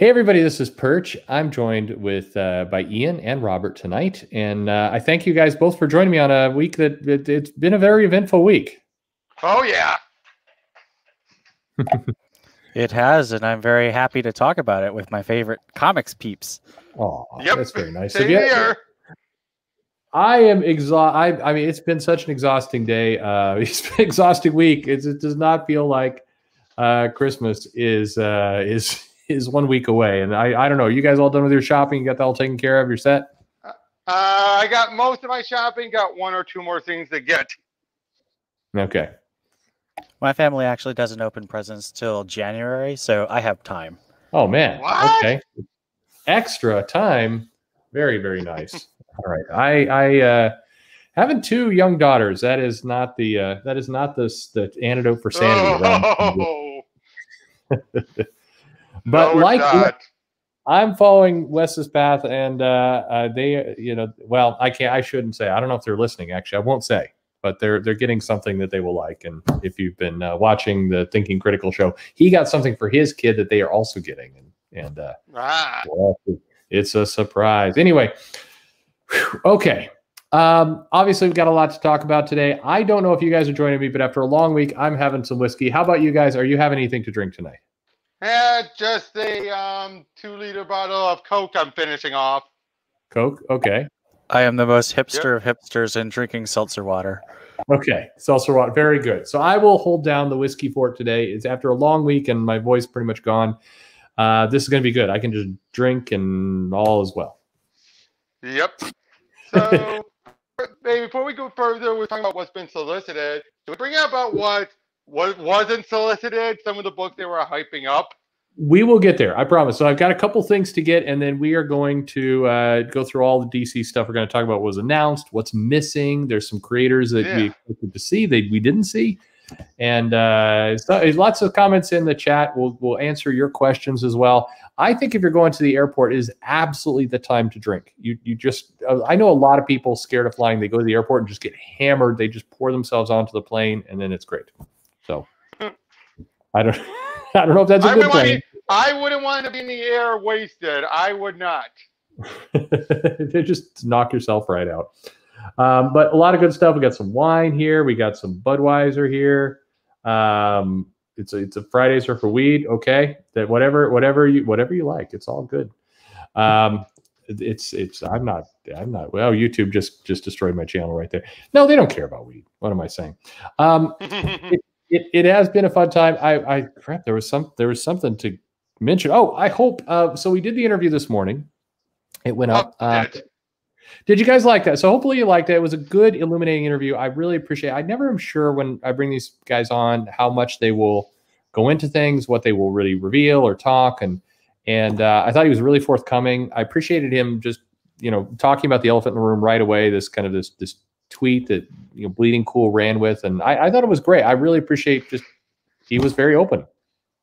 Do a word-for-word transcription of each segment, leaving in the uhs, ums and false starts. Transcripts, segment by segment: Hey, everybody, this is Perch. I'm joined with uh, by Ian and Robert tonight. And uh, I thank you guys both for joining me on a week that it, it's been a very eventful week. Oh, yeah. It has, and I'm very happy to talk about it with my favorite comics peeps. Oh, yep. That's very nice. Same here. I am exhausted. I, I mean, it's been such an exhausting day. Uh, it's been an exhausting week. It's, it does not feel like uh, Christmas is uh, is... is one week away, and I, I don't know. Are you guys all done with your shopping? You got that all taken care of? You're set? Uh, I got most of my shopping. Got one or two more things to get. Okay. My family actually doesn't open presents till January, so I have time. Oh, man. What? Okay. Extra time. Very, very nice. All right. I, I uh, having two young daughters, that is not the uh, that is not the, the antidote for sanity. Oh. But no, like, not. I'm following Wes's path, and uh, uh, they, you know, well, I can't, I shouldn't say. I don't know if they're listening. Actually, I won't say. But they're they're getting something that they will like. And if you've been uh, watching the Thinking Critical show, he got something for his kid that they are also getting, and and uh, ah. well, it's a surprise. Anyway, whew, okay. Um, obviously, we've got a lot to talk about today. I don't know if you guys are joining me, but after a long week, I'm having some whiskey. How about you guys? Are you having anything to drink tonight? Yeah, just a um, two-liter bottle of Coke I'm finishing off. Coke? Okay. I am the most hipster yep. of hipsters in drinking seltzer water. Okay, seltzer water. Very good. So I will hold down the whiskey fort today. It's after a long week and my voice pretty much gone. Uh, this is going to be good. I can just drink and all is well. Yep. So hey, before we go further, we're talking about what's been solicited. Should we bring up about what... What wasn't solicited? Some of the books they were hyping up. We will get there, I promise. So I've got a couple things to get, and then we are going to uh, go through all the D C stuff. We're going to talk about what was announced, what's missing. There's some creators that yeah. we expected to see that we didn't see, and uh, so, lots of comments in the chat. We'll we'll answer your questions as well. I think if you're going to the airport, it is absolutely the time to drink. You you just I know a lot of people scared of flying. They go to the airport and just get hammered. They just pour themselves onto the plane, and then it's great. So I don't, I don't know if that's a I good thing. I wouldn't want to be in the air wasted. I would not. Just knock yourself right out. Um, but a lot of good stuff. We got some wine here. We got some Budweiser here. Um, it's a, it's a Fridays are for weed. Okay, that whatever whatever you whatever you like. It's all good. Um, it's it's I'm not I'm not well. YouTube just just destroyed my channel right there. No, they don't care about weed. What am I saying? Um, it, It it has been a fun time. I I crap. There was some there was something to mention. Oh, I hope. Uh, so we did the interview this morning. It went up. Uh, did you guys like that? So hopefully you liked it. It was a good, illuminating interview. I really appreciate it. I never am sure when I bring these guys on how much they will go into things, what they will really reveal or talk. And and uh, I thought he was really forthcoming. I appreciated him just you know talking about the elephant in the room right away. This kind of this this. tweet that you know Bleeding Cool ran with, and I, I thought it was great. I really appreciate just he was very open.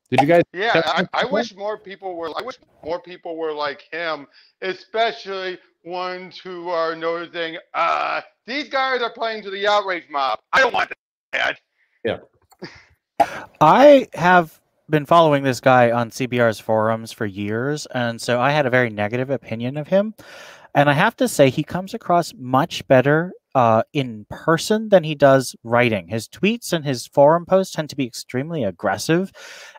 Did you guys? Yeah, I, I wish more people were. I wish more people were like him, especially ones who are noticing. Uh, these guys are playing to the outrage mob. I don't want that. Yeah, I have been following this guy on C B R's forums for years, and so I had a very negative opinion of him, and I have to say he comes across much better Uh, in person than he does writing. His tweets and his forum posts tend to be extremely aggressive.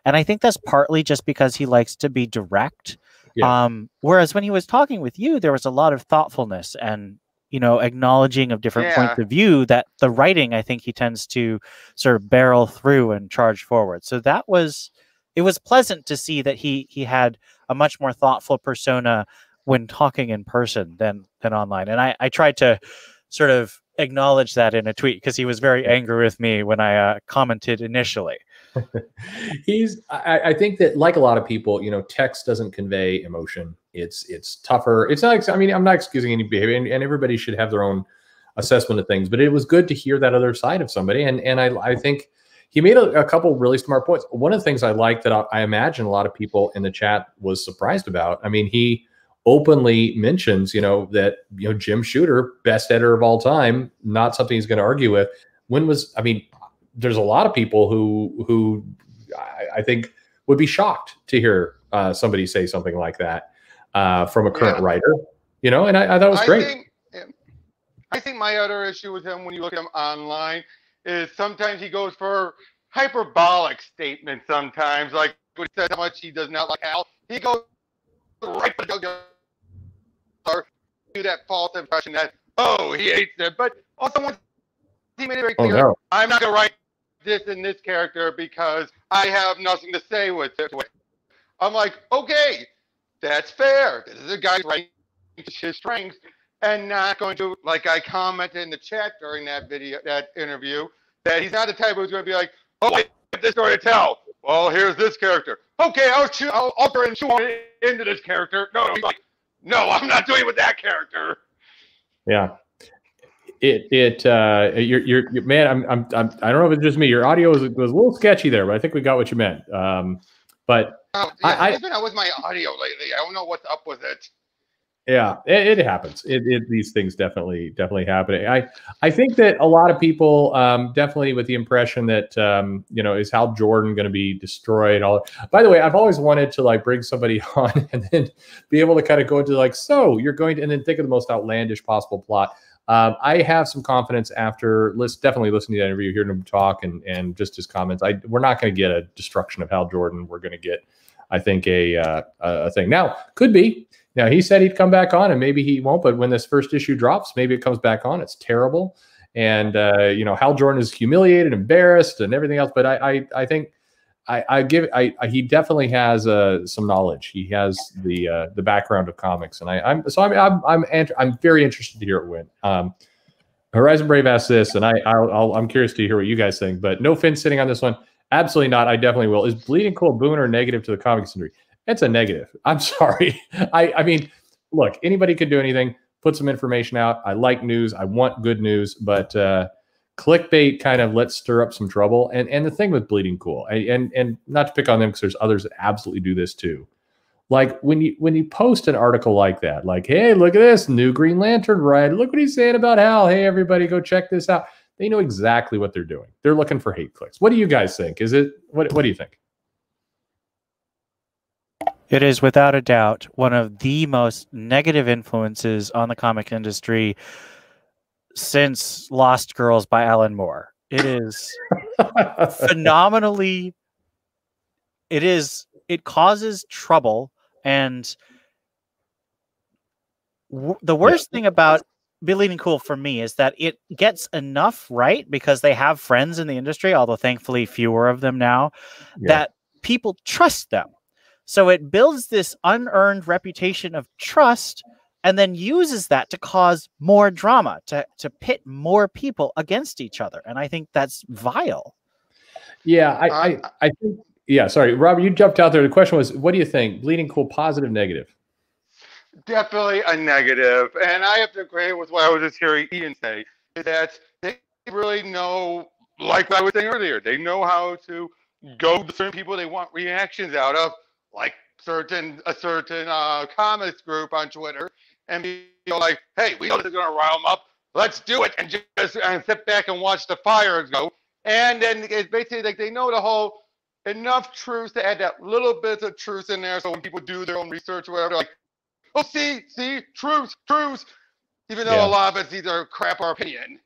And I think that's partly just because he likes to be direct. Yeah. Um, whereas when he was talking with you, there was a lot of thoughtfulness and, you know, acknowledging of different yeah. points of view that the writing, I think he tends to sort of barrel through and charge forward. So that was, it was pleasant to see that he, he had a much more thoughtful persona when talking in person than, than online. And I, I tried to sort of acknowledge that in a tweet because he was very angry with me when I uh, commented initially. He's, I, I think that like a lot of people, you know, text doesn't convey emotion. It's, it's tougher. It's not, I mean, I'm not excusing any behavior, and, and everybody should have their own assessment of things, but it was good to hear that other side of somebody. And, and I, I think he made a, a couple really smart points. One of the things I like that I, I imagine a lot of people in the chat was surprised about. I mean, he openly mentions, you know, that, you know, Jim Shooter, best editor of all time, not something he's going to argue with. When was, I mean, there's a lot of people who, who I, I think would be shocked to hear uh, somebody say something like that uh, from a current yeah. writer, you know, and I, I thought it was I great. Think, I think my other issue with him when you look at him online is sometimes he goes for hyperbolic statements sometimes, like when he says how much he does not like Al, he goes right to do that false impression that, oh, he hates it. But also once he made it very clear, oh, no. I'm not going to write this and this character because I have nothing to say with it. I'm like, okay, that's fair. This is a guy writing his strengths and not going to, like I commented in the chat during that video, that interview, that he's not the type who's going to be like, oh, I have this story to tell. Well, here's this character. Okay, I'll shoot, I'll alter and shoot into this character. No, no, he's like, no, I'm not doing it with that character. Yeah. It, it, uh, you're, you're, man, I'm, I'm, I'm, I don't know if it's just me. Your audio was, was a little sketchy there, but I think we got what you meant. Um, but oh, yeah, I, I've been out with my audio lately. I don't know what's up with it. Yeah, it, it happens. It, it, these things definitely, definitely happen. I, I think that a lot of people um, definitely with the impression that, um, you know, is Hal Jordan going to be destroyed? All by the way, I've always wanted to like bring somebody on and then be able to kind of go into like, so you're going to, and then think of the most outlandish possible plot. Um, I have some confidence after list, definitely listening to that interview, hearing him talk and, and just his comments. I, we're not going to get a destruction of Hal Jordan. We're going to get, I think, a, uh, a thing. Now, could be. Now, he said he'd come back on, and maybe he won't. But when this first issue drops, maybe it comes back on. It's terrible. And, uh, you know, Hal Jordan is humiliated, embarrassed, and everything else. But I I, I think I, I give I, I he definitely has uh, some knowledge. He has the uh, the background of comics. And I, I'm so I'm I'm I'm, ant I'm very interested to hear it win. Um, Horizon Brave asked this, and I, I'll, I'll, I'm curious to hear what you guys think. But no Finn sitting on this one. Absolutely not. I definitely will. Is Bleeding Cool a boon or negative to the comics industry? It's a negative. I'm sorry. I, I mean, look, anybody could do anything, put some information out. I like news. I want good news, but uh, clickbait kind of let's stir up some trouble. And and the thing with Bleeding Cool, I, and and not to pick on them because there's others that absolutely do this too. Like when you when you post an article like that, like, hey, look at this new Green Lantern ride. Look what he's saying about Hal. Hey, everybody, go check this out. They know exactly what they're doing. They're looking for hate clicks. What do you guys think? Is it what what do you think? It is without a doubt one of the most negative influences on the comic industry since Lost Girls by Alan Moore. It is phenomenally, it is, it causes trouble. And w the worst thing about Bleeding Cool for me is that it gets enough right because they have friends in the industry, although thankfully fewer of them now, yeah. that people trust them. So it builds this unearned reputation of trust and then uses that to cause more drama, to, to pit more people against each other. And I think that's vile. Yeah, I, I, I think, yeah, sorry, Robert, you jumped out there. The question was, what do you think? Bleeding Cool, positive, negative? Definitely a negative. And I have to agree with what I was just hearing Ian say, is that they really know, like what I was saying earlier, they know how to go to certain people they want reactions out of, like certain a certain uh, comics group on Twitter, and be like, hey, we know this is going to rile them up. Let's do it, and just and sit back and watch the fires go. And then it's basically like they know the whole enough truth to add that little bit of truth in there. So when people do their own research or whatever, they're like, oh, see, see, truth, truth, even though yeah. a lot of it's either crap or opinion.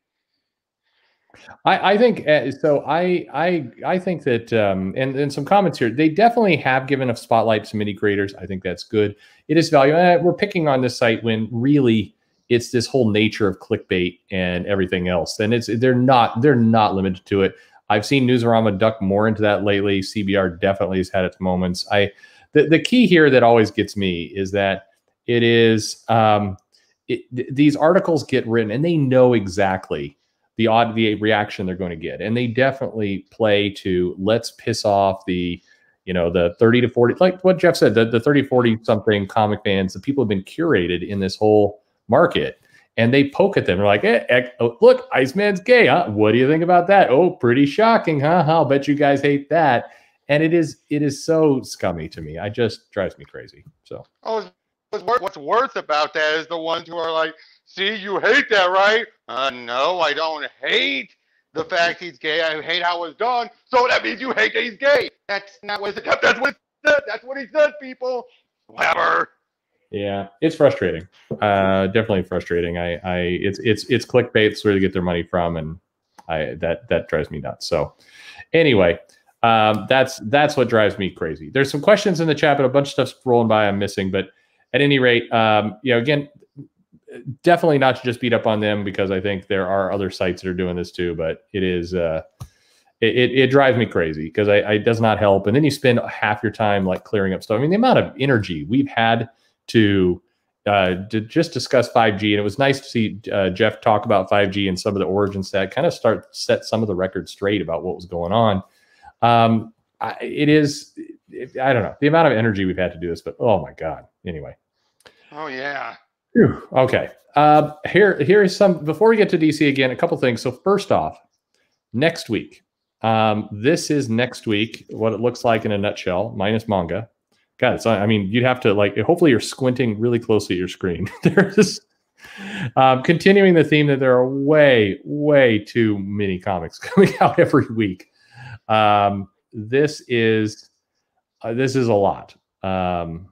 I, I think uh, so. I I I think that um, and and some comments here. They definitely have given a spotlight to many creators. I think that's good. It is value. And we're picking on this site when really it's this whole nature of clickbait and everything else. And it's they're not they're not limited to it. I've seen Newsarama duck more into that lately. C B R definitely has had its moments. I the the key here that always gets me is that it is um, it, th these articles get written and they know exactly the odd the reaction they're going to get. And they definitely play to let's piss off the, you know, the thirty to forty, like what Jeff said, the, the thirty, forty something comic fans, the people have been curated in this whole market and they poke at them. They're like, eh, eh, oh, look, Iceman's gay. Huh? What do you think about that? Oh, pretty shocking. Huh? I'll bet you guys hate that. And it is, it is so scummy to me. I just drives me crazy. So oh, what's worse about that is the ones who are like, see, you hate that, right? Uh, no, I don't hate the fact he's gay. I hate how it's done. So that means you hate that he's gay. That's not what it's about. That's what did. That's what he did, people. Whatever. Yeah, it's frustrating. Uh, definitely frustrating. I, I, it's, it's, it's clickbait. It's where they get their money from, and I that that drives me nuts. So, anyway, um, that's that's what drives me crazy. There's some questions in the chat, but a bunch of stuff's rolling by I'm missing. But at any rate, um, you know, again, definitely not to just beat up on them, because I think there are other sites that are doing this too. But it is, uh, it, it, it drives me crazy, because I, I it does not help. And then you spend half your time like clearing up stuff. I mean, the amount of energy we've had to uh, to just discuss five G, and it was nice to see uh, Jeff talk about five G and some of the origins that kind of start set some of the record straight about what was going on. Um, I, it is, it, I don't know, the amount of energy we've had to do this, but oh my God! Anyway. Oh yeah. Whew. Okay. Uh, here, here is some. Before we get to D C again, a couple things. So first off, next week. Um, this is next week. What it looks like in a nutshell, minus manga. God, it's, I mean, you'd have to like, hopefully you're squinting really closely at your screen. There's um, continuing the theme that there are way, way too many comics coming out every week. Um, this is, uh, this is a lot. Um,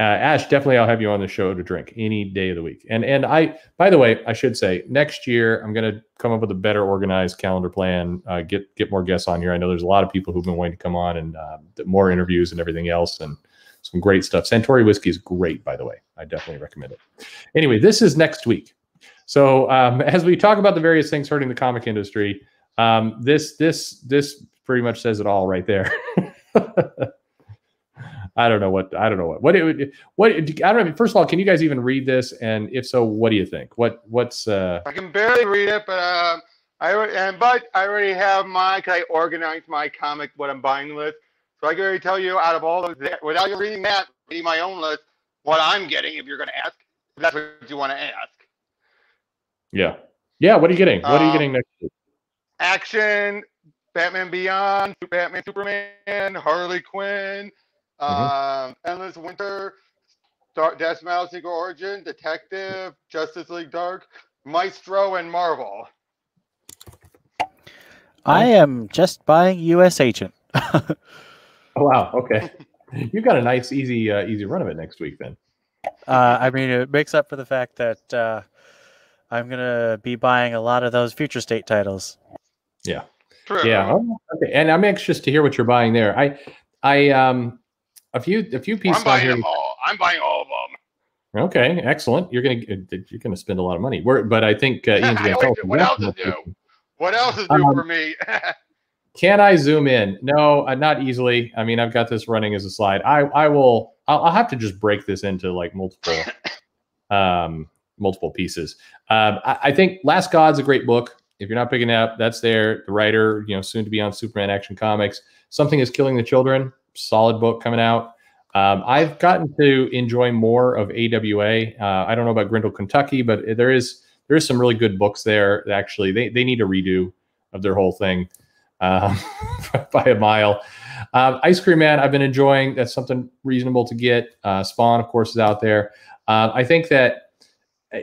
uh, Ash, definitely I'll have you on the show to drink any day of the week. And, and I, by the way, I should say next year, I'm going to come up with a better organized calendar plan, uh, get, get more guests on here. I know there's a lot of people who've been waiting to come on, and uh, more interviews and everything else. And some great stuff. Centauri whiskey is great, by the way. I definitely recommend it. Anyway, this is next week. So um, as we talk about the various things hurting the comic industry, um, this this this pretty much says it all right there. I don't know what I don't know what what it would what I don't know. First of all, can you guys even read this? And if so, what do you think? What what's uh... I can barely read it, but uh, I and but I already have my I organized my comic what I'm buying list. So I can already tell you out of all of that, without you reading that, reading my own list, what I'm getting, if you're going to ask, if that's what you want to ask. Yeah. Yeah, what are you getting? What um, are you getting next week? Action, Batman Beyond, Batman Superman, Harley Quinn, mm-hmm. um, Endless Winter, Star Death Metal, Secret Origin, Detective, Justice League Dark, Maestro, and Marvel. I am just buying U S Agent. Oh, wow. Okay. You've got a nice, easy, uh, easy run of it next week then. Uh, I mean, it makes up for the fact that uh, I'm going to be buying a lot of those future state titles. Yeah. True. Yeah. Oh, okay. And I'm anxious to hear what you're buying there. I, I, um, a few, a few pieces. I'm buying them all. I'm buying all of them. Okay. Excellent. You're going to, you're going to spend a lot of money. We're, but I think uh, Ian's going to tell us what else is new. What else is new um, for me? Can I zoom in? No, uh, not easily. I mean, I've got this running as a slide. I, I will. I'll, I'll have to just break this into like multiple, um, multiple pieces. Um, I, I think Last God's a great book. If you're not picking it up, that's there. The writer, you know, soon to be on Superman Action Comics. Something is Killing the Children. Solid book coming out. Um, I've gotten to enjoy more of A W A. Uh, I don't know about Grendel, Kentucky, but there is there is some really good books there. Actually, they they need a redo of their whole thing. Um, by a mile. Um, Ice Cream Man, I've been enjoying. That's something reasonable to get. Uh, Spawn, of course, is out there. Uh, I think that,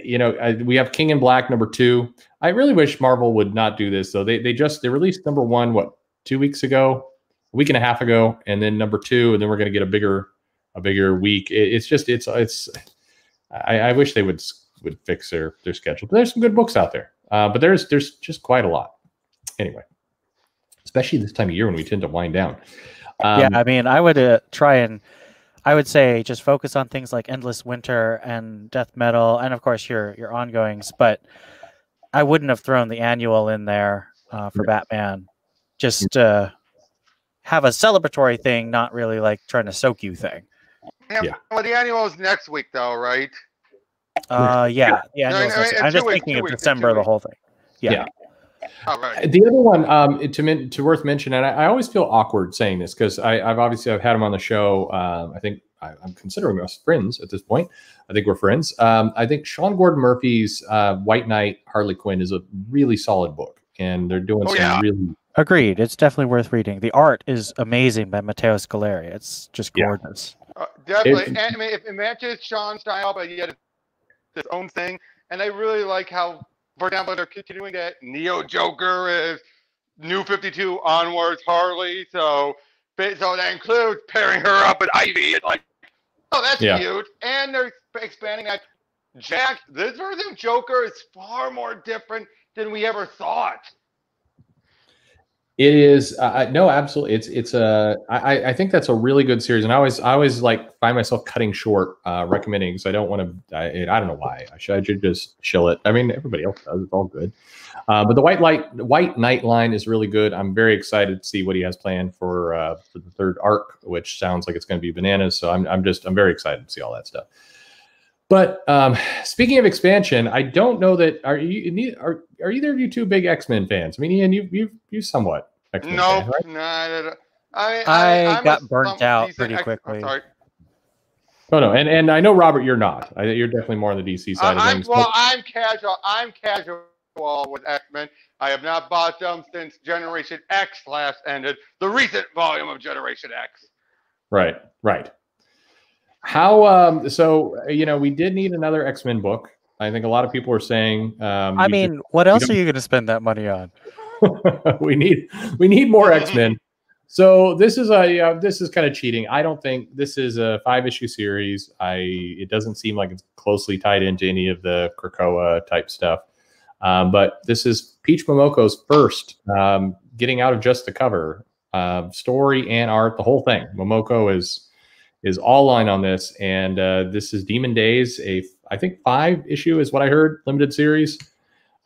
you know, I, we have King in Black, number two. I really wish Marvel would not do this, though. They they just, they released number one, what, two weeks ago? A week and a half ago, and then number two, and then we're going to get a bigger a bigger week. It, it's just, it's, it's. I, I wish they would would fix their, their schedule. But there's some good books out there. Uh, but there's there's just quite a lot. Anyway. Especially this time of year when we tend to wind down. Um, yeah, I mean, I would uh, try and, I would say, just focus on things like Endless Winter and Death Metal, and of course your your ongoings. But I wouldn't have thrown the annual in there uh, for yeah. Batman. Just uh, have a celebratory thing, not really like trying to soak you thing. Yeah, yeah. Well, the annual is next week, though, right? Uh, yeah, yeah. No, I mean, I'm just weeks, thinking of weeks, December, the whole thing. Yeah. yeah. All right. The other one um, to to worth mention, and I, I always feel awkward saying this because I've obviously I've had him on the show. Um, I think I, I'm considering us friends at this point. I think we're friends. Um, I think Sean Gordon Murphy's uh, White Knight Harley Quinn is a really solid book, and they're doing oh, some yeah. really agreed. It's definitely worth reading. The art is amazing by Matteo Scolari. It's just gorgeous. Yeah. Uh, definitely, it, and, I mean, it matches Sean's style, but yet his own thing. And I really like how. For example, they're continuing that Neo Joker is New fifty-two onwards Harley. So So that includes pairing her up with Ivy. It's like, oh, that's yeah. cute. And they're expanding that. Jack, this version of Joker is far more different than we ever thought. It is uh, no, absolutely. It's it's a. I, I think that's a really good series, and I always I always like find myself cutting short uh, recommending because I don't want to. I, I don't know why I should, I should just chill it. I mean, everybody else does. It's all good. Uh, but the White Light White Knight line is really good. I'm very excited to see what he has planned for uh, for the third arc, which sounds like it's going to be bananas. So I'm I'm just I'm very excited to see all that stuff. But um, speaking of expansion, I don't know that are you are are either of you two big X-Men fans? I mean, Ian, you you you somewhat X-Men nope, fan, right? No, I I, I, I got burnt out pretty quickly. Oh, oh no, and and I know Robert, you're not. I, you're definitely more on the D C side uh, of things. I'm, well, I'm casual. I'm casual with X-Men. I have not bought them since Generation X last ended. The recent volume of Generation X. Right. Right. How um so you know we did need another X-Men book. I think a lot of people are saying um I mean should, what else are you going to spend that money on? we need we need more X-Men. So this is a uh, this is kind of cheating. I don't think this is a five-issue series. I it doesn't seem like it's closely tied into any of the Krakoa type stuff. Um but this is Peach Momoko's first um getting out of just the cover. Um uh, story and art, the whole thing. Momoko is is all line on this, and uh, this is Demon Days, a I think five issue is what I heard, limited series.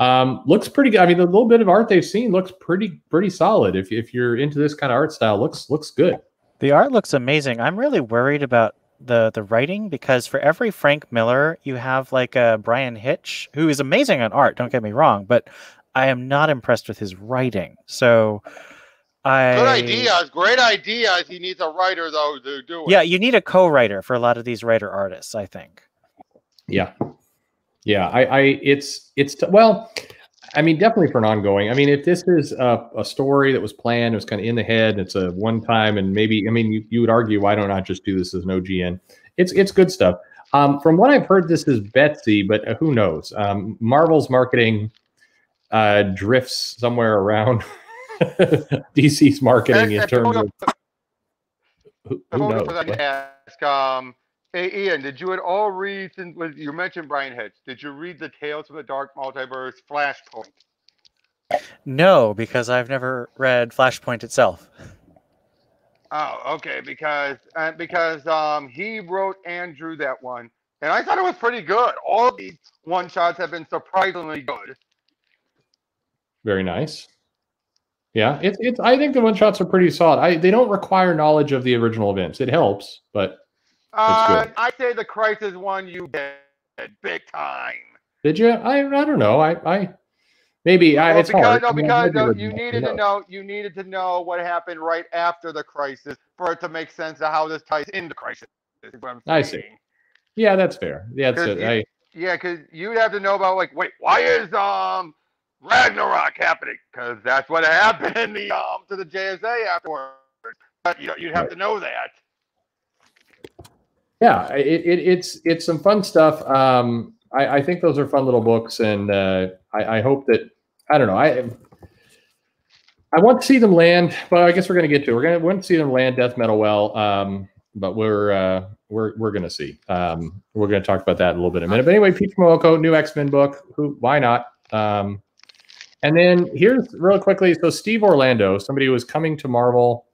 Um, looks pretty good. I mean, the little bit of art they've seen looks pretty pretty solid. If if you're into this kind of art style, looks looks good. The art looks amazing. I'm really worried about the the writing because for every Frank Miller, you have like a Brian Hitch, who is amazing on art. Don't get me wrong, but I am not impressed with his writing. So. I, Good ideas, great ideas. He needs a writer, though, to do it. Yeah, you need a co-writer for a lot of these writer artists, I think. Yeah, yeah. I, I it's, it's well, I mean, definitely for an ongoing. I mean, if this is a, a story that was planned, it was kind of in the head. It's a one time, and maybe, I mean, you, you would argue, why don't I just do this as an O G N? It's, it's good stuff. Um, from what I've heard, this is Betsy, but who knows? Um, Marvel's marketing uh, drifts somewhere around. D C's marketing in terms of who, who knows. Ask, um, hey, Ian, did you at all read? Since you mentioned Brian Hitch, did you read the Tales from the Dark Multiverse Flashpoint? No, because I've never read Flashpoint itself. Oh, okay, because uh, because um, he wrote and drew that one, and I thought it was pretty good. All these one shots have been surprisingly good. Very nice. Yeah, it's it's. I think the one shots are pretty solid. I they don't require knowledge of the original events. It helps, but uh, I say the Crisis one you did big time. Did you? I I don't know. I I maybe well, I. It's because hard. No, because I mean, you needed to know. You needed to know what happened right after the Crisis for it to make sense of how this ties into Crisis. Is what I'm I see. Yeah, that's fair. Yeah, that's it. You, I, yeah, because you'd have to know about like, wait, why is um. Ragnarok happening because that's what happened in the, um, to the J S A afterwards. But you know, you'd have right. to know that. Yeah, it, it, it's it's some fun stuff. Um, I, I think those are fun little books, and uh, I, I hope that I don't know. I I want to see them land. Well, I guess we're going to get to it. We're going to want to see them land Death Metal well. Um, but we're uh, we're we're going to see. Um, we're going to talk about that in a little bit in a minute. But anyway, Peach Momoko, new X-Men book. Who? Why not? Um, And then here's real quickly. So Steve Orlando, somebody who was coming to Marvel,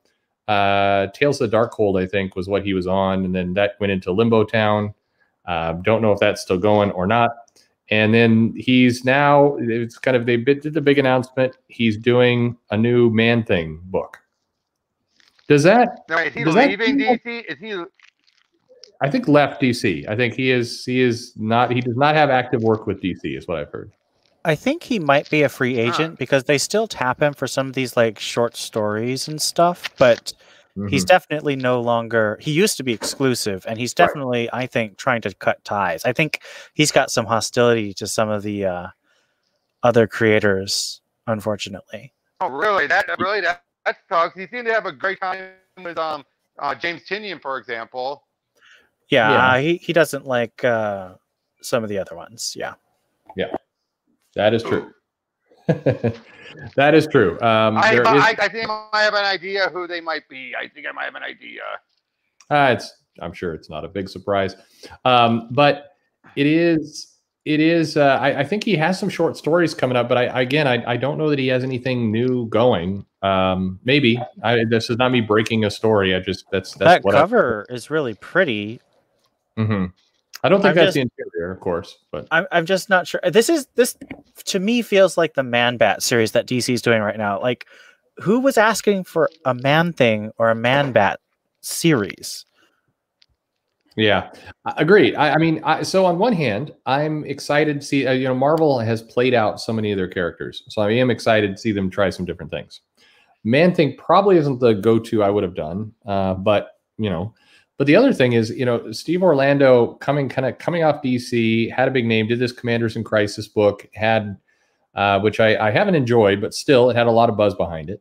uh, Tales of the Darkhold, I think, was what he was on. And then that went into Limbo Town. Uh, don't know if that's still going or not. And then he's now, it's kind of, they did the big announcement. He's doing a new Man-Thing book. Does that? Now, is he leaving D C? Is he? I think left D C. I think he is, he is not, he does not have active work with D C is what I've heard. I think he might be a free agent huh. because they still tap him for some of these like short stories and stuff, but mm-hmm. he's definitely no longer, he used to be exclusive and he's definitely, right. I think, trying to cut ties. I think he's got some hostility to some of the uh, other creators, unfortunately. Oh, really? That really, that, that sucks. He seemed to have a great time with um, uh, James Tynion, for example. Yeah, yeah. Uh, he, he doesn't like uh, some of the other ones. Yeah. Yeah. That is true. That is true. Um, I, there is... I, I think I have an idea who they might be. I think I might have an idea. Uh, it's, I'm sure it's not a big surprise, um, but it is. It is. Uh, I, I think he has some short stories coming up, but I, again, I, I don't know that he has anything new going. Um, maybe I, this is not me breaking a story. I just that's that's that what cover I, is really pretty. Mm-hmm. I don't think I'm that's just, the interior, of course, but I'm I'm just not sure. This is this to me feels like the Man Bat series that D C is doing right now. Like, who was asking for a Man Thing or a Man Bat series? Yeah, agreed. I, I mean, I, so on one hand, I'm excited to see, uh, you know, Marvel has played out so many of their characters. So I am excited to see them try some different things. Man-Thing probably isn't the go-to I would have done. Uh, but, you know, but the other thing is, you know, Steve Orlando coming kind of coming off D C, had a big name, did this Commanders in Crisis book, had, uh, which I, I haven't enjoyed, but still it had a lot of buzz behind it.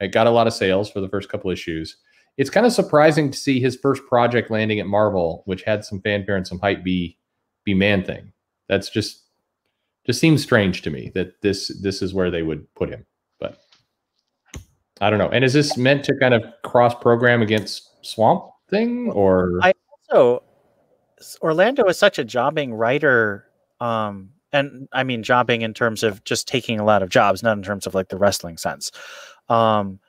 It got a lot of sales for the first couple issues. It's kind of surprising to see his first project landing at Marvel, which had some fanfare and some hype, be be Man-Thing. That's just just seems strange to me that this this is where they would put him. But I don't know. And is this meant to kind of cross program against Swamp Thing, or I also Orlando is such a jobbing writer, um, and I mean jobbing in terms of just taking a lot of jobs, not in terms of like the wrestling sense. Um,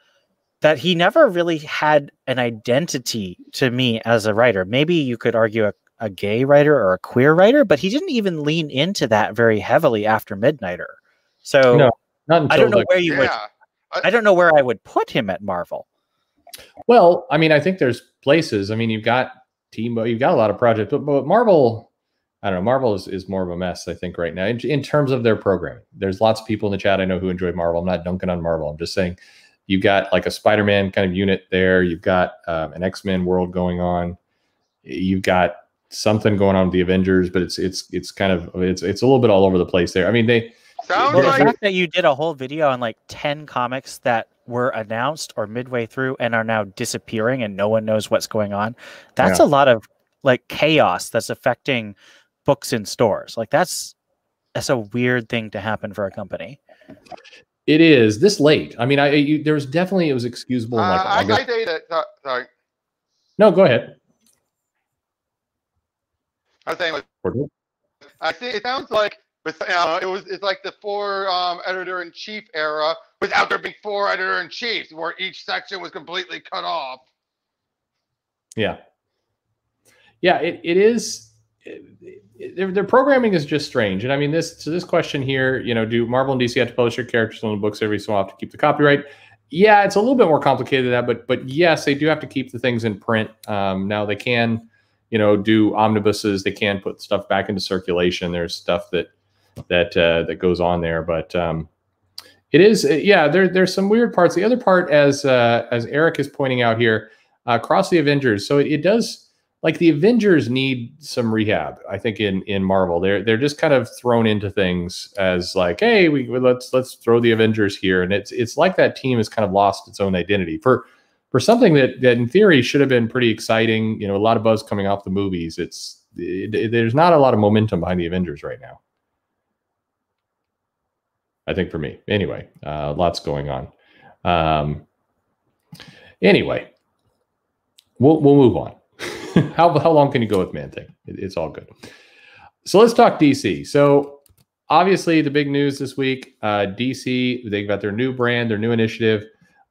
that he never really had an identity to me as a writer. Maybe you could argue a, a gay writer or a queer writer, but he didn't even lean into that very heavily after Midnighter. So no, not I don't know like, where you yeah. would, I don't know where I would put him at Marvel. Well, I mean, I think there's places. I mean, you've got Timo, you've got a lot of projects, but, but Marvel, I don't know. Marvel is, is more of a mess, I think, right now in, in terms of their programming. There's lots of people in the chat I know who enjoy Marvel. I'm not dunking on Marvel. I'm just saying, you've got like a Spider-Man kind of unit there. You've got um, an X-Men world going on. You've got something going on with the Avengers, but it's it's it's kind of it's it's a little bit all over the place there. I mean, they Sounds well, like the fact that you did a whole video on like ten comics that were announced or midway through and are now disappearing, and no one knows what's going on. That's yeah. a lot of like chaos that's affecting books in stores. Like that's that's a weird thing to happen for a company. It is this late. I mean, I you, there was definitely it was excusable. In like uh, August. I, I date it. No, sorry. No, go ahead. I was saying, like, I see. It sounds like uh, it was. It's like the four um, editor in chief era without there being four editor in chiefs, where each section was completely cut off. Yeah. Yeah. It it is. It, it, Their, their programming is just strange. And I mean, this to this question here, you know, do Marvel and D C have to publish their characters in the books every so often to keep the copyright? Yeah, it's a little bit more complicated than that, but but yes, they do have to keep the things in print. Um, now they can, you know, do omnibuses. They can put stuff back into circulation. There's stuff that that uh, that goes on there, but um, it is yeah. There there's some weird parts. The other part, as uh, as Eric is pointing out here, uh, across the Avengers, so it, it does. Like the Avengers need some rehab, I think, in in Marvel. They're they're just kind of thrown into things as like, hey, we let's let's throw the Avengers here, and it's it's like that team has kind of lost its own identity for for something that that in theory should have been pretty exciting. You know, a lot of buzz coming off the movies. It's it, it, there's not a lot of momentum behind the Avengers right now, I think, for me anyway. Uh, lots going on. Um, anyway, we'll we'll move on. How, how long can you go with Man-Thing? It, it's all good. So let's talk D C. So obviously the big news this week, uh, D C, they've got their new brand, their new initiative,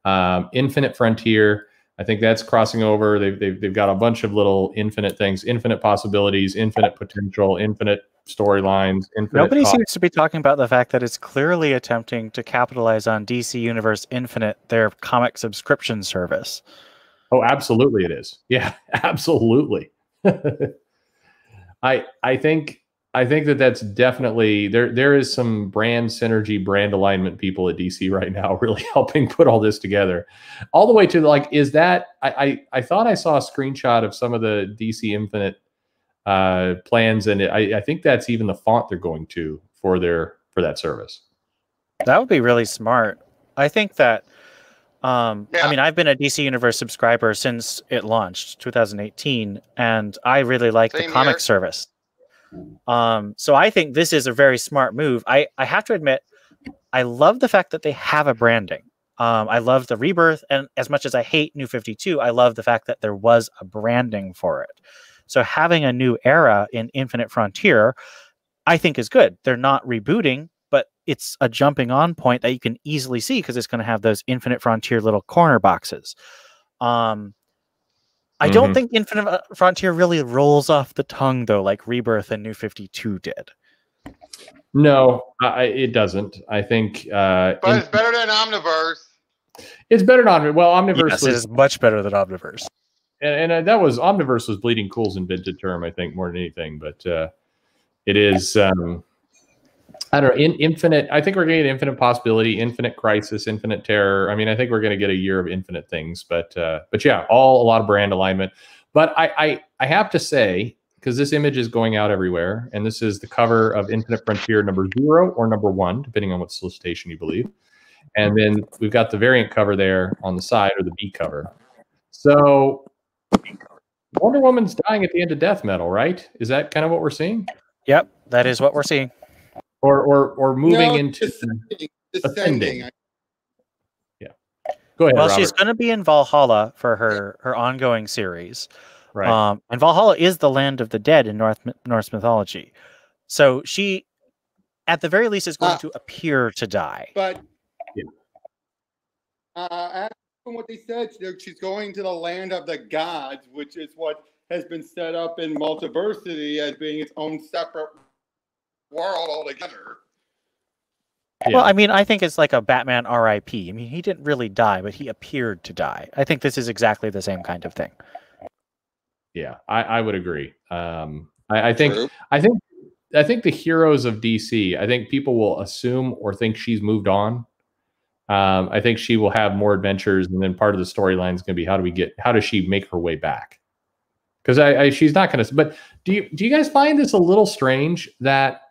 um, Infinite Frontier. I think that's crossing over. They've, they've, they've got a bunch of little infinite things, infinite possibilities, infinite potential, infinite storylines. Nobody seems to be talking about the fact that it's clearly attempting to capitalize on D C Universe Infinite, their comic subscription service. Oh, absolutely it is. Yeah, absolutely. I I think I think that that's definitely there there is some brand synergy, brand alignment people at D C right now really helping put all this together. All the way to like is that I I, I thought I saw a screenshot of some of the D C Infinite uh plans, and I I think that's even the font they're going to for their for that service. That would be really smart. I think that Um, yeah. I mean, I've been a D C Universe subscriber since it launched two thousand eighteen, and I really like Same the comic here. service. Um, so I think this is a very smart move. I, I have to admit, I love the fact that they have a branding. Um, I love the Rebirth, and as much as I hate New fifty-two, I love the fact that there was a branding for it. So having a new era in Infinite Frontier, I think is good. They're not rebooting, but it's a jumping on point that you can easily see because it's going to have those Infinite Frontier little corner boxes. Um, I mm-hmm. don't think Infinite Frontier really rolls off the tongue, though, like Rebirth and New fifty-two did. No, I, it doesn't. I think... Uh, but in, it's better than Omniverse. It's better than Omniverse. Well, Omniverse yes, was, it is much better than Omniverse. And, and that was... Omniverse was Bleeding Cool's invented term, I think, more than anything. But uh, it is... Um, I don't know. In, infinite... I think we're going to get infinite possibility, infinite crisis, infinite terror. I mean, I think we're going to get a year of infinite things. But, uh, but yeah, all a lot of brand alignment. But I, I, I have to say... because this image is going out everywhere, and this is the cover of Infinite Frontier number zero or number one, depending on what solicitation you believe. And then we've got the variant cover there on the side, or the B cover. So Wonder Woman's dying at the end of Death Metal, right? Is that kind of what we're seeing? Yep, that is what we're seeing. Or or or moving no, into descending. Ascending. Yeah. Go ahead. Well, Robert. She's going to be in Valhalla for her her ongoing series. Right. Um, and Valhalla is the land of the dead in North, Norse mythology. So she, at the very least, is going uh, to appear to die. But yeah. uh, from what they said, she's going to the land of the gods, which is what has been set up in Multiversity as being its own separate world altogether. Yeah. Well, I mean, I think it's like a Batman R I P. I mean, he didn't really die, but he appeared to die. I think this is exactly the same kind of thing. Yeah, I, I would agree. Um, I, I think, True. I think, I think the heroes of D C. I think people will assume or think she's moved on. Um, I think she will have more adventures, and then part of the storyline is going to be how do we get, how does she make her way back? Because I, I, she's not going to. But do you do you guys find this a little strange that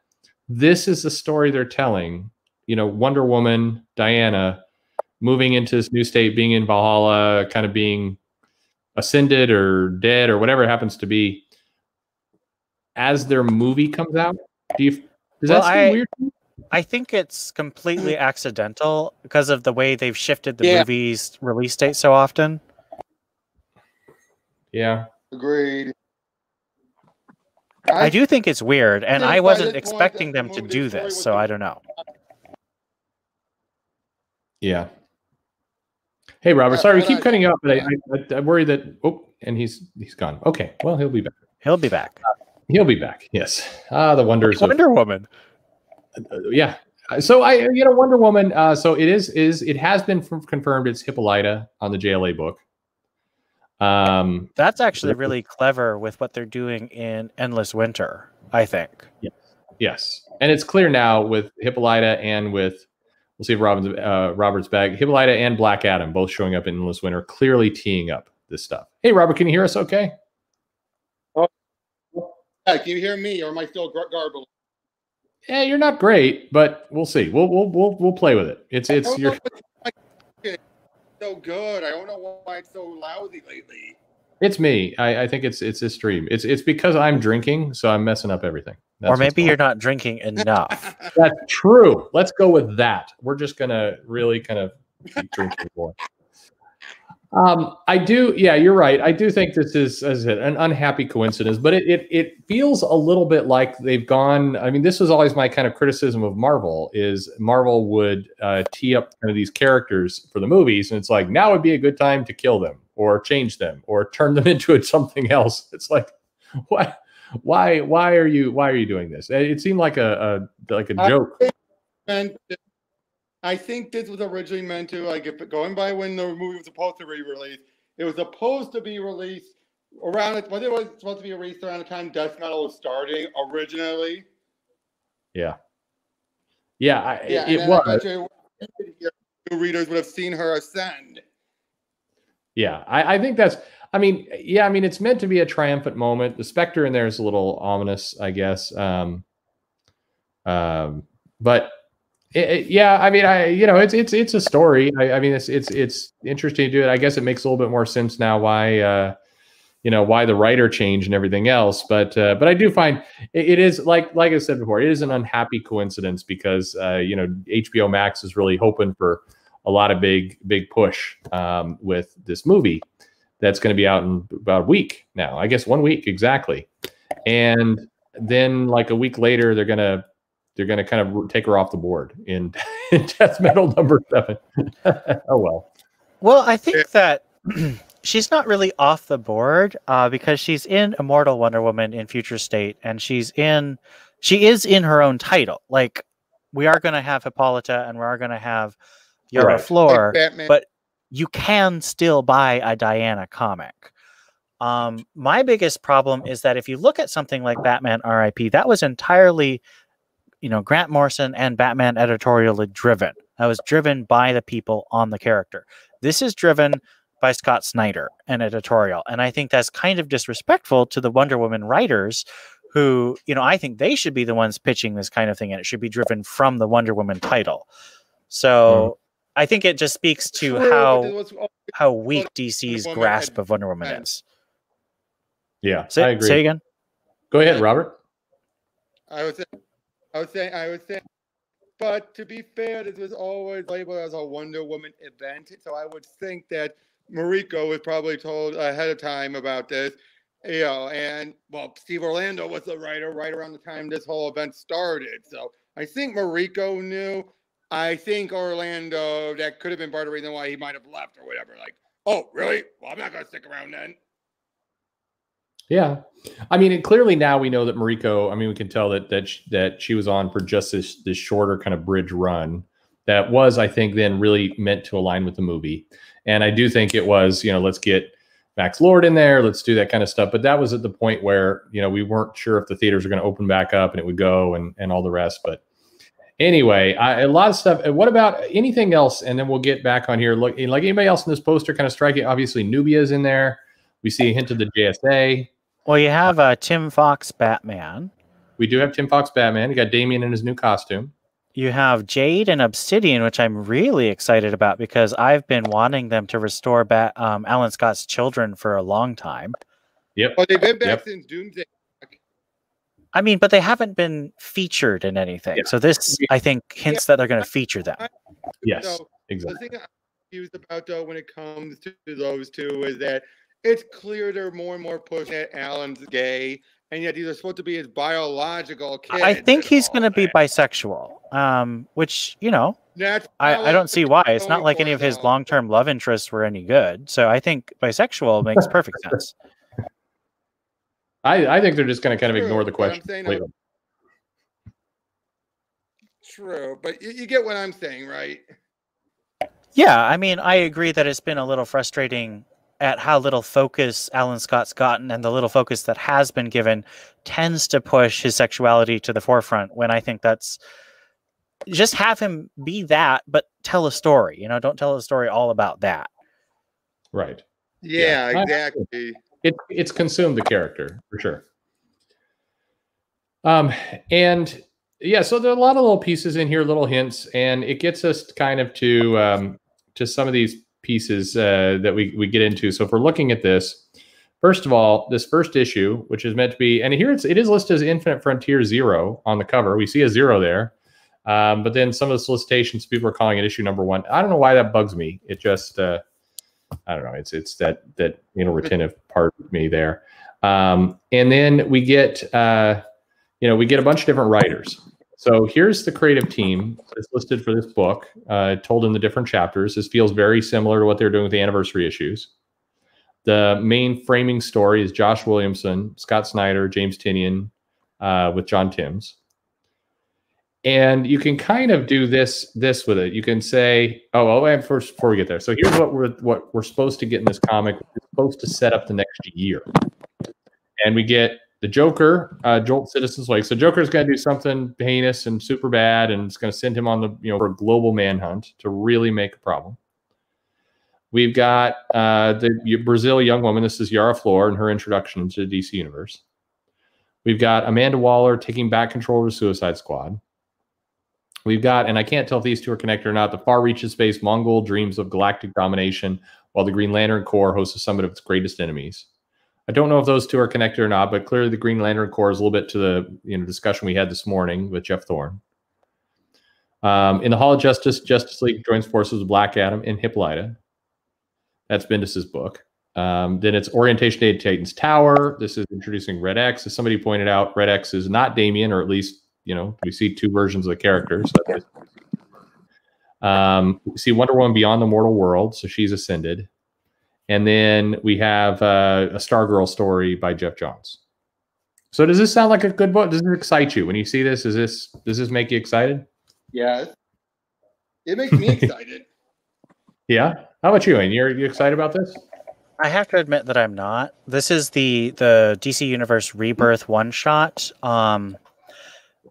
this is the story they're telling? You know, Wonder Woman, Diana, moving into this new state, being in Valhalla, kind of being ascended or dead or whatever it happens to be as their movie comes out. Do you, does well, that seem I, weird? I think it's completely accidental because of the way they've shifted the yeah. movie's release date so often. Yeah. Agreed. I, I do think it's weird, and I wasn't expecting them to do this, so I don't know. Yeah. Hey, Robert, sorry, we keep cutting you off, but I, I, I worry that, oh, and he's he's gone. Okay, well, he'll be back. He'll be back. Uh, he'll be back, yes. Ah, the wonders Wonder of... Wonder Woman. Uh, yeah. So, I, you know, Wonder Woman, uh, so it is, is it has been confirmed it's Hippolyta on the J L A book. Um, That's actually really clever with what they're doing in Endless Winter, I think. Yes. Yes. And it's clear now with Hippolyta and with... We'll see if Robin's, uh, Robert's back. Hippolyta and Black Adam both showing up in Endless Winter, clearly teeing up this stuff. Hey, Robert, can you hear us okay? Oh, yeah, can you hear me, or am I still garbled? Yeah, you're not great, but we'll see. We'll we'll we'll we'll play with it. It's it's your so good. I don't know why it's so lousy lately. It's me. I, I think it's it's this stream. It's it's because I'm drinking, so I'm messing up everything. That's or maybe you're not drinking enough. That's true. Let's go with that. We're just going to really kind of keep drinking more. Um, I do. Yeah, you're right. I do think this is, as I said, an unhappy coincidence, but it, it it feels a little bit like they've gone. I mean, this was always my kind of criticism of Marvel is Marvel would uh, tee up kind of these characters for the movies. And it's like, now would be a good time to kill them or change them or turn them into something else. It's like, what? Why? Why are you? Why are you doing this? It seemed like a, a like a joke. And I think this was originally meant to, like, if going by when the movie was supposed to be released, it was supposed to be released around it. Well, it was supposed to be released around the time Death Metal was starting originally. Yeah. Yeah. I, yeah it, it was. New readers would have seen her ascend. Yeah, I, I think that's. I mean, yeah, I mean, it's meant to be a triumphant moment. The Spectre in there is a little ominous, I guess. Um, um, but it, it, yeah, I mean, I you know, it's it's it's a story. I, I mean, it's it's it's interesting to do it. I guess it makes a little bit more sense now why uh, you know, why the writer changed and everything else. But uh, but I do find it, it is like like I said before, it is an unhappy coincidence because, uh, you know, H B O Max is really hoping for a lot of big, big push um, with this movie that's going to be out in about a week now, I guess one week exactly. And then like a week later, they're going to they're going to kind of take her off the board in, in Death Metal number seven. Oh, well. Well, I think that she's not really off the board uh, because she's in Immortal Wonder Woman in Future State, and she's in she is in her own title. Like, we are going to have Hippolyta and we are going to have Yara right. Flor, like, but you can still buy a Diana comic. Um, my biggest problem is that if you look at something like Batman R I P, that was entirely, you know, Grant Morrison and Batman editorially driven. That was driven by the people on the character. This is driven by Scott Snyder and editorial. And I think that's kind of disrespectful to the Wonder Woman writers who, you know, I think they should be the ones pitching this kind of thing, and it should be driven from the Wonder Woman title. So, mm. I think it just speaks to how how weak D C's grasp of Wonder Woman is. Yeah, say, I agree. Say again. Go ahead, Robert. I was, I was saying, I was saying, but to be fair, this was always labeled as a Wonder Woman event, so I would think that Mariko was probably told ahead of time about this, you know, and well, Steve Orlando was the writer right around the time this whole event started, so I think Mariko knew. I think Orlando, that could have been part of the reason why he might have left or whatever. Like, oh, really? Well, I'm not going to stick around then. Yeah. I mean, and clearly now we know that Mariko, I mean, we can tell that that she, that she was on for just this, this shorter kind of bridge run that was, I think, then really meant to align with the movie. And I do think it was, you know, let's get Max Lord in there. Let's do that kind of stuff. But that was at the point where, you know, we weren't sure if the theaters were going to open back up and it would go and, and all the rest. But anyway, I, a lot of stuff. What about anything else? And then we'll get back on here. Look, like anybody else in this poster kind of striking. Obviously, Nubia's in there. We see a hint of the J S A. Well, you have uh, Tim Fox Batman. We do have Tim Fox Batman. You got Damian in his new costume. You have Jade and Obsidian, which I'm really excited about because I've been wanting them to restore Bat um, Alan Scott's Children for a long time. Yep. Oh, they've been back yep. since Doomsday. I mean, but they haven't been featured in anything. Yeah. So this, I think, hints yeah. that they're going to feature them. Yes, so, exactly. The thing I'm confused about, though, when it comes to those two is that it's clear they're more and more pushing that Alan's gay, and yet these are supposed to be his biological kids. I think he's going to be bisexual, um, which, you know, That's I, I don't see why. It's not like any of his long-term love interests were any good. So I think bisexual makes perfect sense. I, I think they're just going to kind of True, ignore the question. Saying, no. True, but you, you get what I'm saying, right? Yeah, I mean, I agree that it's been a little frustrating at how little focus Alan Scott's gotten, and the little focus that has been given tends to push his sexuality to the forefront when I think that's... Just have him be that, but tell a story. You know, don't tell a story all about that. Right. Yeah, yeah. Exactly. It, it's consumed the character for sure. Um, and yeah, so there are a lot of little pieces in here, little hints, and it gets us kind of to, um, to some of these pieces uh, that we, we get into. So if we're looking at this, first of all, this first issue, which is meant to be, and here it's, it is listed as Infinite Frontier Zero on the cover. We see a zero there. Um, but then some of the solicitations, people are calling it issue number one. I don't know why that bugs me. It just, uh, I don't know. It's it's that that you know retentive part of me there, um, and then we get uh, you know we get a bunch of different writers. So here's the creative team that's listed for this book, uh, told in the different chapters. This feels very similar to what they're doing with the anniversary issues. The main framing story is Josh Williamson, Scott Snyder, James Tynion, uh, with John Timms. And you can kind of do this this with it. You can say, oh, well, wait, first before we get there. So here's what we're what we're supposed to get in this comic. We're supposed to set up the next year. And we get the Joker, uh, Jolt Citizens Wake. So Joker's gonna do something heinous and super bad, and it's gonna send him on the you know for a global manhunt to really make a problem. We've got uh, the Brazil young woman. This is Yara Flor and her introduction into the D C universe. We've got Amanda Waller taking back control of the Suicide Squad. We've got, and I can't tell if these two are connected or not, the Far Reaches Space Mongol dreams of galactic domination while the Green Lantern Corps hosts a summit of its greatest enemies. I don't know if those two are connected or not, but clearly the Green Lantern Corps is a little bit to the you know discussion we had this morning with Jeff Thorne. Um, in the Hall of Justice, Justice League joins forces with Black Adam and Hippolyta. That's Bendis' book. Um, then it's Orientation Day to Titan's Tower. This is introducing Red X. As somebody pointed out, Red X is not Damian, or at least, you know, we see two versions of the character. So um, we see Wonder Woman Beyond the Mortal World, so she's ascended. And then we have uh, a Stargirl story by Jeff Johns. So does this sound like a good book? Does it excite you when you see this? Is this does this make you excited? Yeah, it makes me excited. Yeah, how about you, Ian? You're you excited about this? I have to admit that I'm not. This is the the D C Universe Rebirth one shot, um,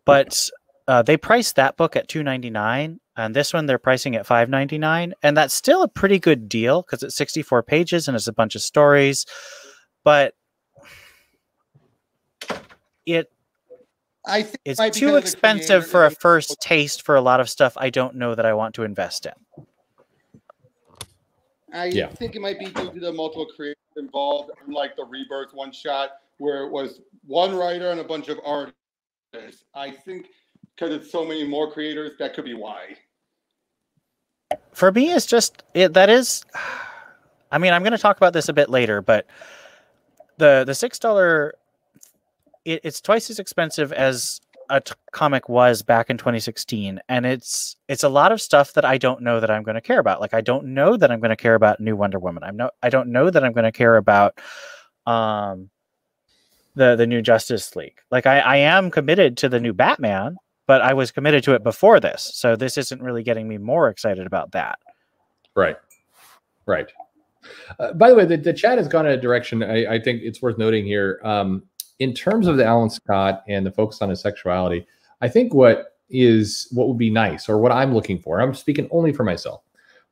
but uh, they priced that book at two ninety-nine. And this one, they're pricing at five ninety-nine, and that's still a pretty good deal because it's sixty-four pages and it's a bunch of stories. But it I think it's it too expensive for a first taste for a lot of stuff I don't know that I want to invest in. I yeah. think it might be due to the multiple creators involved, unlike the Rebirth one shot, where it was one writer and a bunch of artists. I think because it's so many more creators, that could be why. For me, it's just, it, that is, I mean, I'm going to talk about this a bit later, but the the six dollar, it, it's twice as expensive as a t comic was back in twenty sixteen. And it's, it's a lot of stuff that I don't know that I'm going to care about. Like, I don't know that I'm going to care about New Wonder Woman. I'm no, I don't know that I'm going to care about, um, the, the new Justice League. Like, I, I am committed to the new Batman, but I was committed to it before this. So this isn't really getting me more excited about that. Right. Right. Uh, by the way, the, the chat has gone in a direction I, I think it's worth noting here. Um, in terms of the Alan Scott and the focus on his sexuality, I think what is, what would be nice, or what I'm looking for, I'm speaking only for myself.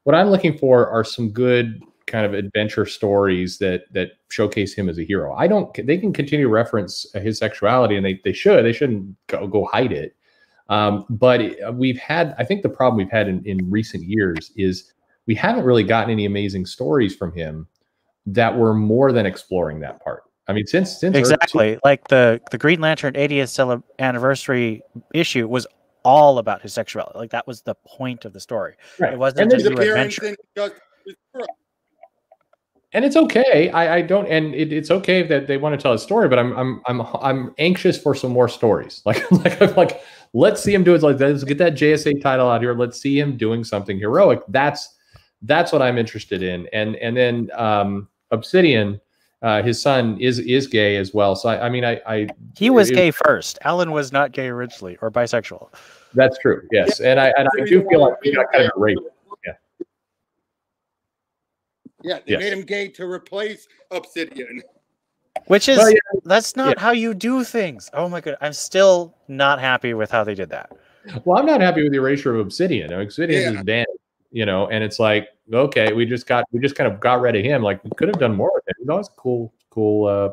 What I'm looking for are some good kind of adventure stories that, that showcase him as a hero. I don't, they can continue to reference his sexuality, and they, they should, they shouldn't go, go hide it. Um, but we've had, I think the problem we've had in, in recent years is we haven't really gotten any amazing stories from him that were more than exploring that part. I mean, since, since exactly like the, the Green Lantern eightieth anniversary issue was all about his sexuality. Like, that was the point of the story. Right. It wasn't his adventure. And it's okay. I, I don't, and it, it's okay that they want to tell a story, but I'm, I'm, I'm, I'm anxious for some more stories. Like, like, I'm like, let's see him do it. Like, let's get that J S A title out here. Let's see him doing something heroic. That's, that's what I'm interested in. And, and then um, Obsidian, uh, his son is, is gay as well. So I, I mean, I, I, he was it, gay first. Alan was not gay originally, or bisexual. That's true. Yes. And I, and I do feel like we got kind of raped. Yeah, they yes. made him gay to replace Obsidian. Which is, well, yeah. that's not yeah. how you do things. Oh my God, I'm still not happy with how they did that. Well, I'm not happy with the erasure of Obsidian. Obsidian yeah. is banned, you know, and it's like, okay, we just got, we just kind of got rid of him. Like, we could have done more with it. That was a cool, cool uh,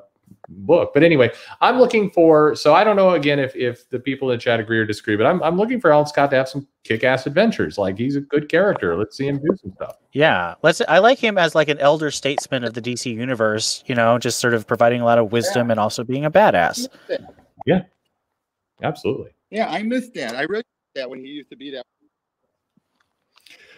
book. But anyway, I'm looking for, so I don't know, again, if, if the people in the chat agree or disagree, but I'm, I'm looking for Alan Scott to have some kick-ass adventures. Like, he's a good character. Let's see him do some stuff. Yeah. Let's, I like him as like an elder statesman of the D C universe, you know, just sort of providing a lot of wisdom yeah. and also being a badass. Yeah, absolutely. Yeah. I missed that. I really missed that when he used to be that.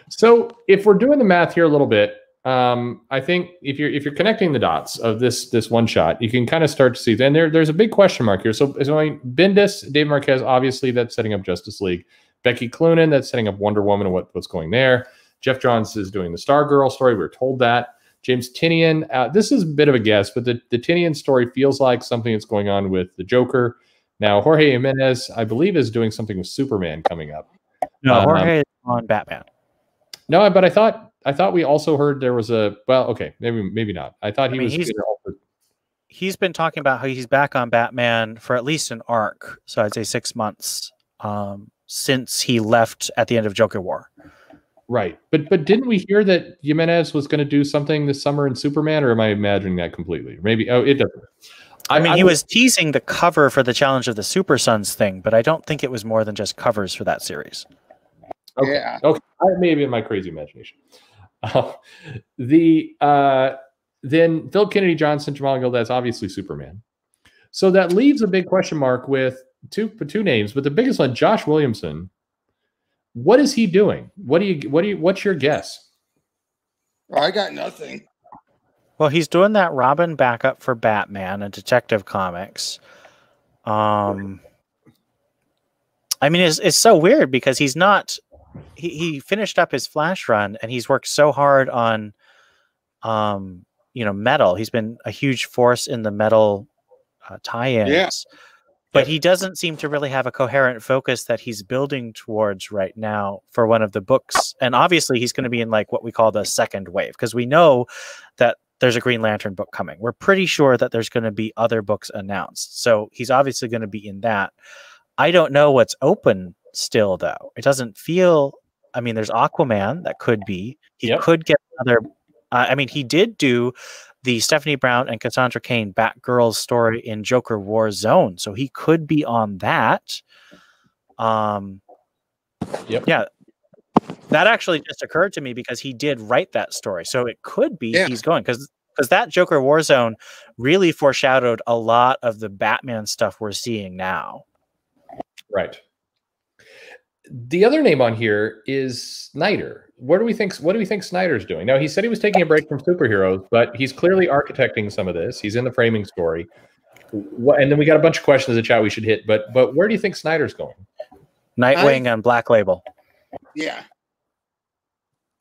So if we're doing the math here a little bit, Um, I think if you're if you're connecting the dots of this this one shot, you can kind of start to see. Then there there's a big question mark here. So, so I mean, Bendis, Dave Marquez, obviously that's setting up Justice League. Becky Cloonan, that's setting up Wonder Woman and what, what's going there. Jeff Johns is doing the Stargirl story. We were told that. James Tynion. Uh, this is a bit of a guess, but the the Tynion story feels like something that's going on with the Joker. Now Jorge Jimenez, I believe, is doing something with Superman coming up. No, um, Jorge is on Batman. No, but I thought. I thought we also heard there was a, well, okay, maybe maybe not. I thought he I mean, was. He's, he's been talking about how he's back on Batman for at least an arc, so I'd say six months um, since he left at the end of Joker War. Right, but but didn't we hear that Jimenez was going to do something this summer in Superman, or am I imagining that completely? Maybe. Oh, it doesn't. I, I mean, I, he was teasing the cover for the Challenge of the Super Sons thing, but I don't think it was more than just covers for that series. Okay. Yeah. Okay. I, maybe in my crazy imagination. Uh, the uh, then Philip Kennedy Johnson, Jamal Gill, that's obviously Superman. So that leaves a big question mark with two two names, but the biggest one, Josh Williamson. What is he doing? What do you what do you what's your guess? I got nothing. Well, he's doing that Robin backup for Batman and Detective Comics. Um, I mean, it's it's so weird because he's not. He, he finished up his Flash run and he's worked so hard on, um, you know, Metal. He's been a huge force in the Metal uh, tie-ins. Yeah. But he doesn't seem to really have a coherent focus that he's building towards right now for one of the books. And obviously he's going to be in like what we call the second wave, because we know that there's a Green Lantern book coming. We're pretty sure that there's going to be other books announced. So he's obviously going to be in that. I don't know what's open still, though. It doesn't feel, I mean, there's Aquaman that could be, he yep. could get another, uh, I mean, he did do the Stephanie Brown and Cassandra Cain Batgirls story in Joker War Zone. So he could be on that. Um, yep. Yeah. That actually just occurred to me because he did write that story. So it could be yeah. he's going because because that Joker War Zone really foreshadowed a lot of the Batman stuff we're seeing now. Right. The other name on here is Snyder. What do we think? What do we think Snyder's doing? Now, he said he was taking a break from superheroes, but he's clearly architecting some of this. He's in the framing story. And then we got a bunch of questions in the chat we should hit. But but where do you think Snyder's going? Nightwing I, and Black Label. Yeah.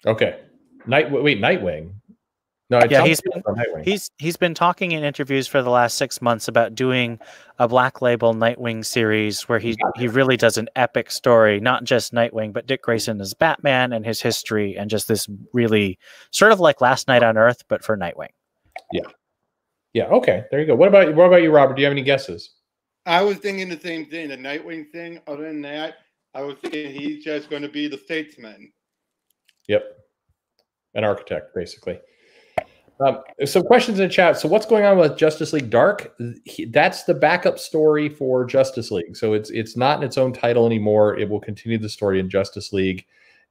Okay. Night. Wait, Nightwing. No, I yeah, he's been, he's he's been talking in interviews for the last six months about doing a Black Label Nightwing series where he he really does an epic story, not just Nightwing, but Dick Grayson as Batman and his history, and just this really sort of like Last Night on Earth, but for Nightwing. Yeah, yeah. Okay, there you go. What about what about you, Robert? Do you have any guesses? I was thinking the same thing, the Nightwing thing. Other than that, I was thinking he's just going to be the statesman. Yep, an architect, basically. Um, some questions in the chat. So what's going on with Justice League Dark? He, that's the backup story for Justice League. So it's it's not in its own title anymore. It will continue the story in Justice League.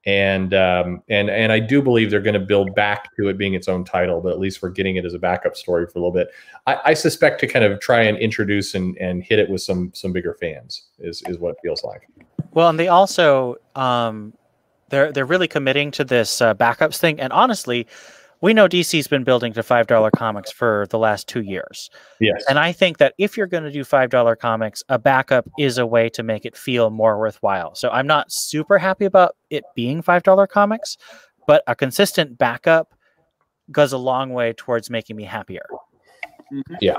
And um, and and I do believe they're going to build back to it being its own title, but at least we're getting it as a backup story for a little bit. I, I suspect to kind of try and introduce and, and hit it with some some bigger fans is, is what it feels like. Well, and they also, um, they're, they're really committing to this uh, backups thing. And honestly, we know D C's been building to five dollar comics for the last two years. Yes. And I think that if you're going to do five dollar comics, a backup is a way to make it feel more worthwhile. So I'm not super happy about it being five dollar comics, but a consistent backup goes a long way towards making me happier. Mm-hmm. Yeah.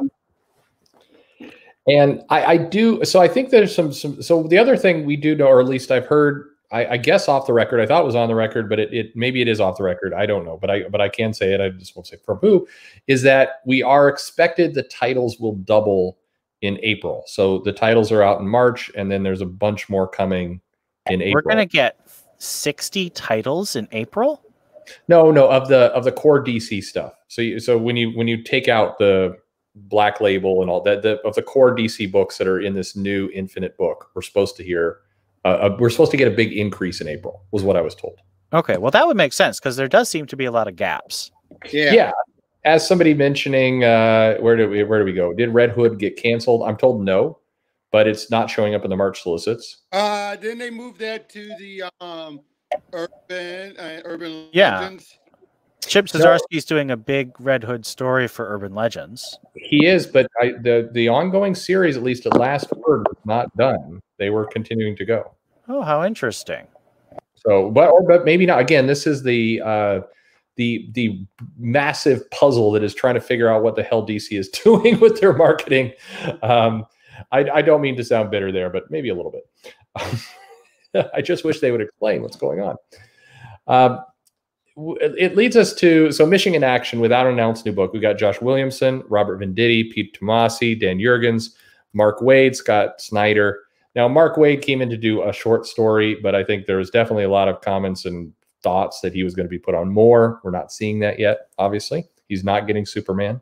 And I, I do. So I think there's some, some, so the other thing we do know, or at least I've heard, I, I guess off the record, I thought it was on the record, but it, it maybe it is off the record. I don't know, but I but I can say it. I just won't say from who. Is that we are expected the titles will double in April. So the titles are out in March, and then there's a bunch more coming in April. We're gonna get sixty titles in April. No, no, of the of the core D C stuff. So you, so when you when you take out the Black Label and all that, the, of the core D C books that are in this new Infinite book, we're supposed to hear. Uh, we're supposed to get a big increase in April, was what I was told. Okay, well, that would make sense because there does seem to be a lot of gaps. Yeah, yeah. As somebody mentioning, uh, where do we where do we go? Did Red Hood get canceled? I'm told no, but it's not showing up in the March solicits. Uh, didn't they move that to the um, Urban uh, Urban yeah. Legends? Chip Zdarsky's so, doing a big Red Hood story for Urban Legends. He is, but I, the the ongoing series, at least at Last Word, was not done. They were continuing to go. Oh, how interesting! So, but or, but maybe not. Again, this is the uh, the the massive puzzle that is trying to figure out what the hell D C is doing with their marketing. Um, I, I don't mean to sound bitter there, but maybe a little bit. I just wish they would explain what's going on. Um, It leads us to, so Missing in Action, without an announced new book. We've got Josh Williamson, Robert Venditti, Pete Tomasi, Dan Jurgens, Mark Waid, Scott Snyder. Now, Mark Waid came in to do a short story, but I think there was definitely a lot of comments and thoughts that he was going to be put on more. We're not seeing that yet, obviously. He's not getting Superman.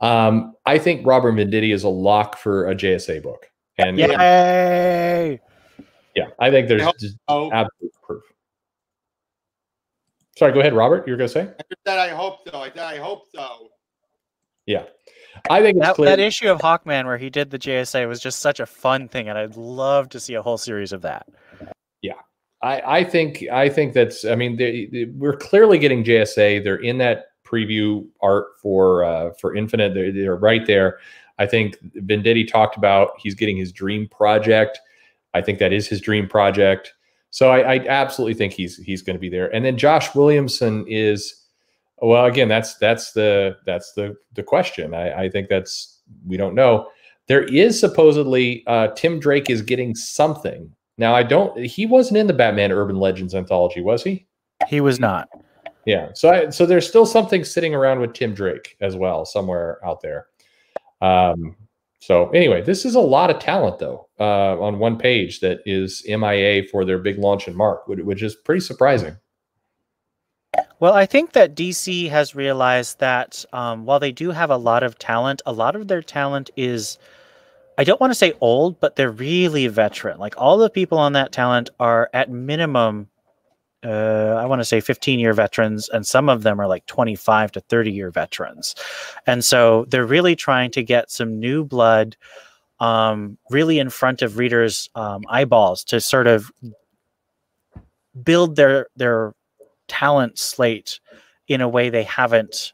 Um, I think Robert Venditti is a lock for a J S A book. And Yay! Yeah, I think there's just absolute proof. Sorry, go ahead, Robert. You were going to say? I just said I hope so. I said I hope so. Yeah. I think it's that, clear. That issue of Hawkman where he did the J S A was just such a fun thing, and I'd love to see a whole series of that. Yeah. I, I think I think that's, I mean, they, they, we're clearly getting J S A. They're in that preview art for uh, for Infinite. They're, they're right there. I think Venditti talked about he's getting his dream project. I think that is his dream project. So I, I absolutely think he's he's going to be there. And then Josh Williamson is, well, again, that's that's the that's the the question. I, I think that's, we don't know. There is supposedly uh, Tim Drake is getting something now. I don't. He wasn't in the Batman Urban Legends anthology, was he? He was not. Yeah. So I, so there's still something sitting around with Tim Drake as well somewhere out there. Um, so anyway, this is a lot of talent though, uh, on one page that is M I A for their big launch in March, which is pretty surprising. Well, I think that D C has realized that, um, while they do have a lot of talent, a lot of their talent is, I don't want to say old, but they're really veteran. Like all the people on that talent are at minimum, Uh, I want to say fifteen year veterans, and some of them are like twenty-five to thirty year veterans. And so they're really trying to get some new blood um, really in front of readers' um, eyeballs to sort of build their, their talent slate in a way they haven't,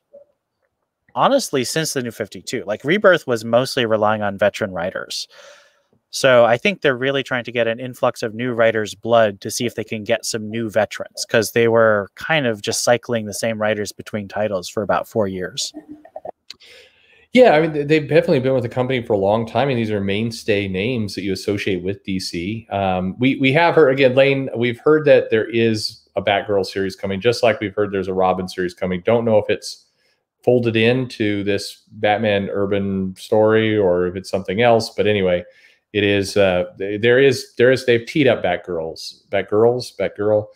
honestly, since the New fifty-two. Like Rebirth was mostly relying on veteran writers. So I think they're really trying to get an influx of new writers' blood to see if they can get some new veterans, because they were kind of just cycling the same writers between titles for about four years. Yeah, I mean, they've definitely been with the company for a long time, and these are mainstay names that you associate with D C. Um, we, we have heard, again, Lane, we've heard that there is a Batgirl series coming, just like we've heard there's a Robin series coming. Don't know if it's folded into this Batman Urban story or if it's something else, but anyway... It is, uh, there is, there is, they've teed up Batgirls, Batgirls, Batgirl,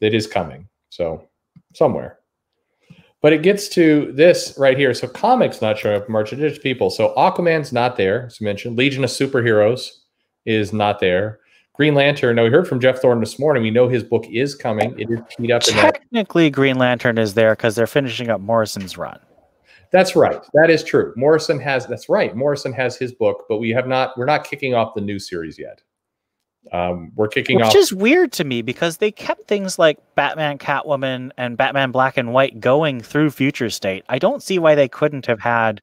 that is coming. So somewhere, but it gets to this right here. So comics not showing up in March, it's people. So Aquaman's not there, as you mentioned. Legion of Superheroes is not there. Green Lantern, no, we heard from Jeff Thornton this morning. We know his book is coming. It is teed up. Technically, in Green Lantern is there because they're finishing up Morrison's run. That's right. That is true. Morrison has, that's right. Morrison has his book, but we have not, we're not kicking off the new series yet. Um, we're kicking Which off. Which is weird to me because they kept things like Batman Catwoman and Batman Black and White going through Future State. I don't see why they couldn't have had,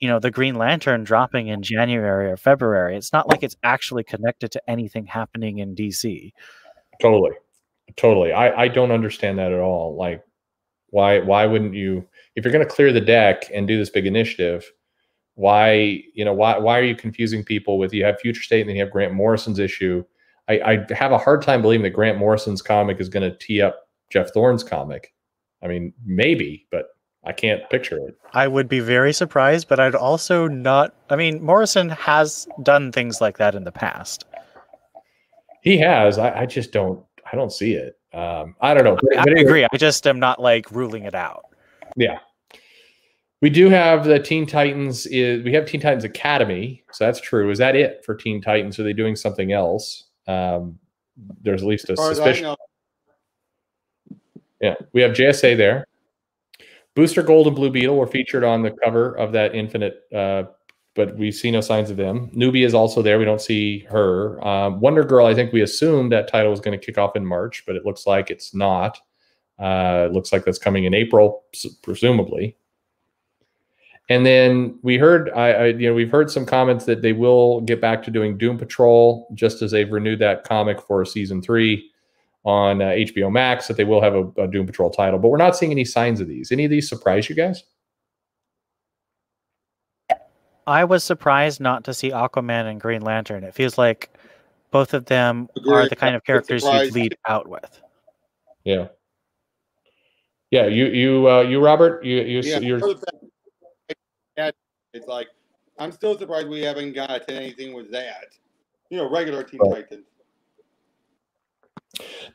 you know, the Green Lantern dropping in January or February. It's not like it's actually connected to anything happening in D C. Totally. Totally. I, I don't understand that at all. Like, why, why wouldn't you? If you're going to clear the deck and do this big initiative, why, you know, why, why are you confusing people with, you have Future State and then you have Grant Morrison's issue. I, I have a hard time believing that Grant Morrison's comic is going to tee up Jeff Thorne's comic. I mean, maybe, but I can't picture it. I would be very surprised, but I'd also not, I mean, Morrison has done things like that in the past. He has. I, I just don't, I don't see it. Um, I don't know. But, I but agree. Anyway. I just am not like ruling it out. Yeah, we do have the Teen Titans. Is, we have Teen Titans Academy, so that's true. Is that it for Teen Titans? Are they doing something else? Um, there's at least a suspicion. Yeah, we have J S A there. Booster Gold and Blue Beetle were featured on the cover of that Infinite, uh, but we see no signs of them. Nubia is also there. We don't see her. Um, Wonder Girl, I think we assumed that title was going to kick off in March, but it looks like it's not. Uh, it looks like that's coming in April, presumably. And then we heard, I, I, you know, we've heard some comments that they will get back to doing Doom Patrol, just as they've renewed that comic for season three on uh, H B O Max. That they will have a, a Doom Patrol title, but we're not seeing any signs of these. Any of these surprise you guys? I was surprised not to see Aquaman and Green Lantern. It feels like both of them are the kind of characters you lead out with. Yeah. Yeah, you, you, uh, you, Robert, you, you, yeah, you're. It's like I'm still surprised we haven't got anything with that, you know, regular Teen Titans.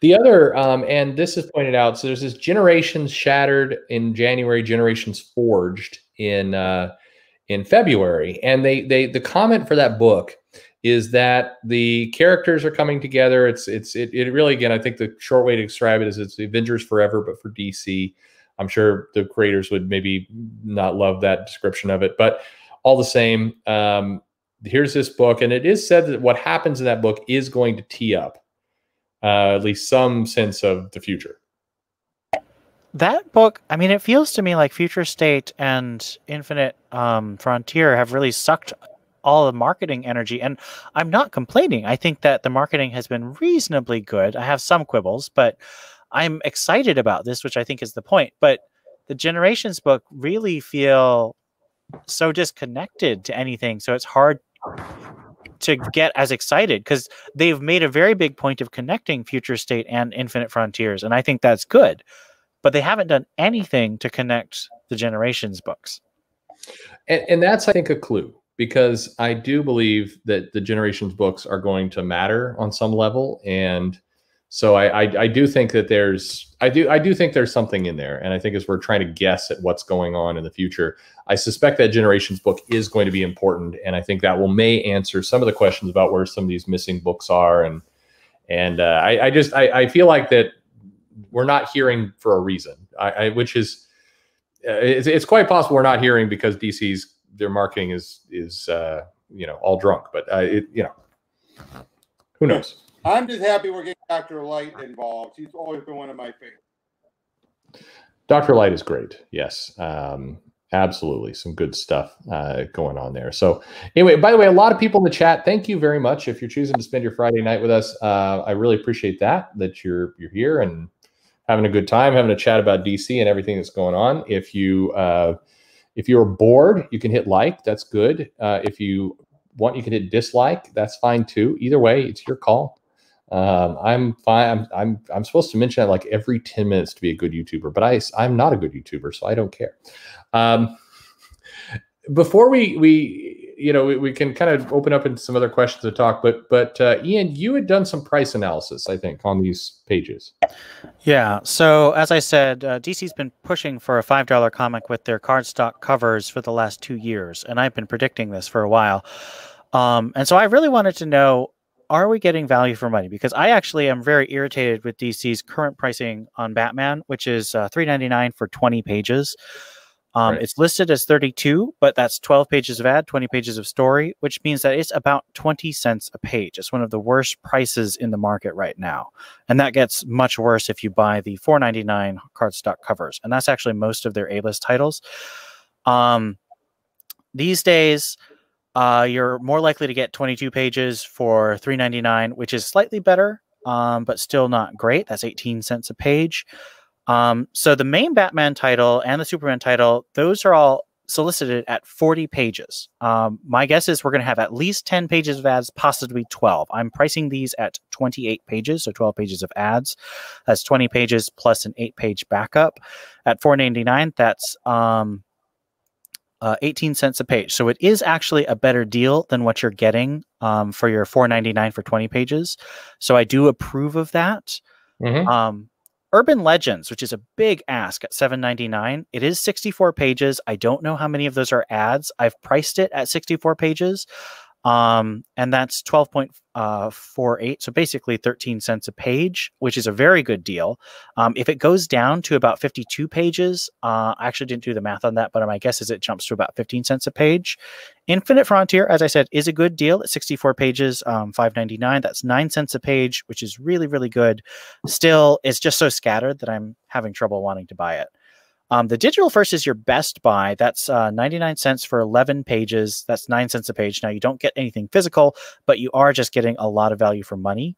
The other, um, and this is pointed out. So there's this Generations Shattered in January, Generations Forged in uh, in February, and they they the comment for that book is that the characters are coming together. It's it's it, it really, again, I think the short way to describe it is it's the Avengers Forever, but for D C. I'm sure the creators would maybe not love that description of it, but all the same, um, here's this book, and it is said that what happens in that book is going to tee up uh, at least some sense of the future. That book, I mean, it feels to me like Future State and Infinite um, Frontier have really sucked all the marketing energy, and I'm not complaining. I think that the marketing has been reasonably good. I have some quibbles, but I'm excited about this, which I think is the point. But the Generations book really feel so disconnected to anything, so it's hard to get as excited, because they've made a very big point of connecting Future State and Infinite Frontiers, and I think that's good. But they haven't done anything to connect the Generations books. And, and that's, I think, a clue, because I do believe that the Generations books are going to matter on some level. And so I, I, I do think that there's, I do, I do think there's something in there. And I think as we're trying to guess at what's going on in the future, I suspect that Generations book is going to be important. And I think that will may answer some of the questions about where some of these missing books are. And, and uh, I, I just, I, I feel like that we're not hearing for a reason, I, I which is, uh, it's, it's quite possible we're not hearing because D C's, their marketing is, is uh, you know, all drunk, but uh, it, you know, who knows? I'm just happy we're getting Doctor Light involved. He's always been one of my favorites. Doctor Light is great. Yes, um, absolutely. Some good stuff uh, going on there. So anyway, by the way, a lot of people in the chat, thank you very much. If you're choosing to spend your Friday night with us, uh, I really appreciate that, that you're, you're here and having a good time, having a chat about D C and everything that's going on. If, you, uh, if you're bored, you can hit like. That's good. Uh, if you want, you can hit dislike. That's fine, too. Either way, it's your call. Um, I'm fine. I'm, I'm, I'm supposed to mention that like every ten minutes to be a good YouTuber, but I, I'm not a good YouTuber, so I don't care. Um, before we, we, you know, we, we can kind of open up into some other questions to talk, but, but, uh, Ian, you had done some price analysis, I think, on these pages. Yeah. So as I said, uh, D C's been pushing for a five dollar comic with their cardstock covers for the last two years. And I've been predicting this for a while. Um, and so I really wanted to know, are we getting value for money? Because I actually am very irritated with D C's current pricing on Batman, which is uh, three ninety-nine for twenty pages. Um, right. It's listed as thirty-two, but that's twelve pages of ad, twenty pages of story, which means that it's about twenty cents a page. It's one of the worst prices in the market right now. And that gets much worse if you buy the four ninety-nine cardstock covers. And that's actually most of their A-list titles. Um, these days, Uh, you're more likely to get twenty-two pages for three ninety-nine, which is slightly better, um, but still not great. That's eighteen cents a page. Um, so the main Batman title and the Superman title, those are all solicited at forty pages. Um, my guess is we're going to have at least ten pages of ads, possibly twelve. I'm pricing these at twenty-eight pages, so twelve pages of ads. That's twenty pages plus an eight page backup. At four ninety-nine, that's... Um, Uh, eighteen cents a page. So it is actually a better deal than what you're getting um, for your four ninety-nine for twenty pages. So I do approve of that. Mm-hmm. um, Urban Legends, which is a big ask at seven ninety-nine. It is sixty-four pages. I don't know how many of those are ads. I've priced it at sixty-four pages. Um, and that's twelve point four eight. So basically thirteen cents a page, which is a very good deal. Um, if it goes down to about fifty-two pages, uh, I actually didn't do the math on that, but my guess is it jumps to about fifteen cents a page. Infinite Frontier, as I said, is a good deal at sixty-four pages, um, five ninety-nine. That's nine cents a page, which is really, really good. Still, it's just so scattered that I'm having trouble wanting to buy it. Um, the Digital First is your best buy. That's uh, ninety-nine cents for eleven pages. That's nine cents a page. Now, you don't get anything physical, but you are just getting a lot of value for money.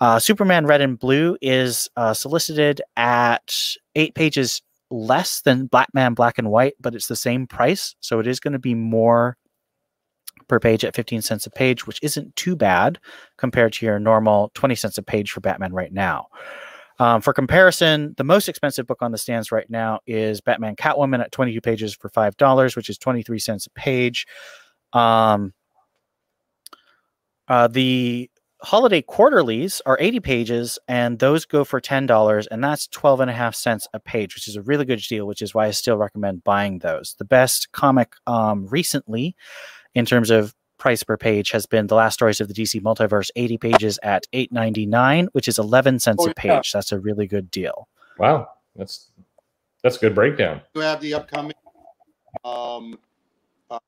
Uh, Superman Red and Blue is uh, solicited at eight pages less than Batman Black and White, but it's the same price. So it is going to be more per page at fifteen cents a page, which isn't too bad compared to your normal twenty cents a page for Batman right now. Um, for comparison, the most expensive book on the stands right now is Batman Catwoman at twenty-two pages for five dollars, which is twenty-three cents a page. Um, uh, the holiday quarterlies are eighty pages, and those go for ten dollars, and that's twelve and a half cents a page, which is a really good deal, which is why I still recommend buying those. The best comic um, recently in terms of price per page has been The Last Stories of the D C Multiverse, eighty pages at eight ninety-nine, which is eleven cents oh, a page. Yeah. That's a really good deal. Wow. That's, that's a good breakdown. We have the upcoming, um, uh,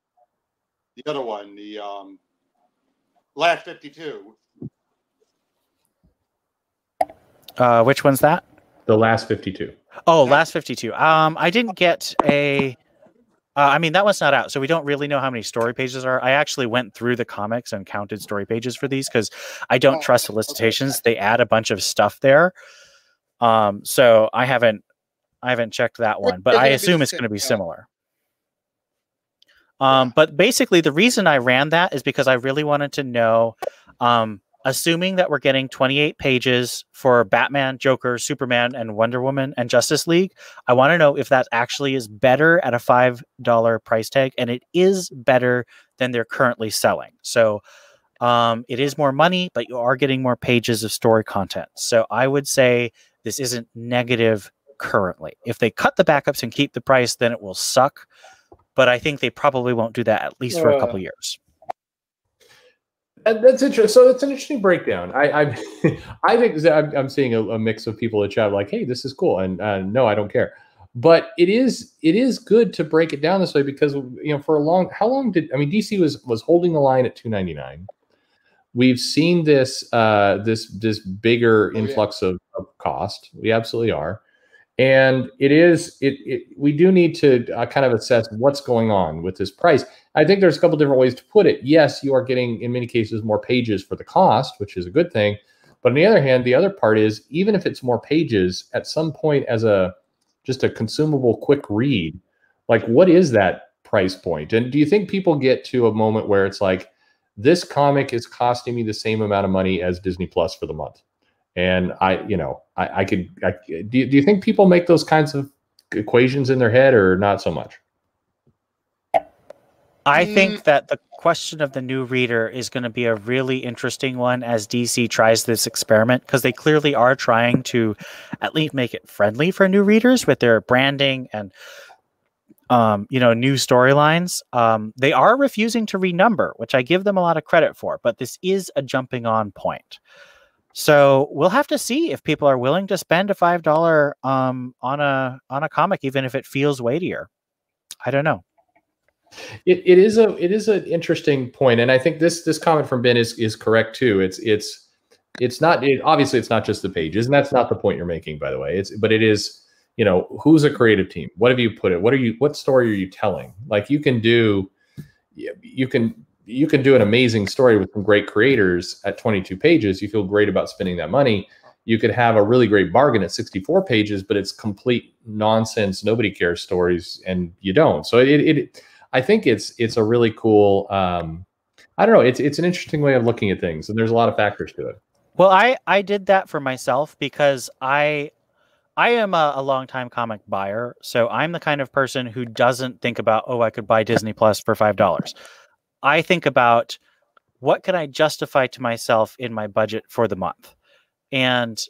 the other one, the um, Last fifty-two. Uh, which one's that? The Last fifty-two. Oh, Last fifty-two. Um, I didn't get a... Uh, I mean, that one's not out, so we don't really know how many story pages are. I actually went through the comics and counted story pages for these because I don't oh, trust solicitations. Okay. They add a bunch of stuff there, um, so I haven't, I haven't checked that one, but I assume it's going to be similar. Um, but basically, the reason I ran that is because I really wanted to know, um, assuming that we're getting twenty-eight pages for Batman, Joker, Superman, and Wonder Woman and Justice League, I want to know if that actually is better at a five dollar price tag, and it is better than they're currently selling. So um, it is more money, but you are getting more pages of story content. So I would say this isn't negative currently. If they cut the backups and keep the price, then it will suck. But I think they probably won't do that, at least for a couple of years. And that's interesting. So it's an interesting breakdown. I, I, I think I'm seeing a, a mix of people that chat like, "Hey, this is cool," and uh, "No, I don't care." But it is, it is good to break it down this way because you know for a long, how long did I mean D C was was holding the line at two ninety-nine. We've seen this uh, this this bigger oh, influx yeah. of, of cost. We absolutely are, and it is it, it we do need to uh, kind of assess what's going on with this price. I think there's a couple different ways to put it. Yes, you are getting, in many cases, more pages for the cost, which is a good thing. But on the other hand, the other part is, even if it's more pages, at some point as a just a consumable quick read, like what is that price point? And do you think people get to a moment where it's like, this comic is costing me the same amount of money as Disney Plus for the month? And I, you know, I, I could, I, do, do you think people make those kinds of equations in their head or not so much? I think that the question of the new reader is going to be a really interesting one as D C tries this experiment, because they clearly are trying to at least make it friendly for new readers with their branding and, um, you know, new storylines. Um, they are refusing to renumber, which I give them a lot of credit for, but this is a jumping on point. So we'll have to see if people are willing to spend a five dollar um, on a, on a comic, even if it feels weightier. I don't know. It, it is a it is an interesting point, and I think this this comment from Ben is is correct too. It's it's it's not it, obviously it's not just the pages, and that's not the point you're making, by the way. It's but it is you know who's a creative team. What have you put it? What are you? What story are you telling? Like you can do, you can you can do an amazing story with some great creators at twenty-two pages. You feel great about spending that money. You could have a really great bargain at sixty-four pages, but it's complete nonsense. Nobody cares stories, and you don't. So it it. I think it's it's a really cool. Um, I don't know. It's it's an interesting way of looking at things, and there's a lot of factors to it. Well, I I did that for myself because I I am a, a longtime comic buyer, so I'm the kind of person who doesn't think about oh I could buy Disney Plus for five dollars. I think about what can I justify to myself in my budget for the month, and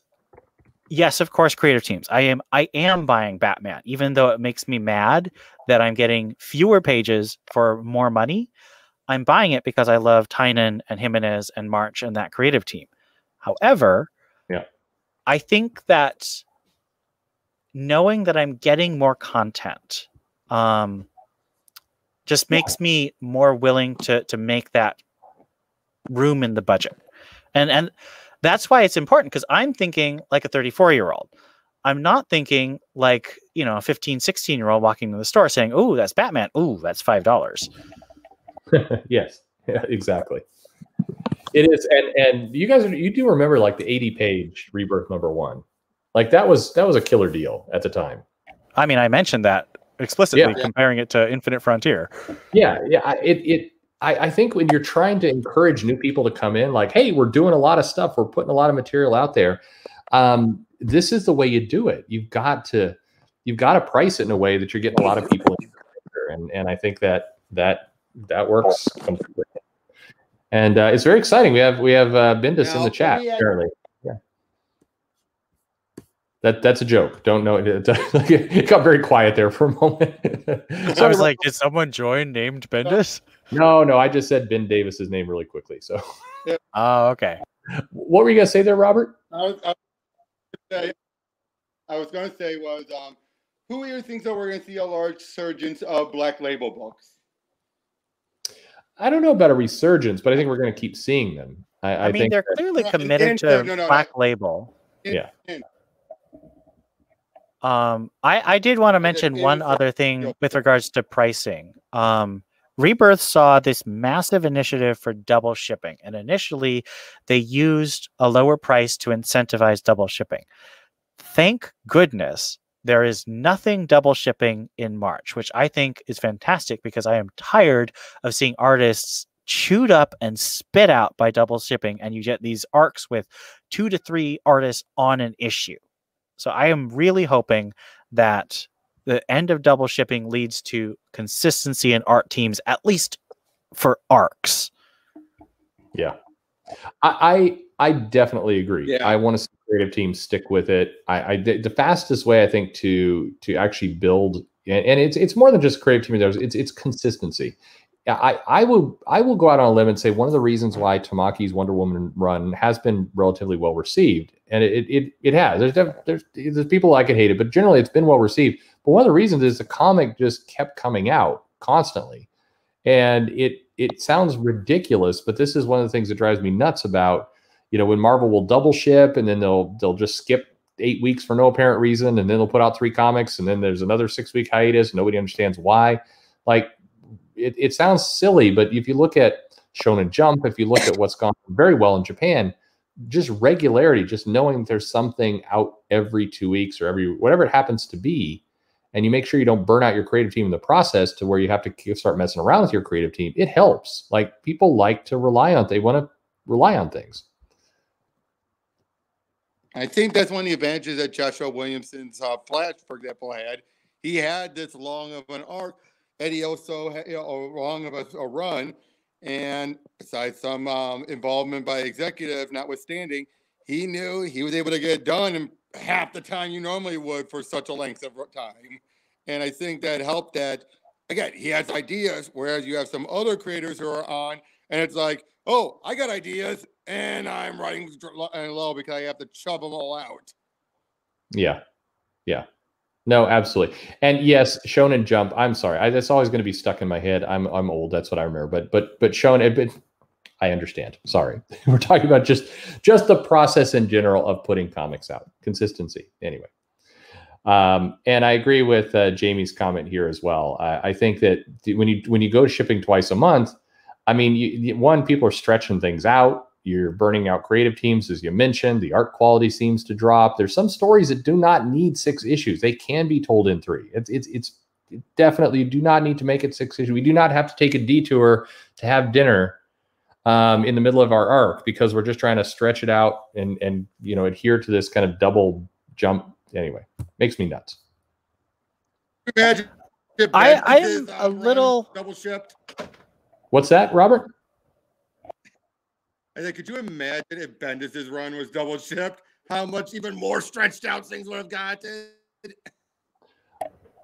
yes, of course, creative teams. I am I am buying Batman, even though it makes me mad that I'm getting fewer pages for more money. I'm buying it because I love Tynan and Jimenez and March and that creative team. However, yeah. I think that knowing that I'm getting more content um, just makes me more willing to to make that room in the budget. And and that's why it's important, because I'm thinking like a thirty-four-year-old. I'm not thinking like, you know, a fifteen, sixteen-year-old walking to the store saying, oh, that's Batman. Oh, that's five dollars. Yes, yeah, exactly. It is. And, and you guys, you do remember like the eighty-page Rebirth number one. Like that was, that was a killer deal at the time. I mean, I mentioned that explicitly yeah, yeah. comparing it to Infinite Frontier. Yeah, yeah, it it. I think when you're trying to encourage new people to come in, like, hey, we're doing a lot of stuff. We're putting a lot of material out there. Um, this is the way you do it. You've got to, you've got to price it in a way that you're getting a lot of people in your and and I think that that that works completely. And uh, it's very exciting. We have we have uh, Bendis now, in the chat. Apparently, yeah. That that's a joke. Don't know. It got very quiet there for a moment. So I was like, did someone join named Bendis? No, no. I just said Ben Davis's name really quickly. So. Oh, uh, okay. What were you gonna say there, Robert? I was, I was gonna say, I was gonna say was um, who here thinks that we're gonna see a large surge of Black Label books? I don't know about a resurgence, but I think we're gonna keep seeing them. I, I, I mean, think they're clearly committed to no, no, no, Black no. Label. In, yeah. In. Um, I, I did want to mention one other thing with regards to pricing. Um, Rebirth saw this massive initiative for double shipping, and initially they used a lower price to incentivize double shipping. Thank goodness there is nothing double shipping in March, which I think is fantastic because I am tired of seeing artists chewed up and spit out by double shipping, and you get these arcs with two to three artists on an issue. So I am really hoping that the end of double shipping leads to consistency in art teams, at least for arcs. Yeah, I I, I definitely agree. Yeah. I want to see creative teams stick with it. I, I the fastest way I think to to actually build, and it's it's more than just creative teams. It's it's consistency. I I will I will go out on a limb and say one of the reasons why Tamaki's Wonder Woman run has been relatively well received, and it it it has. There's there's there's people like it hate it, but generally it's been well received. But one of the reasons is the comic just kept coming out constantly, and it it sounds ridiculous, but this is one of the things that drives me nuts about, you know, when Marvel will double ship and then they'll they'll just skip eight weeks for no apparent reason, and then they'll put out three comics, and then there's another six week hiatus, and nobody understands why, like. It, it sounds silly, but if you look at Shonen Jump, if you look at what's gone very well in Japan, just regularity, just knowing there's something out every two weeks or every whatever it happens to be, and you make sure you don't burn out your creative team in the process to where you have to start messing around with your creative team. It helps. Like people like to rely on, they want to rely on things. I think that's one of the advantages that Joshua Williamson's uh, Flash, for example, had. He had this long of an arc. Eddie also had, you know, long of a, a run, and besides some um, involvement by executive notwithstanding, he knew he was able to get it done in half the time you normally would for such a length of time. And I think that helped that, again, he has ideas, whereas you have some other creators who are on, and it's like, oh, I got ideas, and I'm writing low because I have to chub them all out. Yeah, yeah. No, absolutely. And yes, Shonen Jump, I'm sorry. I, that's always going to be stuck in my head. I'm I'm old. That's what I remember. But but but Shonen, but I understand. Sorry. We're talking about just just the process in general of putting comics out. Consistency. Anyway. Um, and I agree with uh, Jamie's comment here as well. I, I think that when you when you go shipping twice a month, I mean, you, one, people are stretching things out. You're burning out creative teams, as you mentioned. The art quality seems to drop. There's some stories that do not need six issues. They can be told in three. It's it's it's definitely, you do not need to make it six issues. We do not have to take a detour to have dinner um, in the middle of our arc because we're just trying to stretch it out and and you know adhere to this kind of double jump. Anyway, makes me nuts. I I am a little double shipped. What's that, Robert? I think, could you imagine if Bendis's run was double shipped, how much even more stretched out things would have gotten?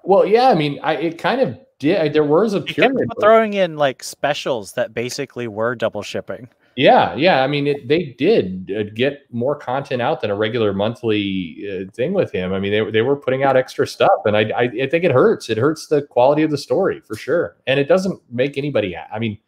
Well, yeah, I mean, I it kind of did. There was a period throwing in like specials that basically were double shipping. Yeah, yeah. I mean, it, they did get more content out than a regular monthly uh, thing with him. I mean, they they were putting out extra stuff, and I, I I think it hurts. It hurts the quality of the story for sure, and it doesn't make anybody. I mean.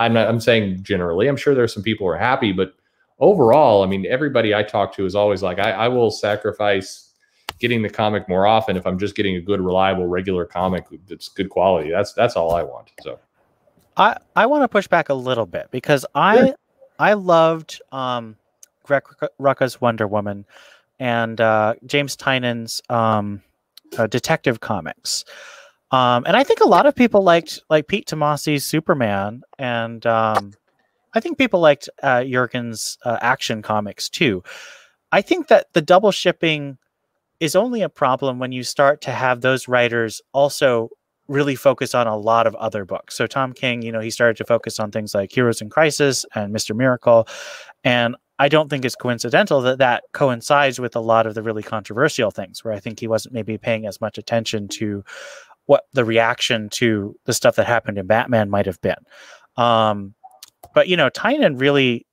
I'm not, I'm saying generally, I'm sure there's some people who are happy, but overall, I mean, everybody I talk to is always like, I, I will sacrifice getting the comic more often if I'm just getting a good, reliable, regular comic that's good quality. That's, that's all I want. So I, I want to push back a little bit because I, yeah. I loved, um, Greg Rucka's Wonder Woman and, uh, James Tynan's, um, uh, Detective Comics. Um, and I think a lot of people liked like Pete Tomasi's Superman, and um, I think people liked uh, Jurgen's uh, Action Comics too. I think that the double shipping is only a problem when you start to have those writers also really focus on a lot of other books. So Tom King, you know, he started to focus on things like Heroes in Crisis and Mister Miracle, and I don't think it's coincidental that that coincides with a lot of the really controversial things where I think he wasn't maybe paying as much attention to what the reaction to the stuff that happened in Batman might have been. Um, but, you know, Tynan really,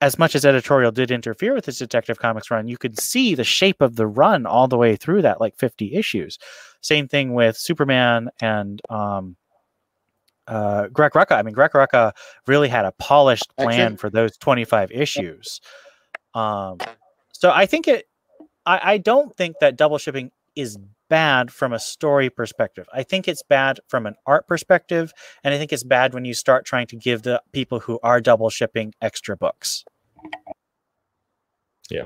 as much as editorial did interfere with his Detective Comics run, you could see the shape of the run all the way through that, like fifty issues. Same thing with Superman and um, uh, Greg Rucka. I mean, Greg Rucka really had a polished plan for those twenty-five issues. Um, so I think it, I, I don't think that double shipping is bad from a story perspective. I think it's bad from an art perspective, and I think it's bad when you start trying to give the people who are double shipping extra books. Yeah,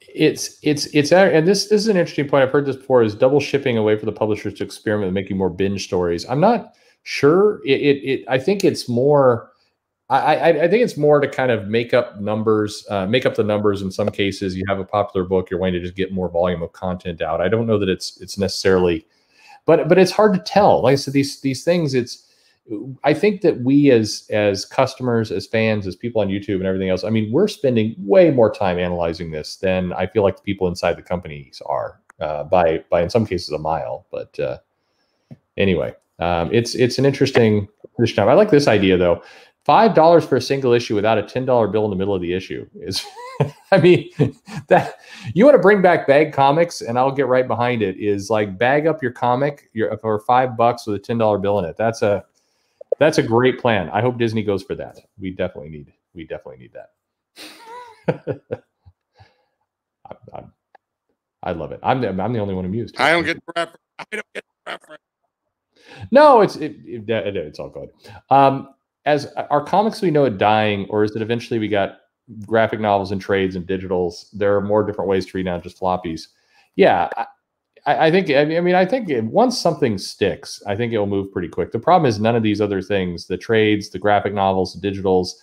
it's it's it's and this, this is an interesting point. I've heard this before: is double shipping a way for the publishers to experiment with making more binge stories? I'm not sure. It it, it I think it's more. I, I, I think it's more to kind of make up numbers, uh, make up the numbers. In some cases, you have a popular book, you're wanting to just get more volume of content out. I don't know that it's it's necessarily, but but it's hard to tell. Like I said, these these things. It's I think that we as as customers, as fans, as people on YouTube and everything else. I mean, we're spending way more time analyzing this than I feel like the people inside the companies are uh, by by in some cases a mile. But uh, anyway, um, it's it's an interesting time. I like this idea though. five dollars for a single issue without a ten dollar bill in the middle of the issue is, I mean, that you want to bring back bag comics, and I'll get right behind it, is like bag up your comic your, for five bucks with a ten dollar bill in it. That's a, that's a great plan. I hope Disney goes for that. We definitely need, we definitely need that. I, I, I love it. I'm the, I'm the only one amused. I don't get the reference. I don't get the reference. No, it's, it, it, it, it's all good. Um, As our comics we know are dying, or is it eventually we got graphic novels and trades and digitals? There are more different ways to read now, just floppies. Yeah, I, I think, I mean, I think once something sticks, I think it'll move pretty quick. The problem is none of these other things, the trades, the graphic novels, the digitals,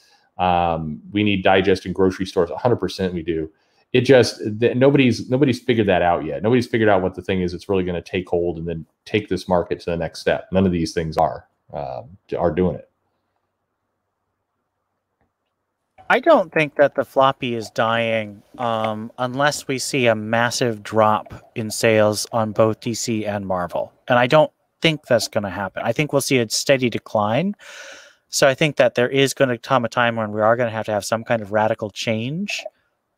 um, we need digest in grocery stores, one hundred percent we do. It just, the, nobody's nobody's figured that out yet. Nobody's figured out what the thing is that's really going to take hold and then take this market to the next step. None of these things are, uh, are doing it. I don't think that the floppy is dying um, unless we see a massive drop in sales on both D C and Marvel. And I don't think that's going to happen. I think we'll see a steady decline. So I think that there is going to come a time when we are going to have to have some kind of radical change.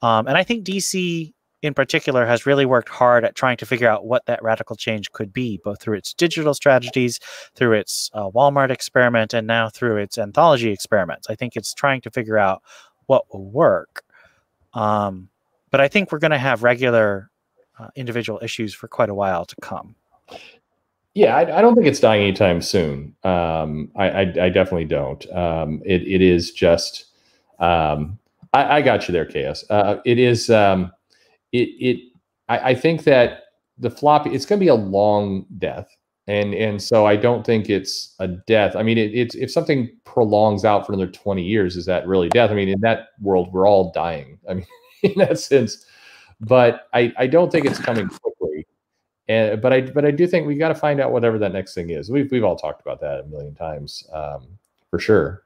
Um, and I think D C in particular has really worked hard at trying to figure out what that radical change could be, both through its digital strategies, through its uh, Walmart experiment, and now through its anthology experiments. I think it's trying to figure out what will work. Um, but I think we're going to have regular uh, individual issues for quite a while to come. Yeah, I, I don't think it's dying anytime soon. Um, I, I, I definitely don't. Um, it, it is just, um, I, I got you there, K S. Uh, it is... Um, It, it, I, I think that the floppy, it's going to be a long death. And, and so I don't think it's a death. I mean, it, it's, if something prolongs out for another twenty years, is that really death? I mean, in that world, we're all dying, I mean, in that sense, but I, I don't think it's coming quickly. And, but I, but I do think we got to find out whatever that next thing is. We've, we've all talked about that a million times, um, for sure.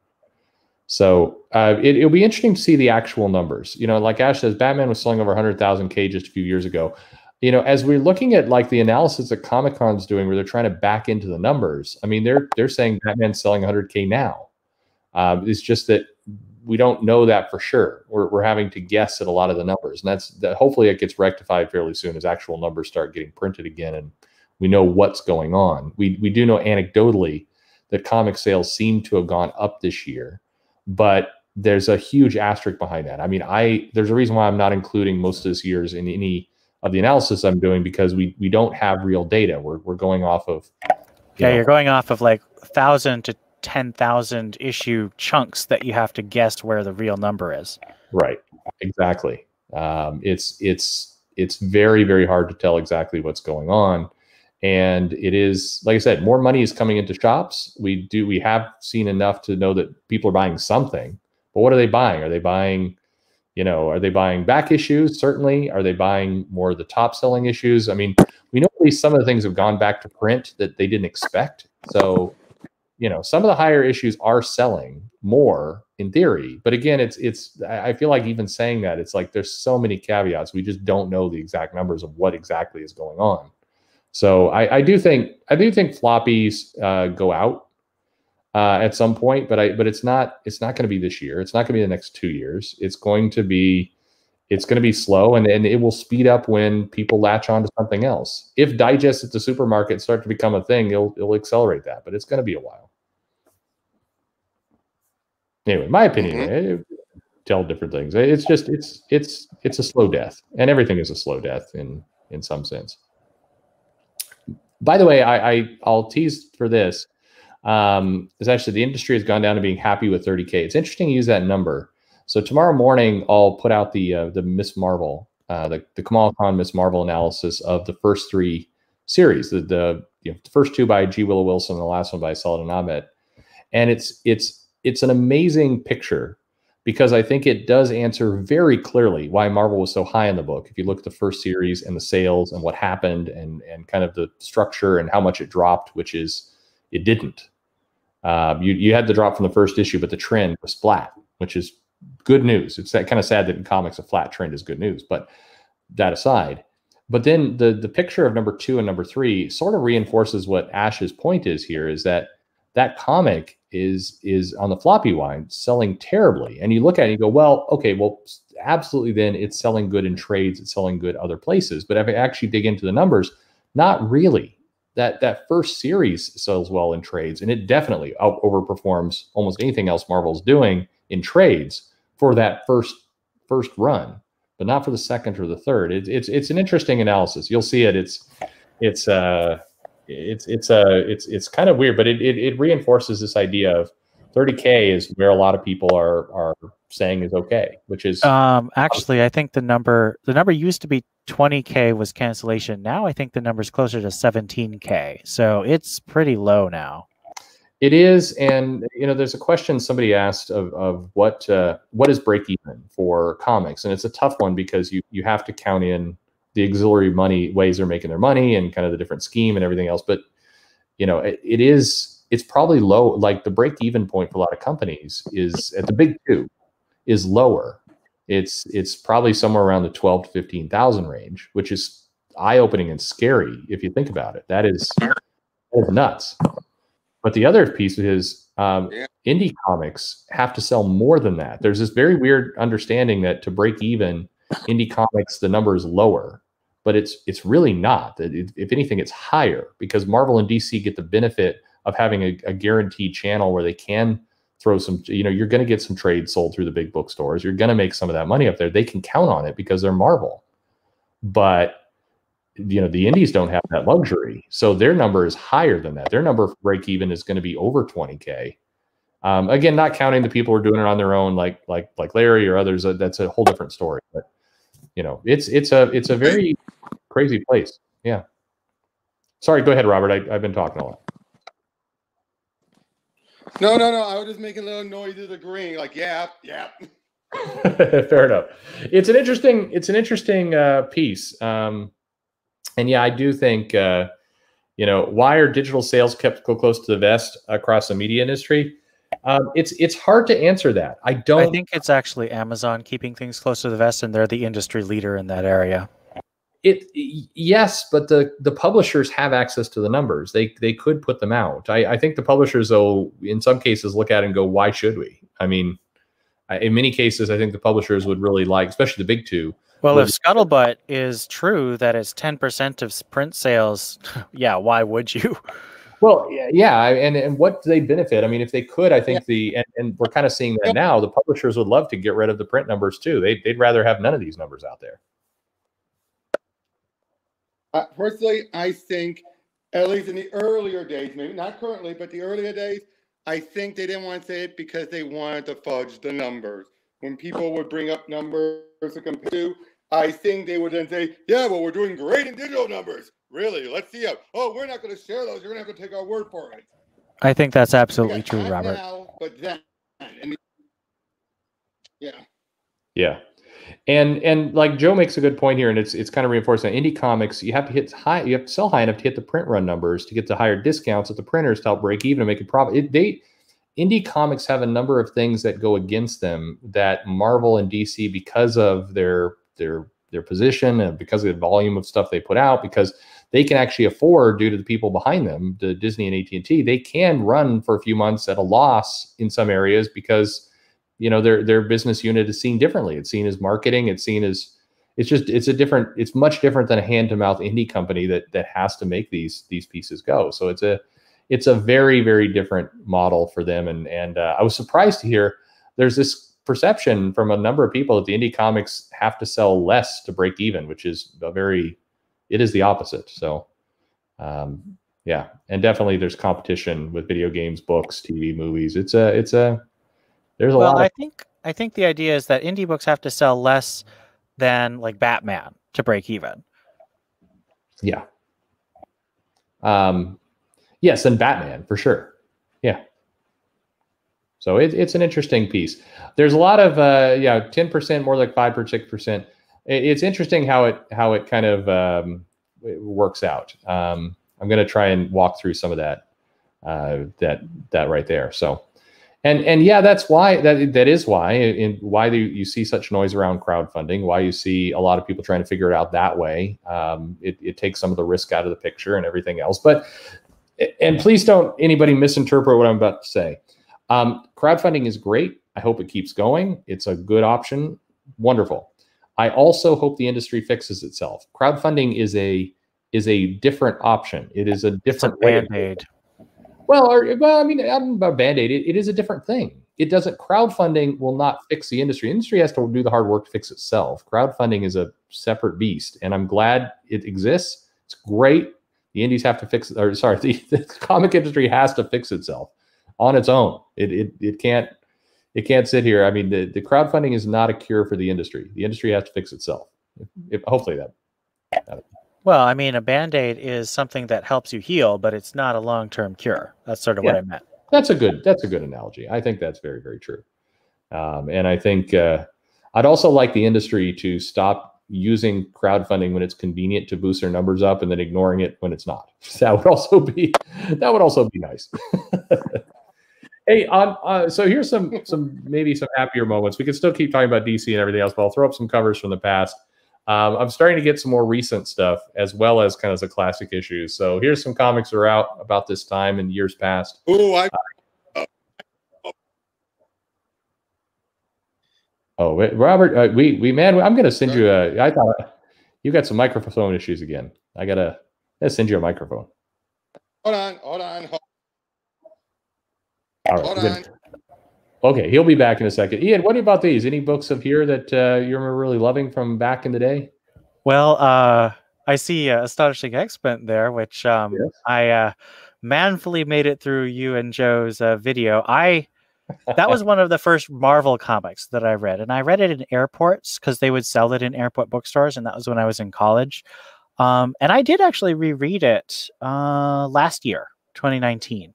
So uh, it, it'll be interesting to see the actual numbers. You know, like Ash says, Batman was selling over one hundred thousand K just a few years ago. You know, as we're looking at like the analysis that Comic-Con's doing where they're trying to back into the numbers, I mean, they're they're saying Batman's selling one hundred K now. Uh, it's just that we don't know that for sure. We're, we're having to guess at a lot of the numbers. And that's that. Hopefully it gets rectified fairly soon as actual numbers start getting printed again and we know what's going on. We, we do know anecdotally that comic sales seem to have gone up this year. But there's a huge asterisk behind that. I mean, I there's a reason why I'm not including most of this year's in any of the analysis I'm doing, because we we don't have real data. We're we're going off of you yeah, know, you're going off of like thousand to ten thousand issue chunks that you have to guess where the real number is. Right, exactly. Um, it's it's it's very very hard to tell exactly what's going on, and it is, like I said, more money is coming into shops. We do we have seen enough to know that people are buying something, but what are they buying? Are they buying, you know, are they buying back issues? Certainly. Are they buying more of the top selling issues? I mean, we know at least some of the things have gone back to print that they didn't expect. So you know, some of the higher issues are selling more in theory, but again, it's, it's, I feel like even saying that, it's like, there's so many caveats. We just don't know the exact numbers of what exactly is going on. So I, I do think, I do think floppies uh, go out uh, at some point, but I, but it's not, it's not going to be this year. It's not going to be the next two years. It's going to be, it's going to be slow, and, and it will speed up when people latch on to something else. If digests at the supermarket start to become a thing, it'll, it'll accelerate that, but it's going to be a while. Anyway, my opinion, mm-hmm. I tell different things. It's just, it's, it's, it's a slow death, and everything is a slow death in, in some sense. By the way, I, I I'll tease for this. Um, is actually the industry has gone down to being happy with thirty K. It's interesting to use that number. So tomorrow morning, I'll put out the uh, the Miz Marvel, uh, the the Kamala Khan Miz Marvel analysis of the first three series, the the, you know, the first two by G. Willow Wilson, and the last one by Saladin Ahmed, and it's it's it's an amazing picture because I think it does answer very clearly why Marvel was so high in the book. If you look at the first series and the sales and what happened and and kind of the structure and how much it dropped, which is it didn't. Uh, you you had the drop from the first issue, but the trend was flat, which is good news. It's that kind of sad that in comics, a flat trend is good news, but that aside, but then the, the picture of number two and number three sort of reinforces what Ash's point is here, is that that comic is, is on the floppy wine selling terribly. And you look at it and you go, well, okay, well, absolutely. Then it's selling good in trades. It's selling good other places. But if I actually dig into the numbers, not really. That, that first series sells well in trades, and it definitely out overperforms almost anything else Marvel's doing in trades for that first first run, but not for the second or the third. It, it's it's an interesting analysis. You'll see it. It's it's uh it's it's uh it's it's kind of weird, but it it, it reinforces this idea of thirty K is where a lot of people are are saying is okay, which is um actually I think the number the number used to be twenty K was cancellation. Now I think the number's closer to seventeen K. So it's pretty low now. It is, and you know, there's a question somebody asked of of what uh, what is break even for comics, and it's a tough one because you you have to count in the auxiliary money ways they're making their money and kind of the different scheme and everything else. But you know, it, it is it's probably low. Like the break even point for a lot of companies is at the big two is lower. It's it's probably somewhere around the twelve to fifteen thousand range, which is eye opening and scary if you think about it. That is, that is nuts. But the other piece is um, yeah. indie comics have to sell more than that. There's this very weird understanding that to break even, indie comics, the number is lower. But it's it's really not. It, if anything, it's higher because Marvel and D C get the benefit of having a, a guaranteed channel where they can throw some, you know, you're going to get some trade sold through the big bookstores. You're going to make some of that money up there. They can count on it because they're Marvel. But you know, the indies don't have that luxury. So their number is higher than that. Their number for break even is going to be over twenty K. Um, again, not counting the people who are doing it on their own, like, like, like Larry or others. Uh, that's a whole different story, but you know, it's, it's a, it's a very crazy place. Yeah. Sorry. Go ahead, Robert. I, I've been talking a lot. No, no, no. I was just making little noises agreeing like, yeah, yeah. Fair enough. It's an interesting, it's an interesting uh, piece. Um, And yeah, I do think, uh, you know, why are digital sales kept so close to the vest across the media industry? Um, it's it's hard to answer that. I don't. I think it's actually Amazon keeping things close to the vest, and they're the industry leader in that area. It yes, but the the publishers have access to the numbers. They they could put them out. I, I think the publishers, though, in some cases, look at it and go, "Why should we?" I mean, in many cases, I think the publishers would really like, especially the big two. Well, if Scuttlebutt is true that it's ten percent of print sales, yeah, why would you? Well, yeah, and, and what do they benefit? I mean, if they could, I think yeah. the, and, and we're kind of seeing that now, the publishers would love to get rid of the print numbers too. They, they'd rather have none of these numbers out there. Uh, personally, I think, at least in the earlier days, maybe not currently, but the earlier days, I think they didn't want to say it because they wanted to fudge the numbers. When people would bring up numbers to compare to, I think they would then say, yeah, well, we're doing great in digital numbers. Really? Let's see. How. Oh, we're not going to share those. You're going to have to take our word for it. I think that's absolutely true, Robert. Now, but then, and, yeah. Yeah. And and like Joe makes a good point here, and it's it's kind of reinforced that indie comics, you have to hit high, you have to sell high enough to hit the print run numbers, to get the higher discounts at the printers to help break even and make a profit. It, they indie comics have a number of things that go against them that Marvel and D C, because of their their their position and because of the volume of stuff they put out, because they can actually afford, due to the people behind them, the Disney and A T and T, they can run for a few months at a loss in some areas because, you know, their their business unit is seen differently. It's seen as marketing. It's seen as, it's just, it's a different, it's much different than a hand-to-mouth indie company that that has to make these these pieces go. So it's a it's a very, very different model for them. And and uh, I was surprised to hear there's this perception from a number of people that the indie comics have to sell less to break even, which is a very It is the opposite. So, um, yeah, and definitely there's competition with video games, books, T V, movies. It's a, it's a, there's a well, lot. Well, I think I think the idea is that indie books have to sell less than like Batman to break even. Yeah. Um, yes, and Batman for sure. Yeah. So it, it's an interesting piece. There's a lot of uh, yeah, ten percent more like five percent, six percent. It's interesting how it how it kind of um, it works out. Um, I'm going to try and walk through some of that uh, that that right there. So, and and yeah, that's why that that is why in why do you see such noise around crowdfunding? Why you see a lot of people trying to figure it out that way? Um, it it takes some of the risk out of the picture and everything else. But and please don't anybody misinterpret what I'm about to say. Um, crowdfunding is great. I hope it keeps going. It's a good option. Wonderful. I also hope the industry fixes itself. Crowdfunding is a is a different option. It is a different it's a Band-Aid. Well, or, well, I mean, I'm about Band-Aid. It, it is a different thing. It doesn't. Crowdfunding will not fix the industry. Industry has to do the hard work to fix itself. Crowdfunding is a separate beast, and I'm glad it exists. It's great. The indies have to fix, or sorry, the, the comic industry has to fix itself on its own. It it it can't. It can't sit here. I mean, the, the crowdfunding is not a cure for the industry. The industry has to fix itself. If, hopefully that, that. Well, I mean, a Band-Aid is something that helps you heal, but it's not a long-term cure. That's sort of yeah, what I meant. That's a good, that's a good analogy. I think that's very, very true. Um, and I think uh, I'd also like the industry to stop using crowdfunding when it's convenient to boost their numbers up and then ignoring it when it's not. That would also be, that would also be nice. Hey, on, uh, so here's some some maybe some happier moments. We can still keep talking about D C and everything else, but I'll throw up some covers from the past. Um, I'm starting to get some more recent stuff as well as kind of the classic issues. So here's some comics that are out about this time and years past. Ooh, I, uh, oh, oh wait, Robert, uh, we we man, I'm gonna send you a. I thought you got some microphone issues again. I gotta let's send you a microphone. Hold on, hold on. Hold All right, Hold on. Okay, he'll be back in a second. Ian, what about these? Any books up here that uh, you remember really loving from back in the day? Well, uh, I see uh, Astonishing X-Men there, which um, yes. I uh, manfully made it through you and Joe's uh, video. I That was one of the first Marvel comics that I read, and I read it in airports because they would sell it in airport bookstores, and that was when I was in college. Um, and I did actually reread it uh, last year, twenty nineteen.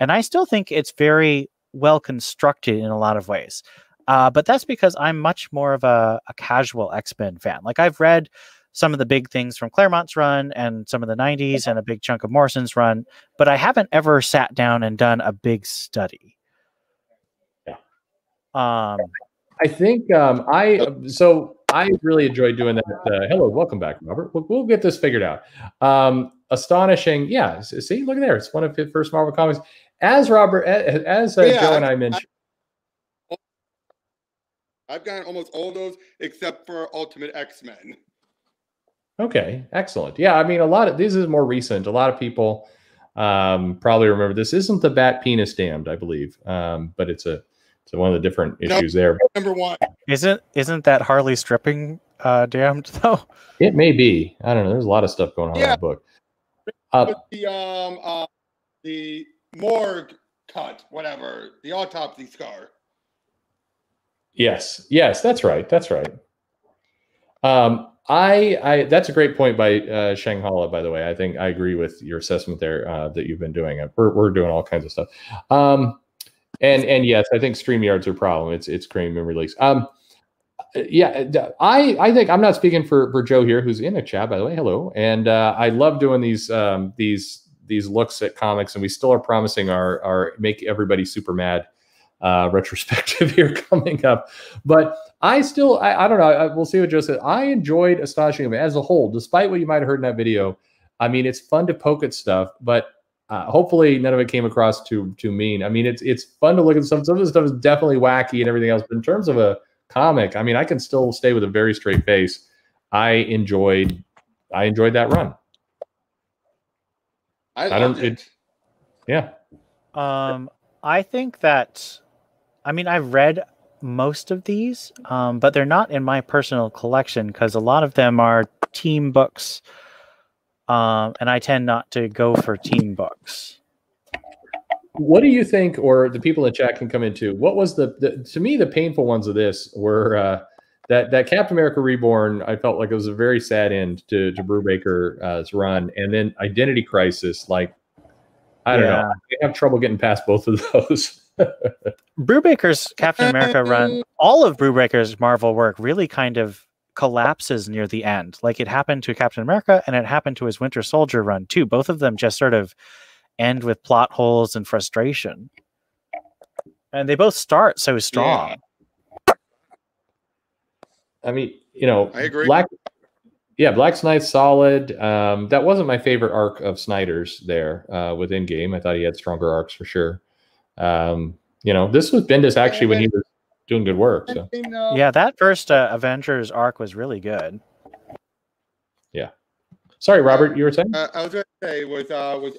And I still think it's very well constructed in a lot of ways. Uh, but that's because I'm much more of a, a casual X-Men fan. Like I've read some of the big things from Claremont's run and some of the nineties and a big chunk of Morrison's run, but I haven't ever sat down and done a big study. Yeah. Um, I think um, I, so I really enjoyed doing that. Uh, hello, welcome back, Robert. We'll, we'll get this figured out. Um, astonishing. Yeah. See, look at there. It's one of his first Marvel comics. As Robert, as uh, yeah, Joe and I mentioned, I've gotten almost all those except for Ultimate X-Men. Okay, excellent. Yeah, I mean, a lot of this is more recent. A lot of people um, probably remember this. Isn't the Bat Penis Damned? I believe, um, but it's a it's one of the different issues no, there. Number one isn't isn't that Harley stripping uh, damned though? It may be. I don't know. There's a lot of stuff going on yeah. in that book. Uh, the um, uh, the morgue cut, whatever, the autopsy scar. Yes, yes, that's right, that's right. Um, I, I, that's a great point by uh, Shanghala, by the way. I think I agree with your assessment there uh, that you've been doing. We're we're doing all kinds of stuff. Um, and and yes, I think StreamYard's a problem. It's it's creating memory leaks. Um, yeah, I, I think I'm not speaking for, for Joe here, who's in the chat, by the way. Hello. And uh, I love doing these um, these these looks at comics, and we still are promising our our make everybody super mad uh, retrospective here coming up. But I still, I, I don't know. I, we'll see what Joe said. I enjoyed Astonishing Him as a whole, despite what you might have heard in that video. I mean, it's fun to poke at stuff, but uh, hopefully none of it came across too too mean. I mean, it's it's fun to look at some. Some of the stuff is definitely wacky and everything else. But in terms of a comic, I mean, I can still stay with a very straight face. I enjoyed, I enjoyed that run. I, I don't, it. it. Yeah. Um, I think that, I mean, I've read most of these, um, but they're not in my personal collection because a lot of them are team books, um, and I tend not to go for team books. What do you think, or the people in the chat can come into, what was the, the to me, the painful ones of this were uh, that that Captain America Reborn, I felt like it was a very sad end to, to Brubaker's run. And then Identity Crisis, like, I don't yeah. know. I have trouble getting past both of those. Brubaker's Captain America run, all of Brubaker's Marvel work really kind of collapses near the end. Like, it happened to Captain America and it happened to his Winter Soldier run too. Both of them just sort of end with plot holes and frustration, and they both start so strong. Yeah. I mean, you know, I agree. Black, yeah, Black Snight's solid. Um, that wasn't my favorite arc of Snyder's there uh, with Endgame. I thought he had stronger arcs for sure. Um, you know, this was Bendis actually when he was doing good work. So yeah, that first uh, Avengers arc was really good. Yeah. Sorry, Robert, you were saying? Uh, I was going to say with uh, with.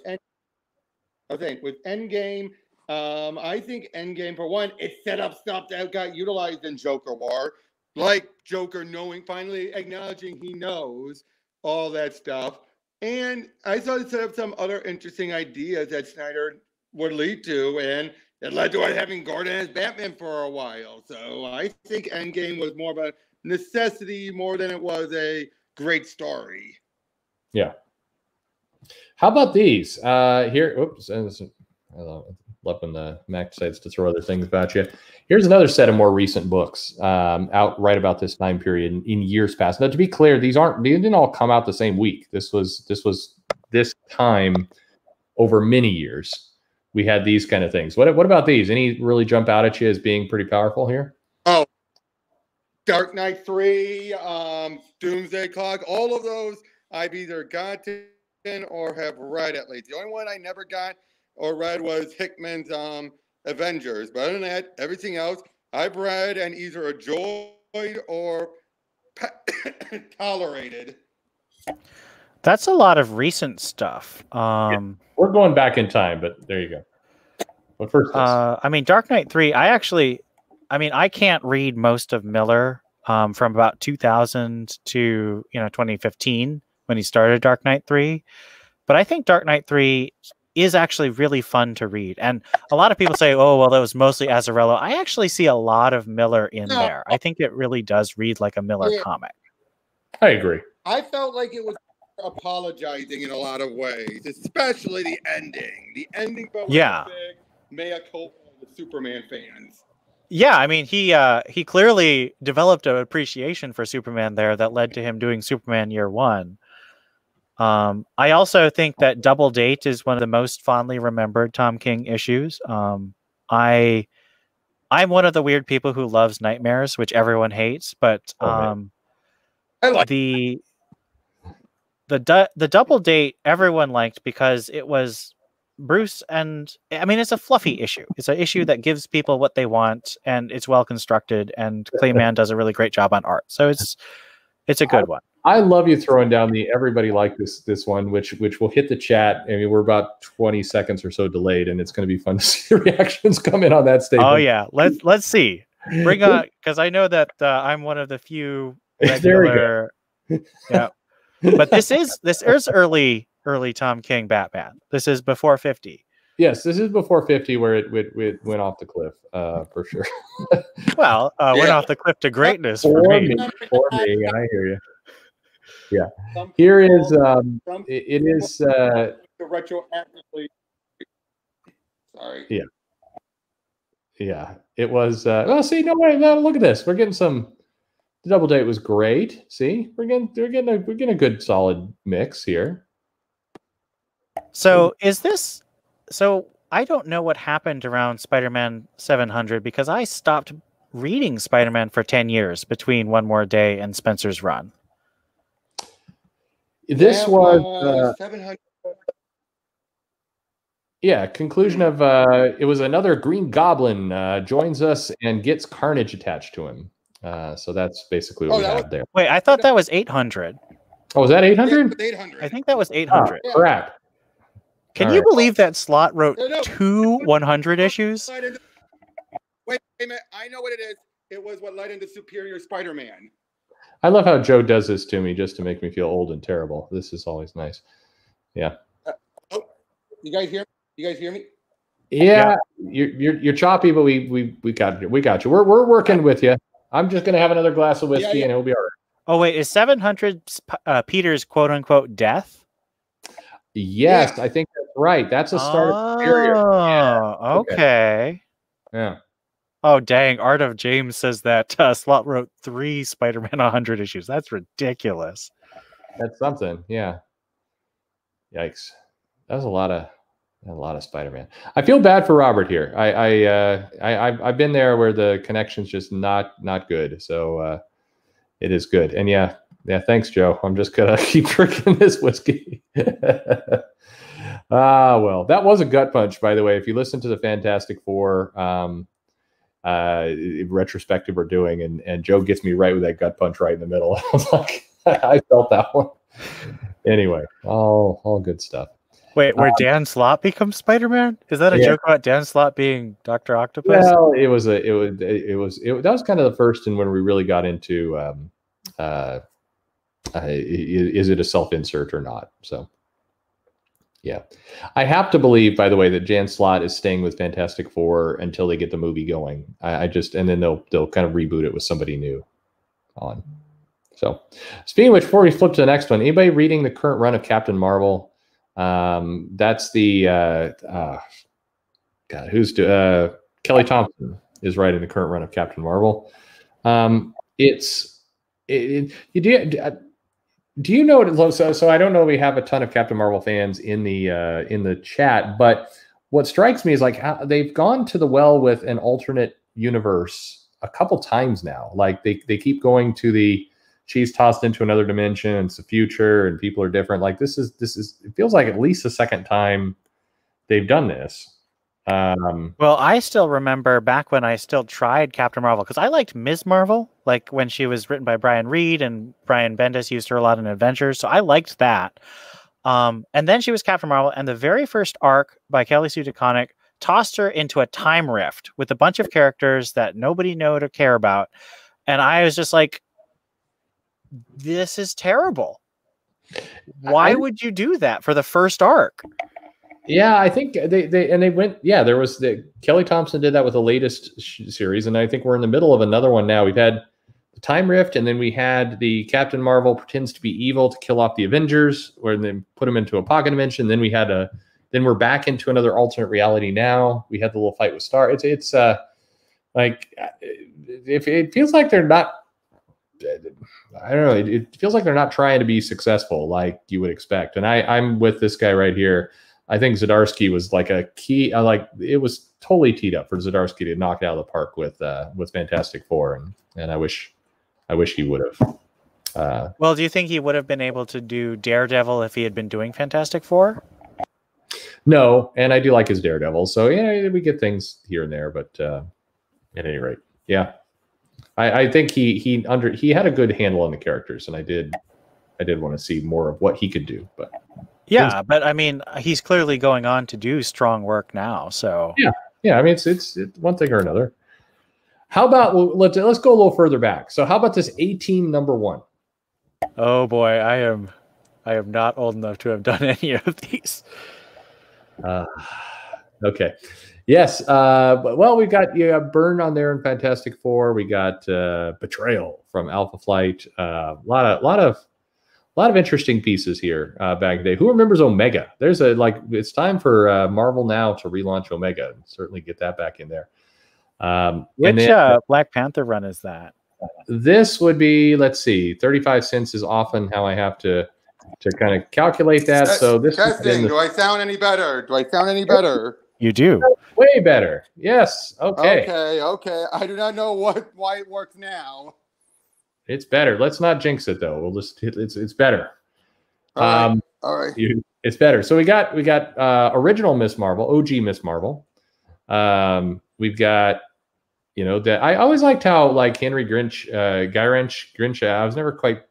I think with Endgame, um, I think Endgame, for one, it set up stuff that got utilized in Joker War, like Joker knowing, finally acknowledging he knows all that stuff. And I saw it set up some other interesting ideas that Snyder would lead to, and it led to us having Gordon as Batman for a while. So I think Endgame was more of a necessity more than it was a great story. Yeah. How about these? Uh, here, oops, I love when the Mac decides to throw other things about you. Here's another set of more recent books um, out right about this time period in, in years past. Now, to be clear, these aren't, they didn't all come out the same week. This was this was this time over many years. We had these kind of things. What what about these? Any really jump out at you as being pretty powerful here? Oh, Dark Knight three, um, Doomsday Clock, all of those I've either got to or have read at least. The only one I never got or read was Hickman's um, Avengers. But other than that, everything else I've read and either enjoyed or tolerated. That's a lot of recent stuff. Um, yeah. We're going back in time, but there you go. But first, uh, I mean, Dark Knight three, I actually, I mean, I can't read most of Miller um, from about two thousand to, you know, twenty fifteen. When he started Dark Knight three. But I think Dark Knight three is actually really fun to read. And a lot of people say, oh, well, that was mostly Azzarello. I actually see a lot of Miller in no. there. I think it really does read like a Miller yeah. comic. I agree. I felt like it was apologizing in a lot of ways, especially the ending. The ending, but yeah. mea culpa with Superman fans. Yeah, I mean, he uh, he clearly developed an appreciation for Superman there that led to him doing Superman Year One. Um, I also think that Double Date is one of the most fondly remembered Tom King issues. Um, I, I'm one of the weird people who loves Nightmares, which everyone hates, but, um, oh, I like the, the, du the Double Date everyone liked because it was Bruce and, I mean, it's a fluffy issue. It's an issue that gives people what they want and it's well constructed, and Clayman does a really great job on art. So it's, it's a good one. I love you throwing down the everybody like this this one, which which will hit the chat. I mean, we're about twenty seconds or so delayed, and it's going to be fun to see reactions come in on that statement. Oh yeah, let's let's see. Bring on, because I know that uh, I'm one of the few regular. There we go. Yeah, but this is this is early early Tom King Batman. This is before fifty. Yes, this is before fifty, where it, it, it went off the cliff, uh, for sure. Well, uh, went off the cliff to greatness for, for me. me. For me, I hear you. Yeah, some here people, is um, it, it is uh, retroactively. Sorry. Yeah, yeah, it was. Uh, well, see, no way. No, look at this. We're getting some The double date was great. See, we're getting we're getting a we're getting a good solid mix here. So is this? So I don't know what happened around Spider-Man seven hundred because I stopped reading Spider-Man for ten years between One More Day and Spencer's Run. This was, was uh, seven hundred. Yeah, conclusion of uh, it was another Green Goblin uh, joins us and gets Carnage attached to him. Uh, so that's basically what oh, we had was, there. Wait, I thought that was eight hundred. Oh, was that eight hundred? Yeah, eight hundred. I think that was eight hundred. Oh, crap. Can All you right. believe that Slott wrote no, no. two one hundred issues? Wait, wait a minute. I know what it is. It was what led into Superior Spider-Man. I love how Joe does this to me just to make me feel old and terrible. This is always nice. Yeah. Uh, oh, you guys hear me? You guys hear me? Yeah. yeah. You're, you're, you're choppy, but we, we, we got you. We got you. We're, we're working with you. I'm just going to have another glass of whiskey yeah, yeah. and it'll be all right. Oh, wait. Is seven hundred uh, Peter's quote-unquote death? Yes, yeah. I think that's right. That's a start. Oh, yeah. okay. Yeah. Oh, dang. Art of James says that uh, Slott wrote three Spider-Man one hundred issues. That's ridiculous. That's something. Yeah. Yikes. That was a lot of... a lot of Spider-Man. I feel bad for Robert here. I, I, uh, I, I've, I've been there where the connection's just not, not good. So uh, it is good. And yeah, yeah. Thanks, Joe. I'm just gonna keep drinking this whiskey. Ah, well, that was a gut punch, by the way. If you listen to the Fantastic Four um, uh, retrospective we're doing, and and Joe gets me right with that gut punch right in the middle. I was like, I felt that one. Anyway, all, all good stuff. Wait, where um, Dan Slott becomes Spider-Man? Is that a yeah. joke about Dan Slott being Doctor Octopus? Well, it was a, it was, it was, it, that was kind of the first, and when we really got into, um, uh, uh, is it a self-insert or not? So, yeah, I have to believe, by the way, that Dan Slott is staying with Fantastic Four until they get the movie going. I, I just, and then they'll they'll kind of reboot it with somebody new on. So, speaking of which, before we flip to the next one, anybody reading the current run of Captain Marvel? Um, that's the, uh, uh, God, who's, do, uh, Kelly Thompson is writing the current run of Captain Marvel. Um, it's, it, it, you do, do you know, what so, so I don't know, we have a ton of Captain Marvel fans in the, uh, in the chat, but what strikes me is like how they've gone to the well with an alternate universe a couple times now. Like they, they keep going to the, she's tossed into another dimension, and it's the future, and people are different. Like this is, this is, it feels like at least the second time they've done this. Um, well, I still remember back when I still tried Captain Marvel, because I liked Miz Marvel, like when she was written by Brian Reed, and Brian Bendis used her a lot in Adventures. So I liked that. Um, and then she was Captain Marvel, and the very first arc by Kelly Sue DeConnick tossed her into a time rift with a bunch of characters that nobody knows or care about. And I was just like, this is terrible. Why I, would you do that for the first arc? Yeah, I think they, they and they went, yeah, there was the Kelly Thompson did that with the latest series. And I think we're in the middle of another one now. We've had the time rift. And then we had the Captain Marvel pretends to be evil to kill off the Avengers, or then put them into a pocket dimension. Then we had a, then we're back into another alternate reality. Now we had the little fight with Star. It's, it's uh, like, if it feels like they're not, I don't know. It, it feels like they're not trying to be successful like you would expect. And I, I'm with this guy right here. I think Zdarsky was like a key. I like it was totally teed up for Zdarsky to knock it out of the park with uh, with Fantastic Four, and and I wish, I wish he would have. Uh, well, do you think he would have been able to do Daredevil if he had been doing Fantastic Four? No, and I do like his Daredevil. So yeah, we get things here and there, but uh, at any rate, yeah. I, I think he he under he had a good handle on the characters, and I did I did want to see more of what he could do. But yeah, but I mean, he's clearly going on to do strong work now. So yeah, yeah. I mean, it's it's, it's one thing or another. How about well, let's let's go a little further back. So how about this A-Team number one? Oh boy, I am I am not old enough to have done any of these. Uh, okay. Yes. Uh, well, we've got you got Byrne on there in Fantastic Four. We got uh, Betrayal from Alpha Flight. A uh, lot of, lot of, lot of interesting pieces here uh, back in the day. Who remembers Omega? There's a like. It's time for uh, Marvel now to relaunch Omega. Certainly get that back in there. Um, Which and then, uh, Black Panther run is that? This would be, let's see, thirty-five cents is often how I have to to kind of calculate that. So this testing. Do I sound any better? Do I sound any better? You do. Way better. Yes. Okay. Okay. Okay. I do not know what why it works now. It's better. Let's not jinx it though. We'll just it's it's better. All right. Um, All right. You, it's better. So we got we got uh, original Miz Marvel, O G Miz Marvel. Um, we've got. You know, that I always liked how like Henry Grinch, uh, Gyrich Grincha, I was never quite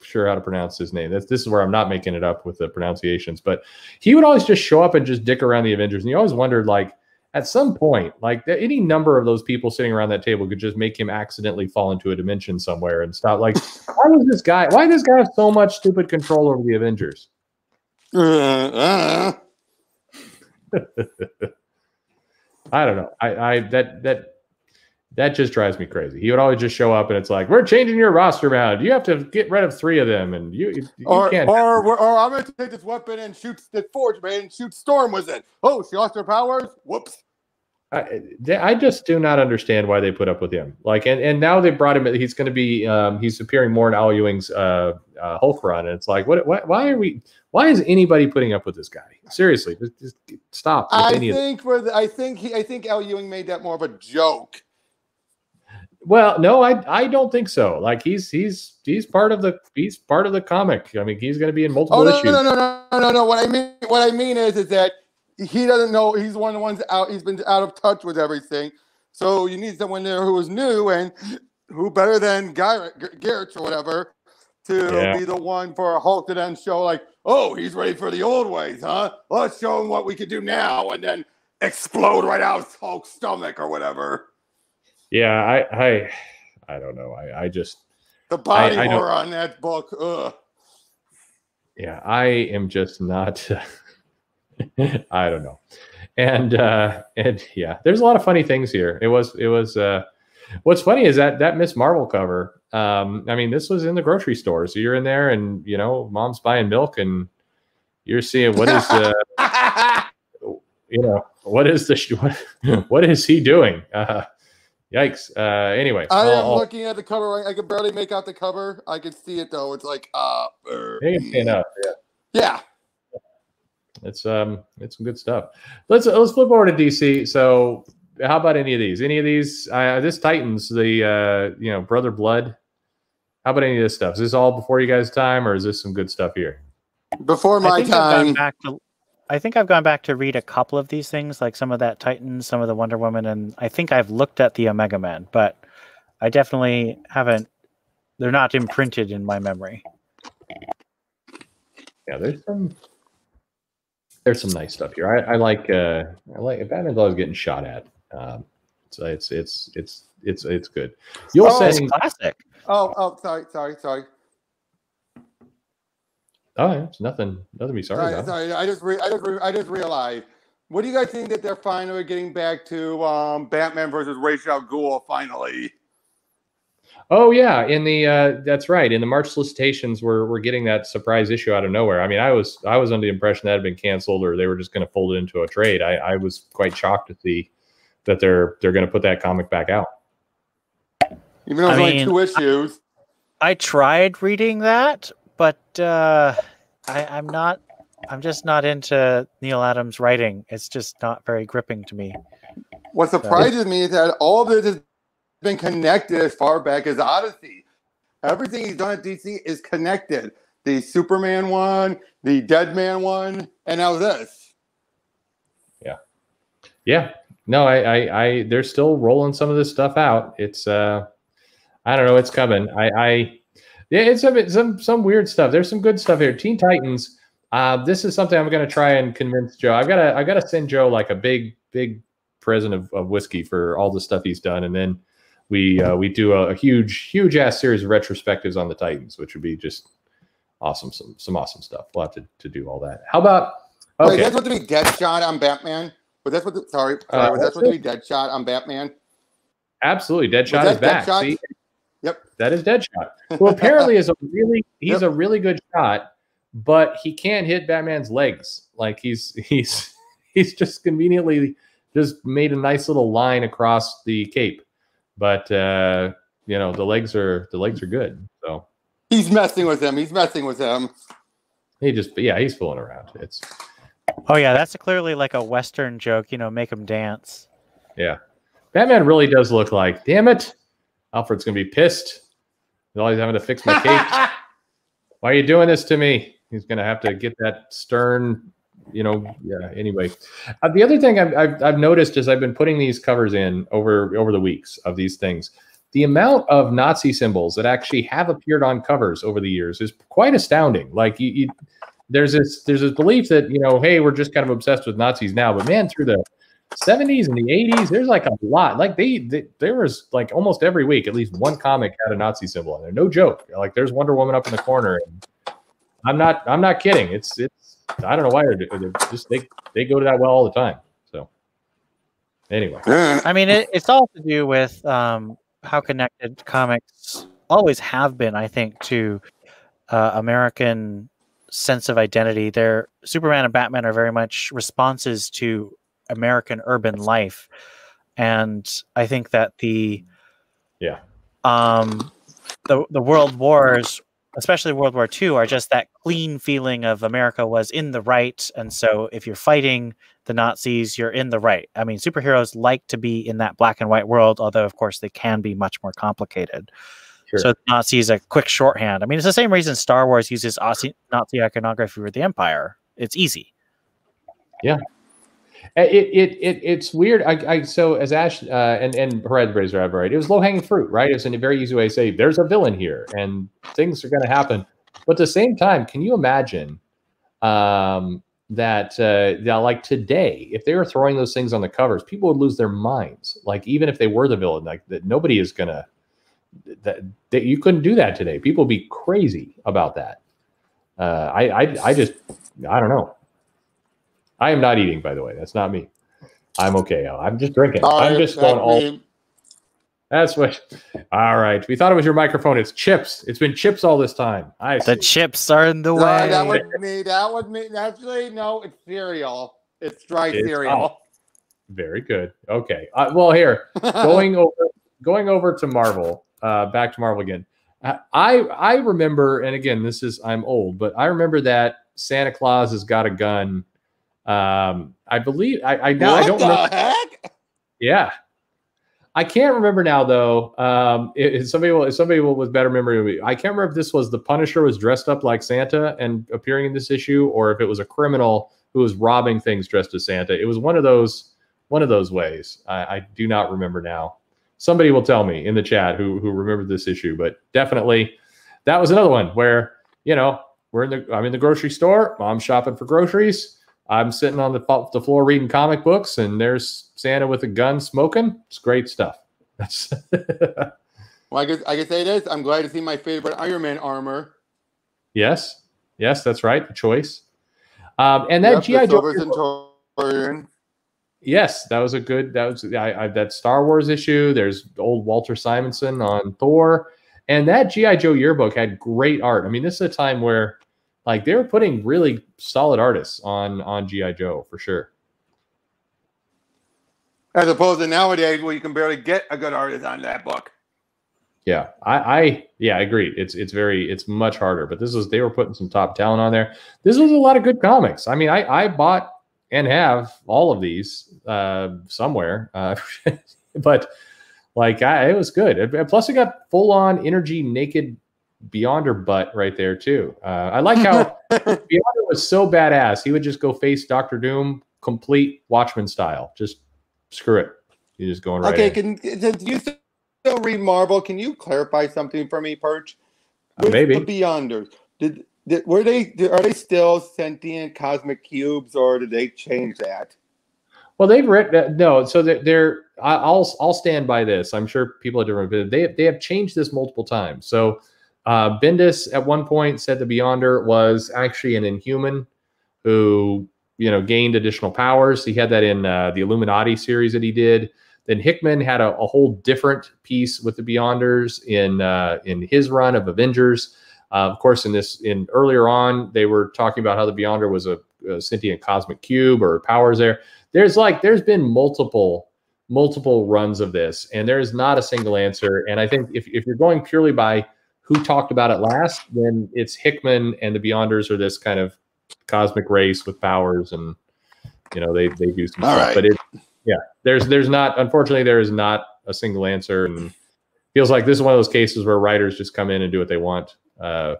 sure how to pronounce his name. That's, this is where I'm not making it up with the pronunciations, but he would always just show up and just dick around the Avengers. And you always wondered, like, at some point, like that any number of those people sitting around that table could just make him accidentally fall into a dimension somewhere and stop. Like, why does this guy, why does this guy have so much stupid control over the Avengers? Uh, uh. I don't know. I, I, that, that, That just drives me crazy. He would always just show up, and it's like, we're changing your roster now. You have to get rid of three of them, and you, you, you or, can't. Or, or, or I'm going to take this weapon and shoot the Forge Man and shoot Storm with it. Oh, she lost her powers? Whoops. I, I just do not understand why they put up with him. Like, and, and now they brought him. He's going to be. Um, he's appearing more in Al Ewing's uh, uh, Hulk run, and it's like, what? Why, why are we? Why is anybody putting up with this guy? Seriously, just, just stop. I think for the, I think he, I think Al Ewing made that more of a joke. Well, no, I I don't think so. Like he's he's he's part of the he's part of the comic. I mean, he's going to be in multiple oh, no, issues. No, no, no, no, no, no. What I mean, what I mean is, is that he doesn't know. He's one of the ones out. He's been out of touch with everything. So you need someone there who is new and who better than Gyrich or whatever to yeah. be the one for a Hulk to then show like, oh, he's ready for the old ways, huh? Let's show him what we can do now, and then explode right out of Hulk's stomach or whatever. Yeah, I, I, I don't know. I, I just the body I, I horror on that book. Ugh. Yeah, I am just not. I don't know, and uh, and yeah, there's a lot of funny things here. It was it was. Uh, what's funny is that that Miz Marvel cover. Um, I mean, this was in the grocery store, so you're in there, and you know, mom's buying milk, and you're seeing what is the. Uh, you know what is the what, what is he doing? Uh, Yikes. Uh, anyway. I am I'll, looking at the cover. I can barely make out the cover. I can see it, though. It's like, uh, er, yeah. yeah. It's um, it's some good stuff. Let's let's flip over to D C. So how about any of these? Any of these? Uh, this Titans, the, uh, you know, Brother Blood. How about any of this stuff? Is this all before you guys' time, or is this some good stuff here? Before my I think time. I've gone back to, I think I've gone back to read a couple of these things, like some of that Titans, some of the Wonder Woman, and I think I've looked at the Omega Man, but I definitely haven't. They're not imprinted in my memory. Yeah, there's some there's some nice stuff here. I, I like uh, I like Batman's always getting shot at. Um, so it's it's it's it's it's good. You're oh, saying classic. Oh oh sorry sorry sorry. Oh, yeah, it's nothing. Nothing to be sorry, sorry about. Sorry, I just, re I just, re I just realized. What do you guys think that they're finally getting back to um, Batman versus Ra's al Ghul finally? Oh yeah, in the uh, that's right. In the March solicitations, we're we're getting that surprise issue out of nowhere. I mean, I was I was under the impression that had been canceled or they were just going to fold it into a trade. I, I was quite shocked to see that they're they're going to put that comic back out. Even though it's only two issues. I, I tried reading that. But uh, I, I'm not. I'm just not into Neil Adams' writing. It's just not very gripping to me. What surprises so. me is that all of this has been connected as far back as Odyssey. Everything he's done at D C is connected. The Superman one, the Deadman one, and now this. Yeah, yeah. No, I, I, I they're still rolling some of this stuff out. It's, uh, I don't know. It's coming. I. I Yeah, it's a bit, some some weird stuff. There's some good stuff here. Teen Titans. Uh, this is something I'm going to try and convince Joe. I've got to I got to send Joe like a big big present of, of whiskey for all the stuff he's done, and then we uh, we do a, a huge huge ass series of retrospectives on the Titans, which would be just awesome. Some some awesome stuff. We'll have to, to do all that. How about? Okay. Wait, that's what to be Deadshot on Batman. Was that what? The, sorry, sorry. Uh, was that what to be Deadshot on Batman? Absolutely, Deadshot is back. Deadshot? See? Yep, that is Deadshot, who apparently is a really he's yep. a really good shot, but he can't hit Batman's legs. Like he's he's he's just conveniently just made a nice little line across the cape, but uh, you know, the legs are the legs are good. So he's messing with him. He's messing with him. He just, yeah, he's fooling around. It's. Oh yeah, that's clearly like a Western joke. You know, make him dance. Yeah, Batman really does look like, damn it, Alfred's gonna be pissed. He's always having to fix my cake. Why are you doing this to me? He's gonna have to get that stern. You know, yeah. Anyway, uh, the other thing I've, I've I've noticed as I've been putting these covers in over over the weeks of these things, the amount of Nazi symbols that actually have appeared on covers over the years is quite astounding. Like you, you there's this there's this belief that, you know, hey, we're just kind of obsessed with Nazis now, but man, through the seventies and the eighties, there's like a lot. Like they, they there was like almost every week at least one comic had a Nazi symbol on there. No joke. Like there's Wonder Woman up in the corner. And I'm not I'm not kidding. It's it's. I don't know why they're, they're just they they go to that well all the time. So anyway, I mean it, it's all to do with um, how connected comics always have been. I think to uh, American sense of identity. Their Superman and Batman are very much responses to American urban life, and I think that the yeah um, the the World Wars. Especially World War Two, are just that clean feeling of America was in the right. And so if you're fighting the Nazis, you're in the right. I mean, superheroes like to be in that black and white world, although, of course, they can be much more complicated. Sure. So the Nazis a quick shorthand. I mean, it's the same reason Star Wars uses Aussie, Nazi iconography with the Empire. It's easy. Yeah. It it it it's weird. I, I so as Ash uh, and and Hereditary's right. It was low hanging fruit, right? It was in a very easy way to say there's a villain here and things are going to happen. But at the same time, can you imagine um, that uh, that like today, if they were throwing those things on the covers, people would lose their minds. Like even if they were the villain, like that nobody is gonna that, that you couldn't do that today. People would be crazy about that. Uh, I I I just I don't know. I am not eating, by the way. That's not me. I'm okay. I'm just drinking. Oh, I'm just going all. Me. That's what. All right. We thought it was your microphone. It's chips. It's been chips all this time. I see. The chips are in the no, way. That was me. That was me. Actually, no, it's cereal. It's dry it's, cereal. Oh, very good. Okay. Uh, well, here going over going over to Marvel. Uh, back to Marvel again. I I remember, and again, this is I'm old, but I remember that Santa Claus has got a gun. Um, I believe I I, now, I don't know. Yeah, I can't remember now though. Um, if somebody will, if somebody will, with better memory, I can't remember if this was the Punisher was dressed up like Santa and appearing in this issue, or if it was a criminal who was robbing things dressed as Santa. It was one of those one of those ways. I, I do not remember now. Somebody will tell me in the chat who who remembered this issue, but definitely that was another one where you know we're in the I'm in the grocery store, Mom's shopping for groceries. I'm sitting on the, the floor reading comic books, and there's Santa with a gun smoking. It's great stuff. That's well, I guess I can say this. I'm glad to see my favorite Iron Man armor. Yes, yes, that's right. The choice, um, and that yep, G I Joe. Yes, that was a good. That was I, I, that Star Wars issue. There's old Walter Simonson on Thor, and that G I Joe yearbook had great art. I mean, this is a time where. Like they were putting really solid artists on on G I Joe for sure. As opposed to nowadays, where you can barely get a good artist on that book. Yeah, I, I yeah, I agree. It's it's very it's much harder. But this was they were putting some top talent on there. This was a lot of good comics. I mean, I I bought and have all of these uh, somewhere, uh, but like I, it was good. And plus, it got full on energy naked. Beyonder butt right there too. Uh, I like how Beyonder was so badass. He would just go face Doctor Doom, complete Watchmen style. Just screw it. You're just going right. Okay, in. Can since you still read Marvel? Can you clarify something for me, Perch? Uh, maybe the Beyonders. Did, did were they? Are they still sentient cosmic cubes, or did they change that? Well, they've read that. No, so they're. they're I'll I'll stand by this. I'm sure people are different, but they they have changed this multiple times. So. Uh, Bendis at one point said the Beyonder was actually an Inhuman who, you know, gained additional powers. He had that in uh, the Illuminati series that he did. Then Hickman had a, a whole different piece with the Beyonders in uh, in his run of Avengers. Uh, of course, in this in earlier on, they were talking about how the Beyonder was a, a sentient cosmic cube or powers there. There's like there's been multiple multiple runs of this, and there is not a single answer. And I think if, if you're going purely by who talked about it last, then it's Hickman and the Beyonders are this kind of cosmic race with powers, and you know they they do some All stuff. Right. But it, yeah, there's there's not, unfortunately, there is not a single answer, and feels like this is one of those cases where writers just come in and do what they want. Uh,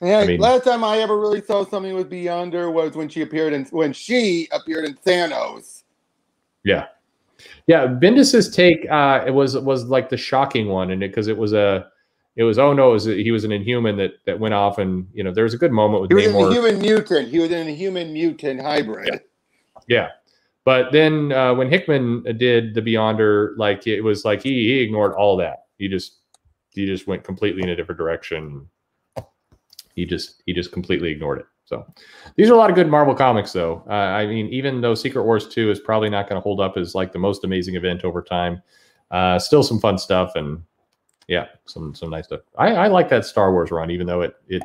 yeah, I mean, last time I ever really saw something with Beyonder was when she appeared in when she appeared in Thanos. Yeah. Yeah, Bendis's take uh, it was was like the shocking one, and because it, it was a, it was oh no, it was a, he was an Inhuman that that went off, and you know there was a good moment with he was Namor. An Inhuman mutant. He was an Inhuman mutant hybrid. Yeah, yeah. But then uh, when Hickman did the Beyonder, like it was like he he ignored all that. He just he just went completely in a different direction. He just he just completely ignored it. So these are a lot of good Marvel comics, though. Uh, I mean, even though Secret Wars two is probably not going to hold up as like the most amazing event over time, uh, still some fun stuff, and yeah, some some nice stuff. I, I like that Star Wars run, even though it it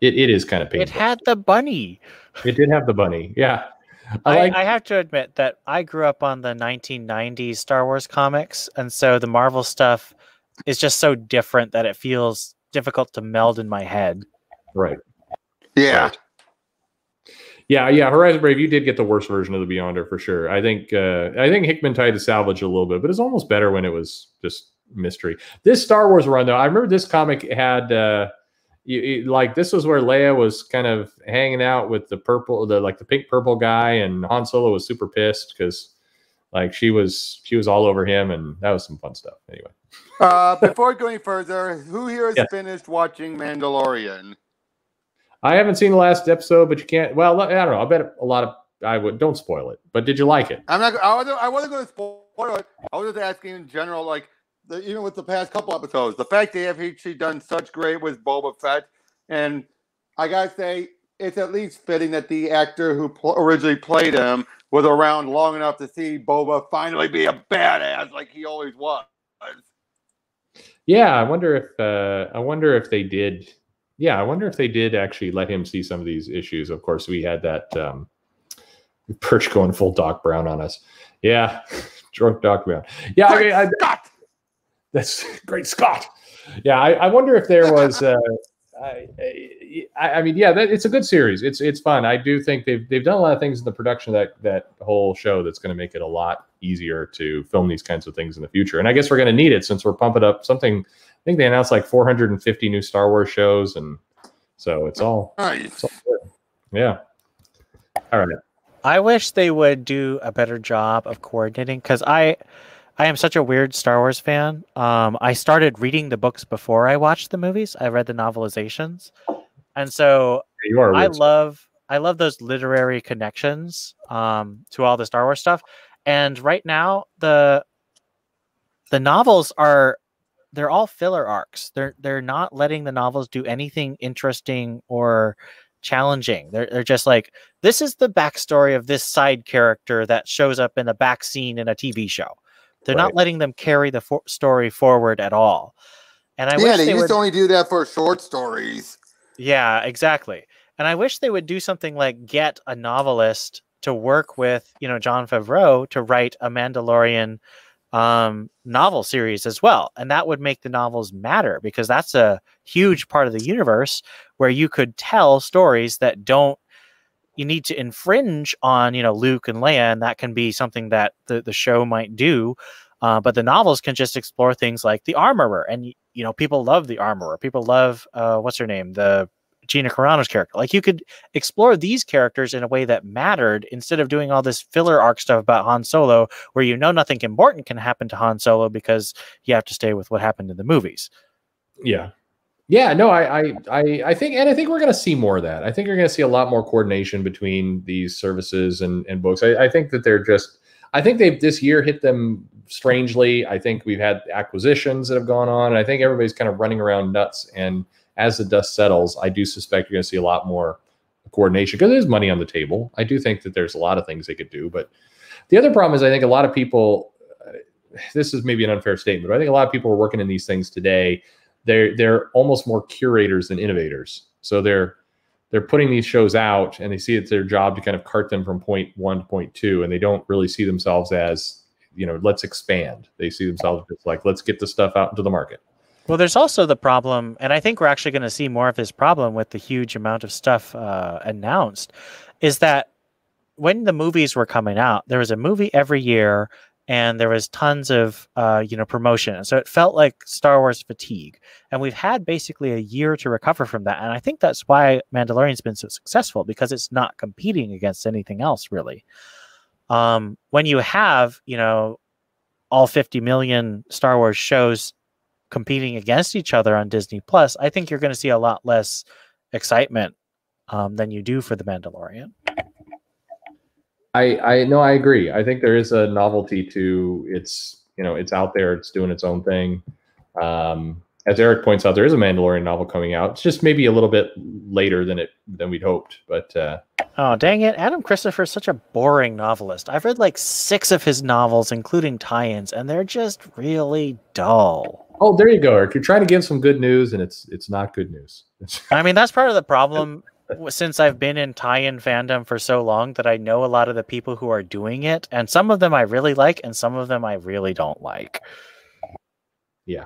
it, it is kind of painful. It had the bunny. It did have the bunny. Yeah, I, I, like I have to admit that I grew up on the nineteen nineties Star Wars comics, and so the Marvel stuff is just so different that it feels difficult to meld in my head. Right. Yeah. Right. Yeah, yeah. Horizon Brave, you did get the worst version of the Beyonder for sure. I think uh, I think Hickman tried to salvage a little bit, but it's almost better when it was just mystery. This Star Wars run, though, I remember this comic had uh, you, you, like this was where Leia was kind of hanging out with the purple, the like the pink purple guy, and Han Solo was super pissed because like she was she was all over him, and that was some fun stuff. Anyway, uh, before going further, who here has yeah. finished watching Mandalorian? I haven't seen the last episode, but you can't. Well, I don't know. I bet a lot of I would don't spoil it. But did you like it? I'm not. I wasn't. I wasn't going to spoil it. I was just asking in general, like the, even with the past couple episodes, the fact they have actually done such great with Boba Fett, and I gotta say, it's at least fitting that the actor who pl originally played him was around long enough to see Boba finally be a badass like he always was. Yeah, I wonder if uh, I wonder if they did. Yeah, I wonder if they did actually let him see some of these issues. Of course, we had that um, Perch going full Doc Brown on us. Yeah, drunk Doc Brown. Yeah, great I mean, I, Scott. That's great, Scott. Yeah, I, I wonder if there was. Uh, I, I, I mean, yeah, that, it's a good series. It's it's fun. I do think they've they've done a lot of things in the production of that that whole show that's going to make it a lot easier to film these kinds of things in the future. And I guess we're going to need it since we're pumping up something. I think they announced like four hundred fifty new Star Wars shows, and so it's all, nice. It's all good. Yeah. All right. I wish they would do a better job of coordinating, because I, I am such a weird Star Wars fan. Um, I started reading the books before I watched the movies. I read the novelizations, and so you are I love I love those literary connections um, to all the Star Wars stuff. And right now the the novels are. They're all filler arcs. They're they're not letting the novels do anything interesting or challenging. They're they're just like, this is the backstory of this side character that shows up in a back scene in a T V show. They're right. not letting them carry the for story forward at all. And I yeah, wish they, they used would... to only do that for short stories. Yeah, exactly. And I wish they would do something like get a novelist to work with, you know, Jon Favreau to write a Mandalorian um novel series as well, and that would make the novels matter, because that's a huge part of the universe where you could tell stories that don't you need to infringe on, you know, Luke and Leia, and that can be something that the, the show might do, uh, but the novels can just explore things like the Armorer, and you know people love the Armorer, people love uh what's her name, the Gina Carano's character. Like you could explore these characters in a way that mattered, instead of doing all this filler arc stuff about Han Solo where you know nothing important can happen to Han Solo because you have to stay with what happened in the movies. Yeah. Yeah, no, I I I, I think and I think we're gonna see more of that. I think you're gonna see a lot more coordination between these services and, and books. I, I think that they're just I think they've this year hit them strangely. I think we've had acquisitions that have gone on, and I think everybody's kind of running around nuts, and as the dust settles, I do suspect you're going to see a lot more coordination because there's money on the table. I do think that there's a lot of things they could do. But the other problem is I think a lot of people, uh, this is maybe an unfair statement, but I think a lot of people are working in these things today. They're, they're almost more curators than innovators. So they're, they're putting these shows out, and they see it's their job to kind of cart them from point one to point two, and they don't really see themselves as you know, let's expand. They see themselves just like, let's get this stuff out into the market. Well, there's also the problem, and I think we're actually going to see more of this problem with the huge amount of stuff uh, announced, is that when the movies were coming out, there was a movie every year, and there was tons of uh, you know, promotion. So it felt like Star Wars fatigue. And we've had basically a year to recover from that. And I think that's why Mandalorian's been so successful, because it's not competing against anything else, really. Um, when you have, you know, all fifty million Star Wars shows competing against each other on Disney Plus, I think you're going to see a lot less excitement um, than you do for The Mandalorian. I, I no, I agree. I think there is a novelty to it's, you know, it's out there, it's doing its own thing. Um, as Eric points out, there is a Mandalorian novel coming out. It's just maybe a little bit later than it than we'd hoped. But uh, oh, dang it, Adam Christopher is such a boring novelist. I've read like six of his novels, including tie-ins, and they're just really dull. Oh, there you go, Eric. You're trying to give some good news, and it's it's not good news. I mean, that's part of the problem, since I've been in tie-in fandom for so long, that I know a lot of the people who are doing it, and some of them I really like, and some of them I really don't like. Yeah,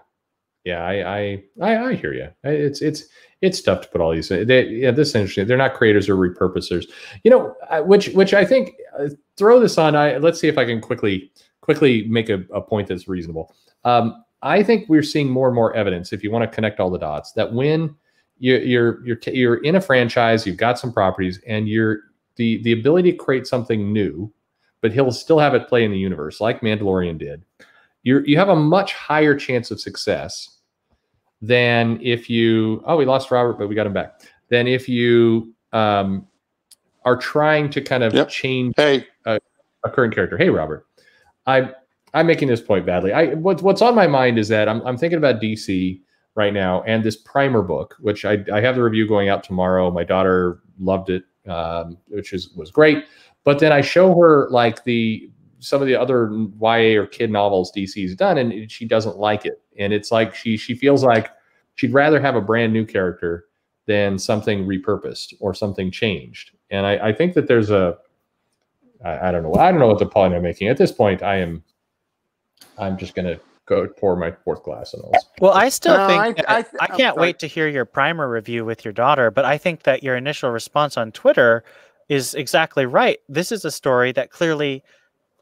yeah, I I I, I hear you. It's it's it's tough to put all these. They, yeah, this is interesting. They're not creators or repurposers, you know. Which which I think uh, throw this on. I let's see if I can quickly quickly make a, a point that's reasonable. Um, I think we're seeing more and more evidence, if you want to connect all the dots, that when you, you're you're you're in a franchise, you've got some properties, and you're the the ability to create something new, but he'll still have it play in the universe, like Mandalorian did. You you have a much higher chance of success than if you oh we lost Robert, but we got him back. Than if you um, are trying to kind of yep. change hey. a, a current character. Hey, Robert, I. I'm making this point badly. I what, what's on my mind is that I'm, I'm thinking about D C right now and this Primer book, which I, I have the review going out tomorrow. My daughter loved it, um, which is was great. But then I show her like the some of the other Y A or kid novels D C's done, and she doesn't like it. And it's like she she feels like she'd rather have a brand new character than something repurposed or something changed. And I, I think that there's a I, I don't know I don't know what the point I'm making at this point. I am. I'm just going to go pour my fourth glass on those. Well, I still no, think I, I, I, I can't wait to hear your Primer review with your daughter, but I think that your initial response on Twitter is exactly right. This is a story that clearly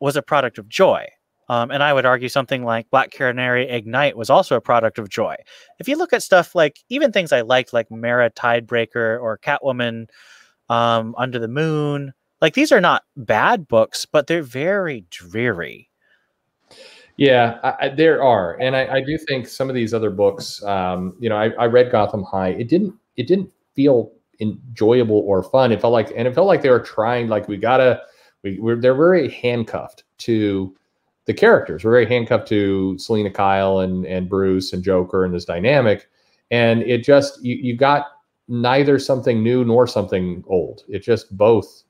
was a product of joy. Um, and I would argue something like Black Canary Ignite was also a product of joy. If you look at stuff like even things I liked, like Mara Tidebreaker or Catwoman um, Under the Moon, like these are not bad books, but they're very dreary. Yeah, I, I, there are, and I, I do think some of these other books. Um, you know, I, I read Gotham High. It didn't. It didn't feel enjoyable or fun. It felt like, and it felt like they were trying. Like we gotta. We we're, they're very handcuffed to the characters. We're very handcuffed to Selena Kyle and and Bruce and Joker and this dynamic. And it just you you got neither something new nor something old. It just both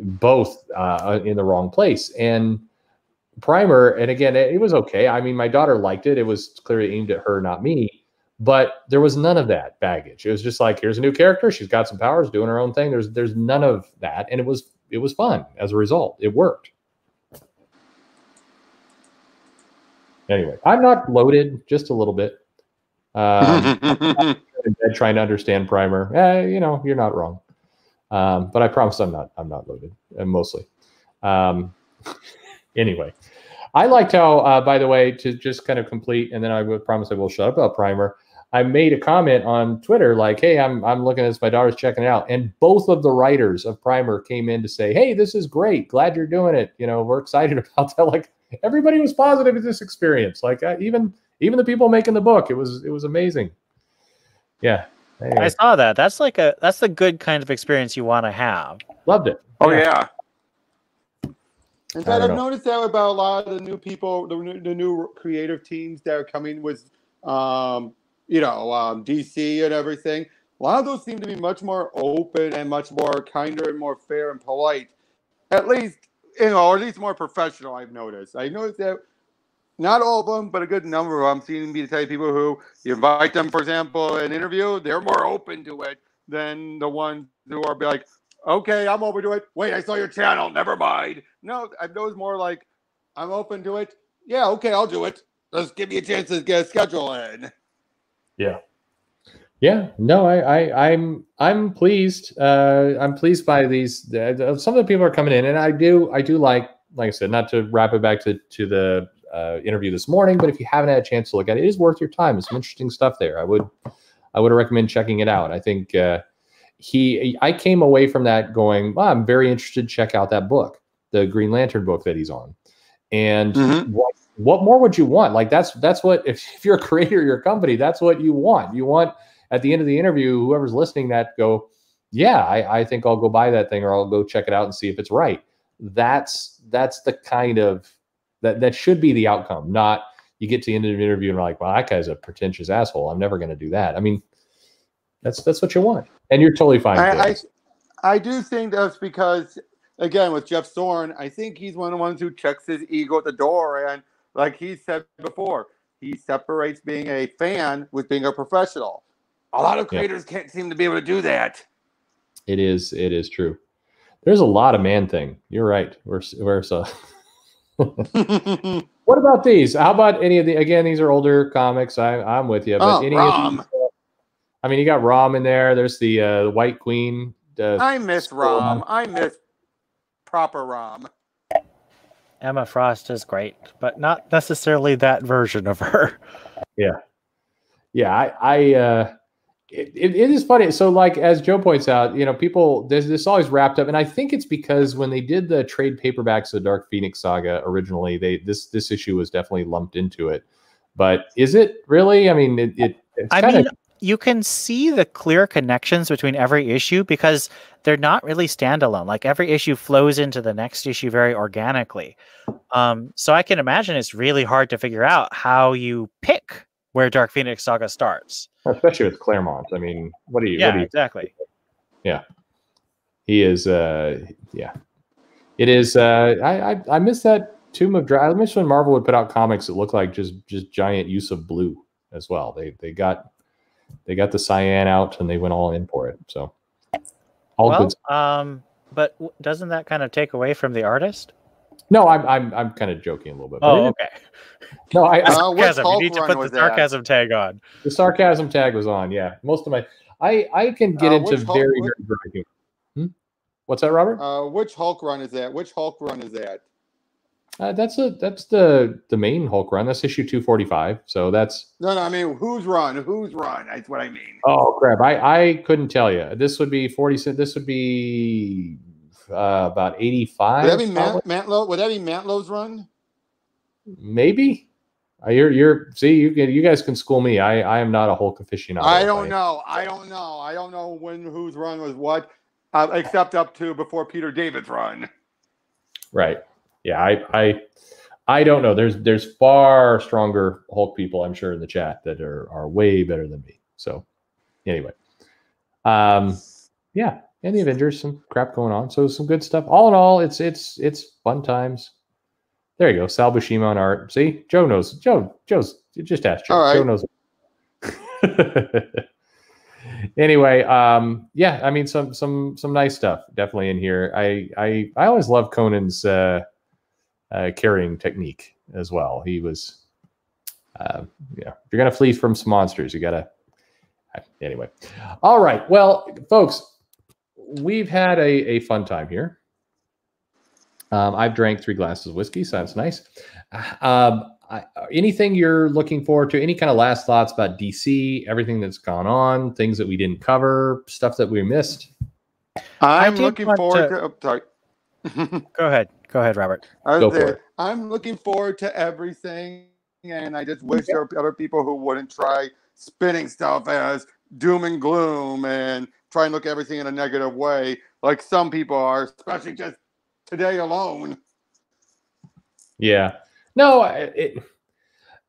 both uh, in the wrong place and. Primer, and again, it was okay. I mean, my daughter liked it. It was clearly aimed at her, not me. But there was none of that baggage. It was just like, here's a new character. She's got some powers, doing her own thing. There's, there's none of that, and it was, it was fun as a result. It worked. Anyway, I'm not loaded, just a little bit. Uh, trying to understand Primer. Eh, you know, you're not wrong. Um, but I promise, I'm not, I'm not loaded, mostly. Um, Anyway, I liked how, uh, by the way, to just kind of complete, and then I would promise I will shut up about Primer. I made a comment on Twitter like, hey, I'm, I'm looking at this. My daughter's checking it out. And both of the writers of Primer came in to say, hey, this is great. Glad you're doing it. You know, we're excited about that. Like everybody was positive at this experience. Like uh, even, even the people making the book, it was, it was amazing. Yeah. Anyway. I saw that. That's like a, that's the good kind of experience you want to have. Loved it. Oh yeah. yeah. In fact, I've noticed that about a lot of the new people, the new, the new creative teams that are coming with, um, you know, um, D C and everything. A lot of those seem to be much more open and much more kinder and more fair and polite. At least, you know, or at least more professional, I've noticed. I noticed that not all of them, but a good number of them seem to be the type of people who you invite them, for example, an interview, they're more open to it than the ones who are like, okay, I'm over to it. Wait, I saw your channel. Never mind. No, I was more like, I'm open to it. Yeah, okay, I'll do it. Let's give me a chance to get a schedule in. Yeah. Yeah, no, I, I, I'm, I'm pleased. Uh, I'm pleased by these. Uh, some of the people are coming in, and I do, I do like, like I said, not to wrap it back to to the uh, interview this morning, but if you haven't had a chance to look at it, it is worth your time. There's some interesting stuff there. I would, I would recommend checking it out. I think uh, he, I came away from that going, well, I'm very interested. Check out that book, the Green Lantern book that he's on, and. Mm-hmm. what, What more would you want? Like that's that's what if, if you're a creator of your company, that's what you want. You want at the end of the interview, whoever's listening that go, yeah, I, I think I'll go buy that thing or I'll go check it out and see if it's right. That's that's the kind of that that should be the outcome. Not you get to the end of the interview and you're like, well, that guy's a pretentious asshole. I'm never going to do that. I mean, that's that's what you want, and you're totally fine. I I, I do think that's because again with Jeff Zorn, I think he's one of the ones who checks his ego at the door and. Like he said before, he separates being a fan with being a professional. A lot of creators yeah. can't seem to be able to do that. It is, it is true. There's a lot of man thing. You're right. We're, we're so. What about these? How about any of the? Again, these are older comics. I, I'm with you. But oh, any Rom. Of these, I mean, you got Rom in there. There's the uh, White Queen. Uh, I miss Rom. I miss proper Rom. Emma Frost is great, but not necessarily that version of her. Yeah. Yeah. I, I, uh, it, it, it is funny. So like, as Joe points out, you know, people, there's this always wrapped up. And I think it's because when they did the trade paperbacks of the Dark Phoenix saga originally, they, this, this issue was definitely lumped into it, but is it really, I mean, it, it it's I kinda... mean, you can see the clear connections between every issue because they're not really standalone. Like every issue flows into the next issue very organically. Um, so I can imagine it's really hard to figure out how you pick where Dark Phoenix Saga starts. Especially with Claremont. I mean, what do you? Yeah, what do you, exactly. Yeah. He is, uh, yeah. It is, uh, I, I, I miss that Tomb of Dra- I miss when Marvel would put out comics that looked like just, just giant use of blue as well. They, they got... They got the cyan out and they went all in for it. So, all well, good. Um, but doesn't that kind of take away from the artist? No, I'm I'm I'm kind of joking a little bit. But oh, okay. No, I, I uh, sarcasm. You need to put the sarcasm at? Tag on. The sarcasm tag was on. Yeah, most of my I I can get uh, into Hulk, very which, very. Hmm? What's that, Robert? Uh, which Hulk run is that? Which Hulk run is that? Uh, that's a that's the the main Hulk run. That's issue two forty-five. So that's no no. I mean, who's run? Who's run? That's what I mean. Oh crap! I I couldn't tell you. This would be forty. This would be uh, about eighty-five. Would that be Mant- Mantlo? Would that be Mantlow's run? Maybe. Uh, you're you're see you can you guys can school me. I I am not a Hulk aficionado. I don't I, know. I don't know. I don't know when whose run was what, uh, except up to before Peter David's run. Right. Yeah, I, I, I don't know. There's there's far stronger Hulk people, I'm sure, in the chat that are are way better than me. So, anyway, um, yeah, and the Avengers, some crap going on. So some good stuff. All in all, it's it's it's fun times. There you go, Sal Buscema on art. See, Joe knows. Joe, Joe's just asked Joe. All right. Joe knows. Anyway, um, yeah, I mean, some some some nice stuff definitely in here. I I I always love Conan's. Uh, Uh, carrying technique as well. He was, uh, yeah. If you're gonna flee from some monsters, you gotta. Anyway, all right. Well, folks, we've had a a fun time here. Um, I've drank three glasses of whiskey, so that's nice. Um, I, anything you're looking forward to? Any kind of last thoughts about D C? Everything that's gone on, things that we didn't cover, stuff that we missed. I'm looking forward to. to oh, sorry. Go ahead. Go ahead, Robert. Go for it. I'm looking forward to everything, and I just wish there were other people who wouldn't try spinning stuff as doom and gloom and try and look at everything in a negative way, like some people are, especially just today alone. Yeah. No, it,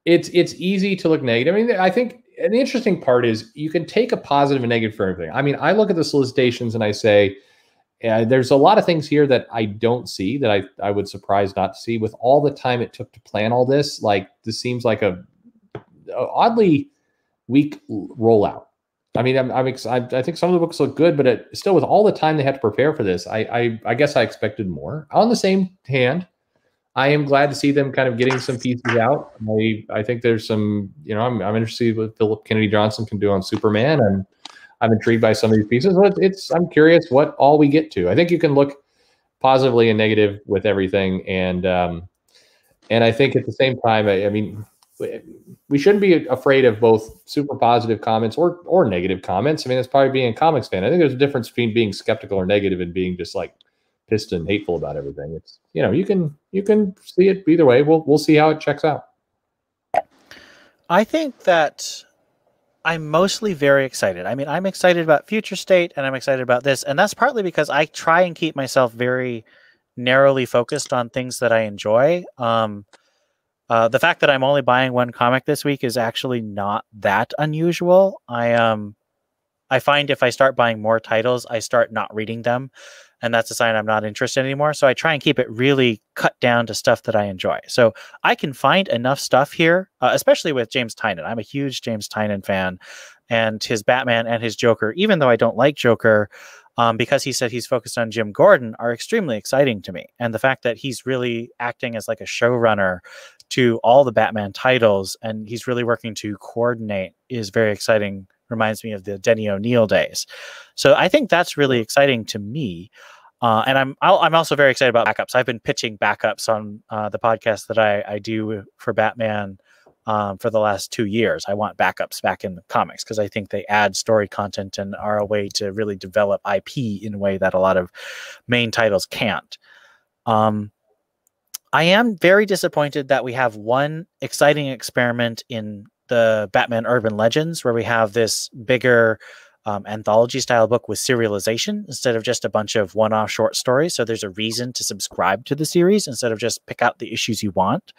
it's it's easy to look negative. I mean, I think and the interesting part is you can take a positive and negative for everything. I mean, I look at the solicitations and I say, Uh, there's a lot of things here that I don't see that I, I would surprise not to see with all the time it took to plan all this. Like this seems like a, a oddly weak rollout. I mean, I'm, I'm ex- I, I think some of the books look good, but it, still with all the time they had to prepare for this, I, I, I guess I expected more. On the same hand, I am glad to see them kind of getting some pieces out. I, I think there's some, you know, I'm, I'm interested in what Philip Kennedy Johnson can do on Superman, and I'm intrigued by some of these pieces. It's, it's I'm curious what all we get to. I think you can look positively and negative with everything, and um, and I think at the same time, I, I mean, we shouldn't be afraid of both super positive comments or or negative comments. I mean, that's probably being a comics fan. I think there's a difference between being skeptical or negative and being just like pissed and hateful about everything. It's, you know, you can you can see it either way. We'll we'll see how it checks out. I think that I'm mostly very excited. I mean, I'm excited about Future State and I'm excited about this, and that's partly because I try and keep myself very narrowly focused on things that I enjoy. Um, Uh, the fact that I'm only buying one comic this week is actually not that unusual. I um, I find if I start buying more titles, I start not reading them, and that's a sign I'm not interested anymore. So I try and keep it really cut down to stuff that I enjoy. So I can find enough stuff here, uh, especially with James Tynion. I'm a huge James Tynion fan, and his Batman and his Joker, even though I don't like Joker, Um, because he said he's focused on Jim Gordon, are extremely exciting to me. And the fact that he's really acting as like a showrunner to all the Batman titles, and he's really working to coordinate, is very exciting. Reminds me of the Denny O'Neil days. So I think that's really exciting to me. Uh, and I'm I'll, I'm also very excited about backups. I've been pitching backups on uh, the podcast that I, I do for Batman um, for the last two years. I want backups back in the comics because I think they add story content and are a way to really develop I P in a way that a lot of main titles can't. Um, I am very disappointed that we have one exciting experiment in the Batman Urban Legends where we have this bigger um, anthology style book with serialization instead of just a bunch of one-off short stories. So there's a reason to subscribe to the series instead of just pick out the issues you want.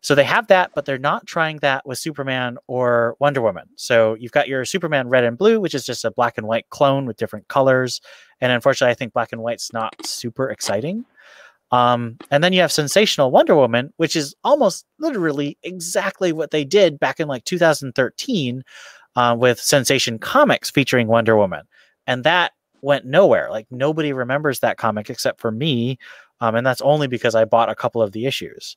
So they have that, but they're not trying that with Superman or Wonder Woman. So you've got your Superman Red and Blue, which is just a black and white clone with different colors. And unfortunately, I think black and white's not super exciting. Um, and then you have Sensational Wonder Woman, which is almost literally exactly what they did back in like two thousand thirteen uh, with Sensation Comics featuring Wonder Woman. And that went nowhere. Like nobody remembers that comic except for me. Um, and that's only because I bought a couple of the issues.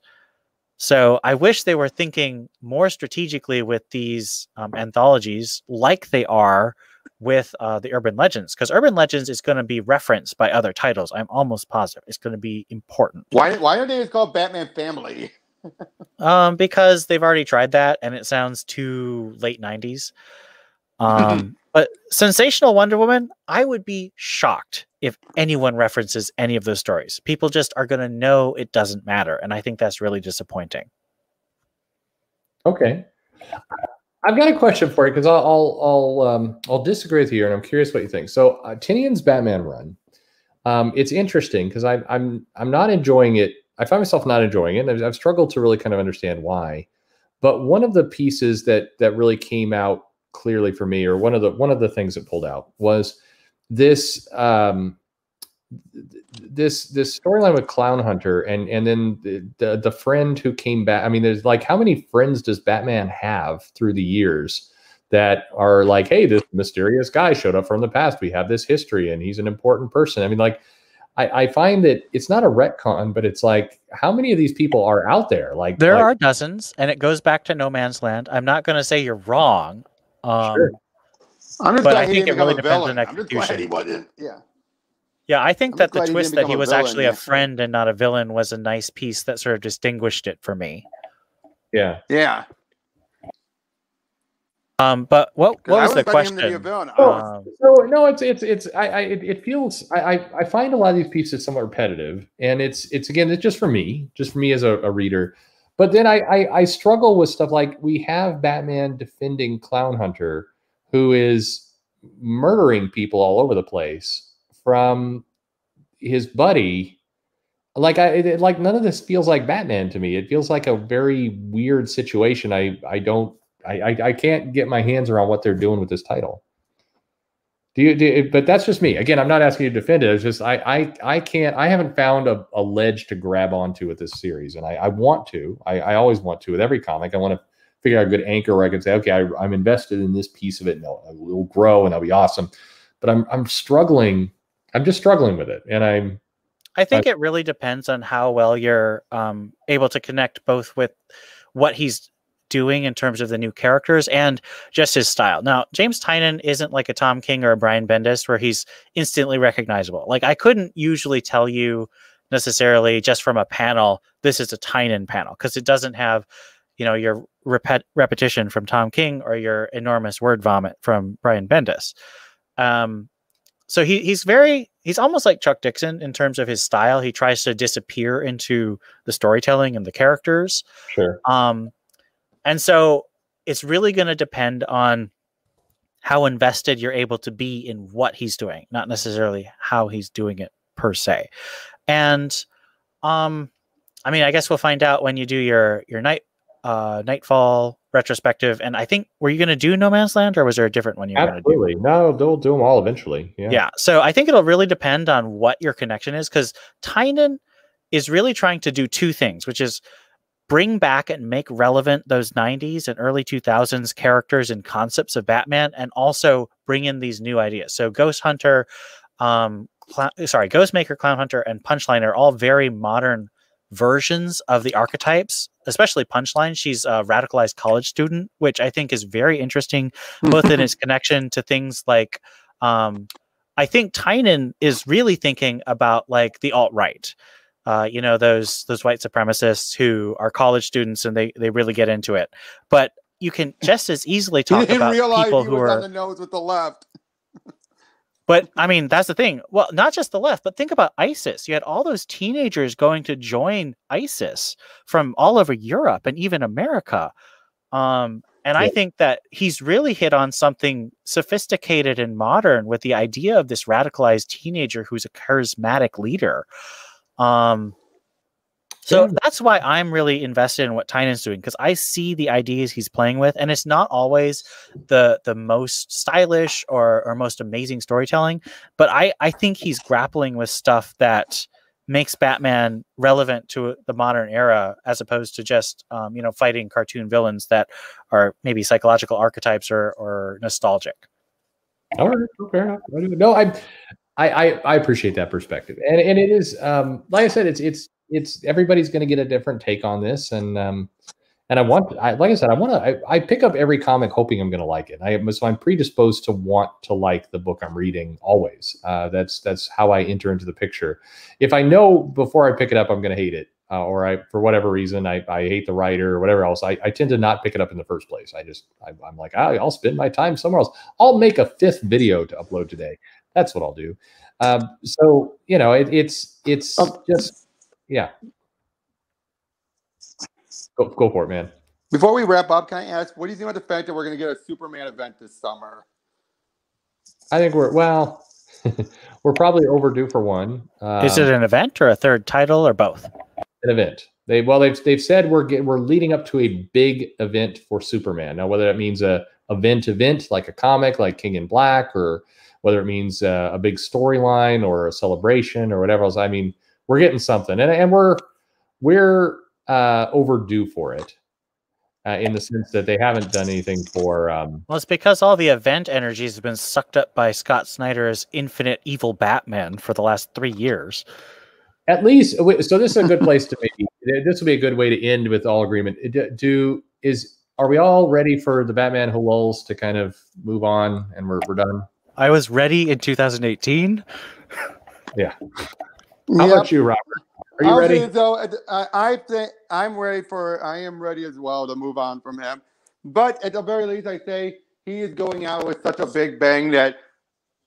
So I wish they were thinking more strategically with these um, anthologies like they are with uh, the Urban Legends, because Urban Legends is going to be referenced by other titles. I'm almost positive it's going to be important. Why, why are they called Batman Family? um, because they've already tried that and it sounds too late nineties. Um, but Sensational Wonder Woman, I would be shocked if anyone references any of those stories. People just are going to know it doesn't matter. And I think that's really disappointing. Okay. I've got a question for you because I'll, I'll, I'll, um, I'll disagree with you and I'm curious what you think. So uh, Tynion's Batman run, um, it's interesting because I'm, I'm not enjoying it. I find myself not enjoying it. And I've, I've struggled to really kind of understand why. But one of the pieces that, that really came out clearly for me, or one of the, one of the things that pulled out was this um this this storyline with Clown Hunter and and then the, the the friend who came back. I mean, there's like, how many friends does Batman have through the years that are like, hey, this mysterious guy showed up from the past, we have this history, and he's an important person? I mean, like, I, I find that it's not a retcon, but it's like, how many of these people are out there? Like, there like, are dozens, and it goes back to No Man's Land. I'm not going to say you're wrong. um sure. I'm just but I think it really depends on execution. Yeah. Yeah, I think I'm that the twist that he was a villain, actually yeah. a friend and not a villain was a nice piece that sort of distinguished it for me. Yeah. Yeah. Um, but what what was, was the question? Oh, um, so, no, it's it's it's I, I it, it feels I I find a lot of these pieces somewhat repetitive, and it's it's again it's just for me, just for me as a, a reader. But then I, I I struggle with stuff like we have Batman defending Clown Hunter, who is murdering people all over the place from his buddy. Like I, it, like none of this feels like Batman to me. It feels like a very weird situation. I, I don't, I, I, I can't get my hands around what they're doing with this title. Do you, do, but that's just me. Again, I'm not asking you to defend it. It's just, I, I, I can't, I haven't found a, a ledge to grab onto with this series. And I, I want to, I, I always want to with every comic. I want to figure out a good anchor where I can say, okay, I, I'm invested in this piece of it, and it'll, it'll grow, and that'll be awesome. But I'm I'm struggling. I'm just struggling with it, and I'm I think I've... it really depends on how well you're um, able to connect both with what he's doing in terms of the new characters and just his style. Now, James Tynion isn't like a Tom King or a Brian Bendis where he's instantly recognizable. Like, I couldn't usually tell you necessarily just from a panel, this is a Tynion panel, because it doesn't have, you know, your repet repetition from Tom King or your enormous word vomit from Brian Bendis. Um, so he, he's very, he's almost like Chuck Dixon in terms of his style. He tries to disappear into the storytelling and the characters. Sure. Um, And so it's really going to depend on how invested you're able to be in what he's doing, not necessarily how he's doing it per se. And, um, I mean, I guess we'll find out when you do your, your night, uh, Nightfall retrospective. And I think, were you going to do No Man's Land, or was there a different one? You were Absolutely. Do? No, they'll do them all eventually. Yeah. Yeah. So I think it'll really depend on what your connection is, because Tynion is really trying to do two things, which is bring back and make relevant those nineties and early two thousands characters and concepts of Batman, and also bring in these new ideas. So Ghost Hunter, um, sorry, Ghostmaker, Clown Hunter, and Punchline are all very modern versions of the archetypes, especially Punchline. She's a radicalized college student, which I think is very interesting, both in its connection to things like, um, I think Tynion is really thinking about like the alt-right. Uh, you know, those those white supremacists who are college students and they they really get into it. But you can just as easily talk about people who are on the nose with the left. But I mean, that's the thing. Well, not just the left, but think about ISIS. You had all those teenagers going to join ISIS from all over Europe and even America. Um, and yeah. I think that he's really hit on something sophisticated and modern with the idea of this radicalized teenager who's a charismatic leader. Um, so that's why I'm really invested in what Tynan's doing, because I see the ideas he's playing with, and it's not always the the most stylish or, or most amazing storytelling, but I, I think he's grappling with stuff that makes Batman relevant to the modern era, as opposed to just, um, you know, fighting cartoon villains that are maybe psychological archetypes or, or nostalgic. All right, fair enough. No, I'm... I, I appreciate that perspective, and and it is um, like I said, it's it's it's everybody's going to get a different take on this, and um, and I want, I, like I said, I want to, I, I pick up every comic hoping I'm going to like it. I am, so I'm predisposed to want to like the book I'm reading always. Uh, that's that's how I enter into the picture. If I know before I pick it up I'm going to hate it, uh, or I for whatever reason I I hate the writer or whatever else, I, I tend to not pick it up in the first place. I just I, I'm like I, I'll spend my time somewhere else. I'll make a fifth video to upload today. That's what I'll do. Um, so, you know, it, it's, it's oh. just, yeah. Go, go for it, man. Before we wrap up, can I ask, what do you think about the fact that we're going to get a Superman event this summer? I think we're, well, we're probably overdue for one. Um, Is it an event or a third title or both? An event. They, well, they've, they've said we're get, we're leading up to a big event for Superman. Now, whether that means a event event, like a comic, like King in Black, or whether it means uh, a big storyline or a celebration or whatever else. I mean, we're getting something, and and we're we're uh, overdue for it, uh, in the sense that they haven't done anything for. Um, well, it's because all the event energies have been sucked up by Scott Snyder's infinite evil Batman for the last three years. At least, so this is a good place to maybe. This will be a good way to end with all agreement. Do is are we all ready for the Batman Hulls to kind of move on, and we're we're done? I was ready in two thousand eighteen. Yeah. How yep. about you, Robert? Are you I'll ready? So, uh, I think I'm ready for. I am ready as well to move on from him. But at the very least, I say he is going out with such a big bang that,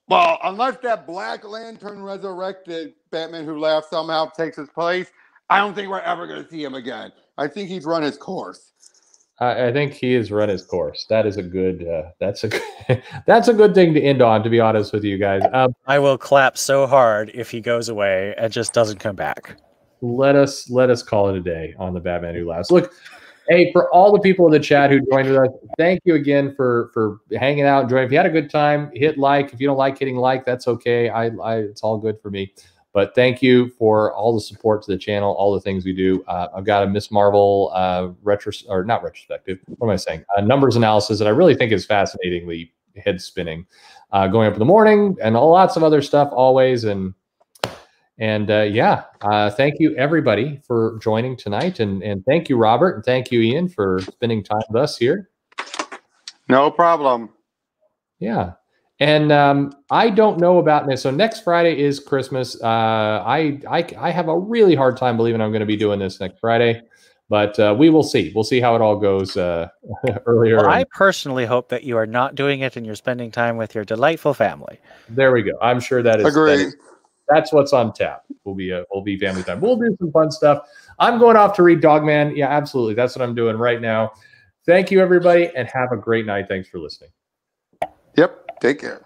well, unless that Black Lantern resurrected Batman who left somehow takes his place, I don't think we're ever going to see him again. I think he's run his course. I think he has run his course. That is a good. Uh, that's a. Good, that's a good thing to end on. To be honest with you guys, um, I will clap so hard if he goes away and just doesn't come back. Let us let us call it a day on the Batman Who Laughs. Look, hey, for all the people in the chat who joined with us, thank you again for for hanging out, joining. If you had a good time, hit like. If you don't like hitting like, that's okay. I, I it's all good for me. But thank you for all the support to the channel, all the things we do. Uh, I've got a Miss Marvel uh, retro or not retrospective. What am I saying? Uh, numbers analysis that I really think is fascinatingly head spinning, uh, going up in the morning, and all lots of other stuff always. And And uh, yeah, uh, thank you everybody for joining tonight. And, and thank you, Robert. And thank you, Ian, for spending time with us here. No problem. Yeah. And um, I don't know about this. So next Friday is Christmas. Uh, I, I, I have a really hard time believing I'm going to be doing this next Friday. But uh, we will see. We'll see how it all goes uh, earlier. Well, I personally hope that you are not doing it and you're spending time with your delightful family. There we go. I'm sure that is. Agreed. That is, that's what's on tap. We'll be a, we'll be family time. We'll do some fun stuff. I'm going off to read Dogman. Yeah, absolutely. That's what I'm doing right now. Thank you, everybody, and have a great night. Thanks for listening. Yep. Take care.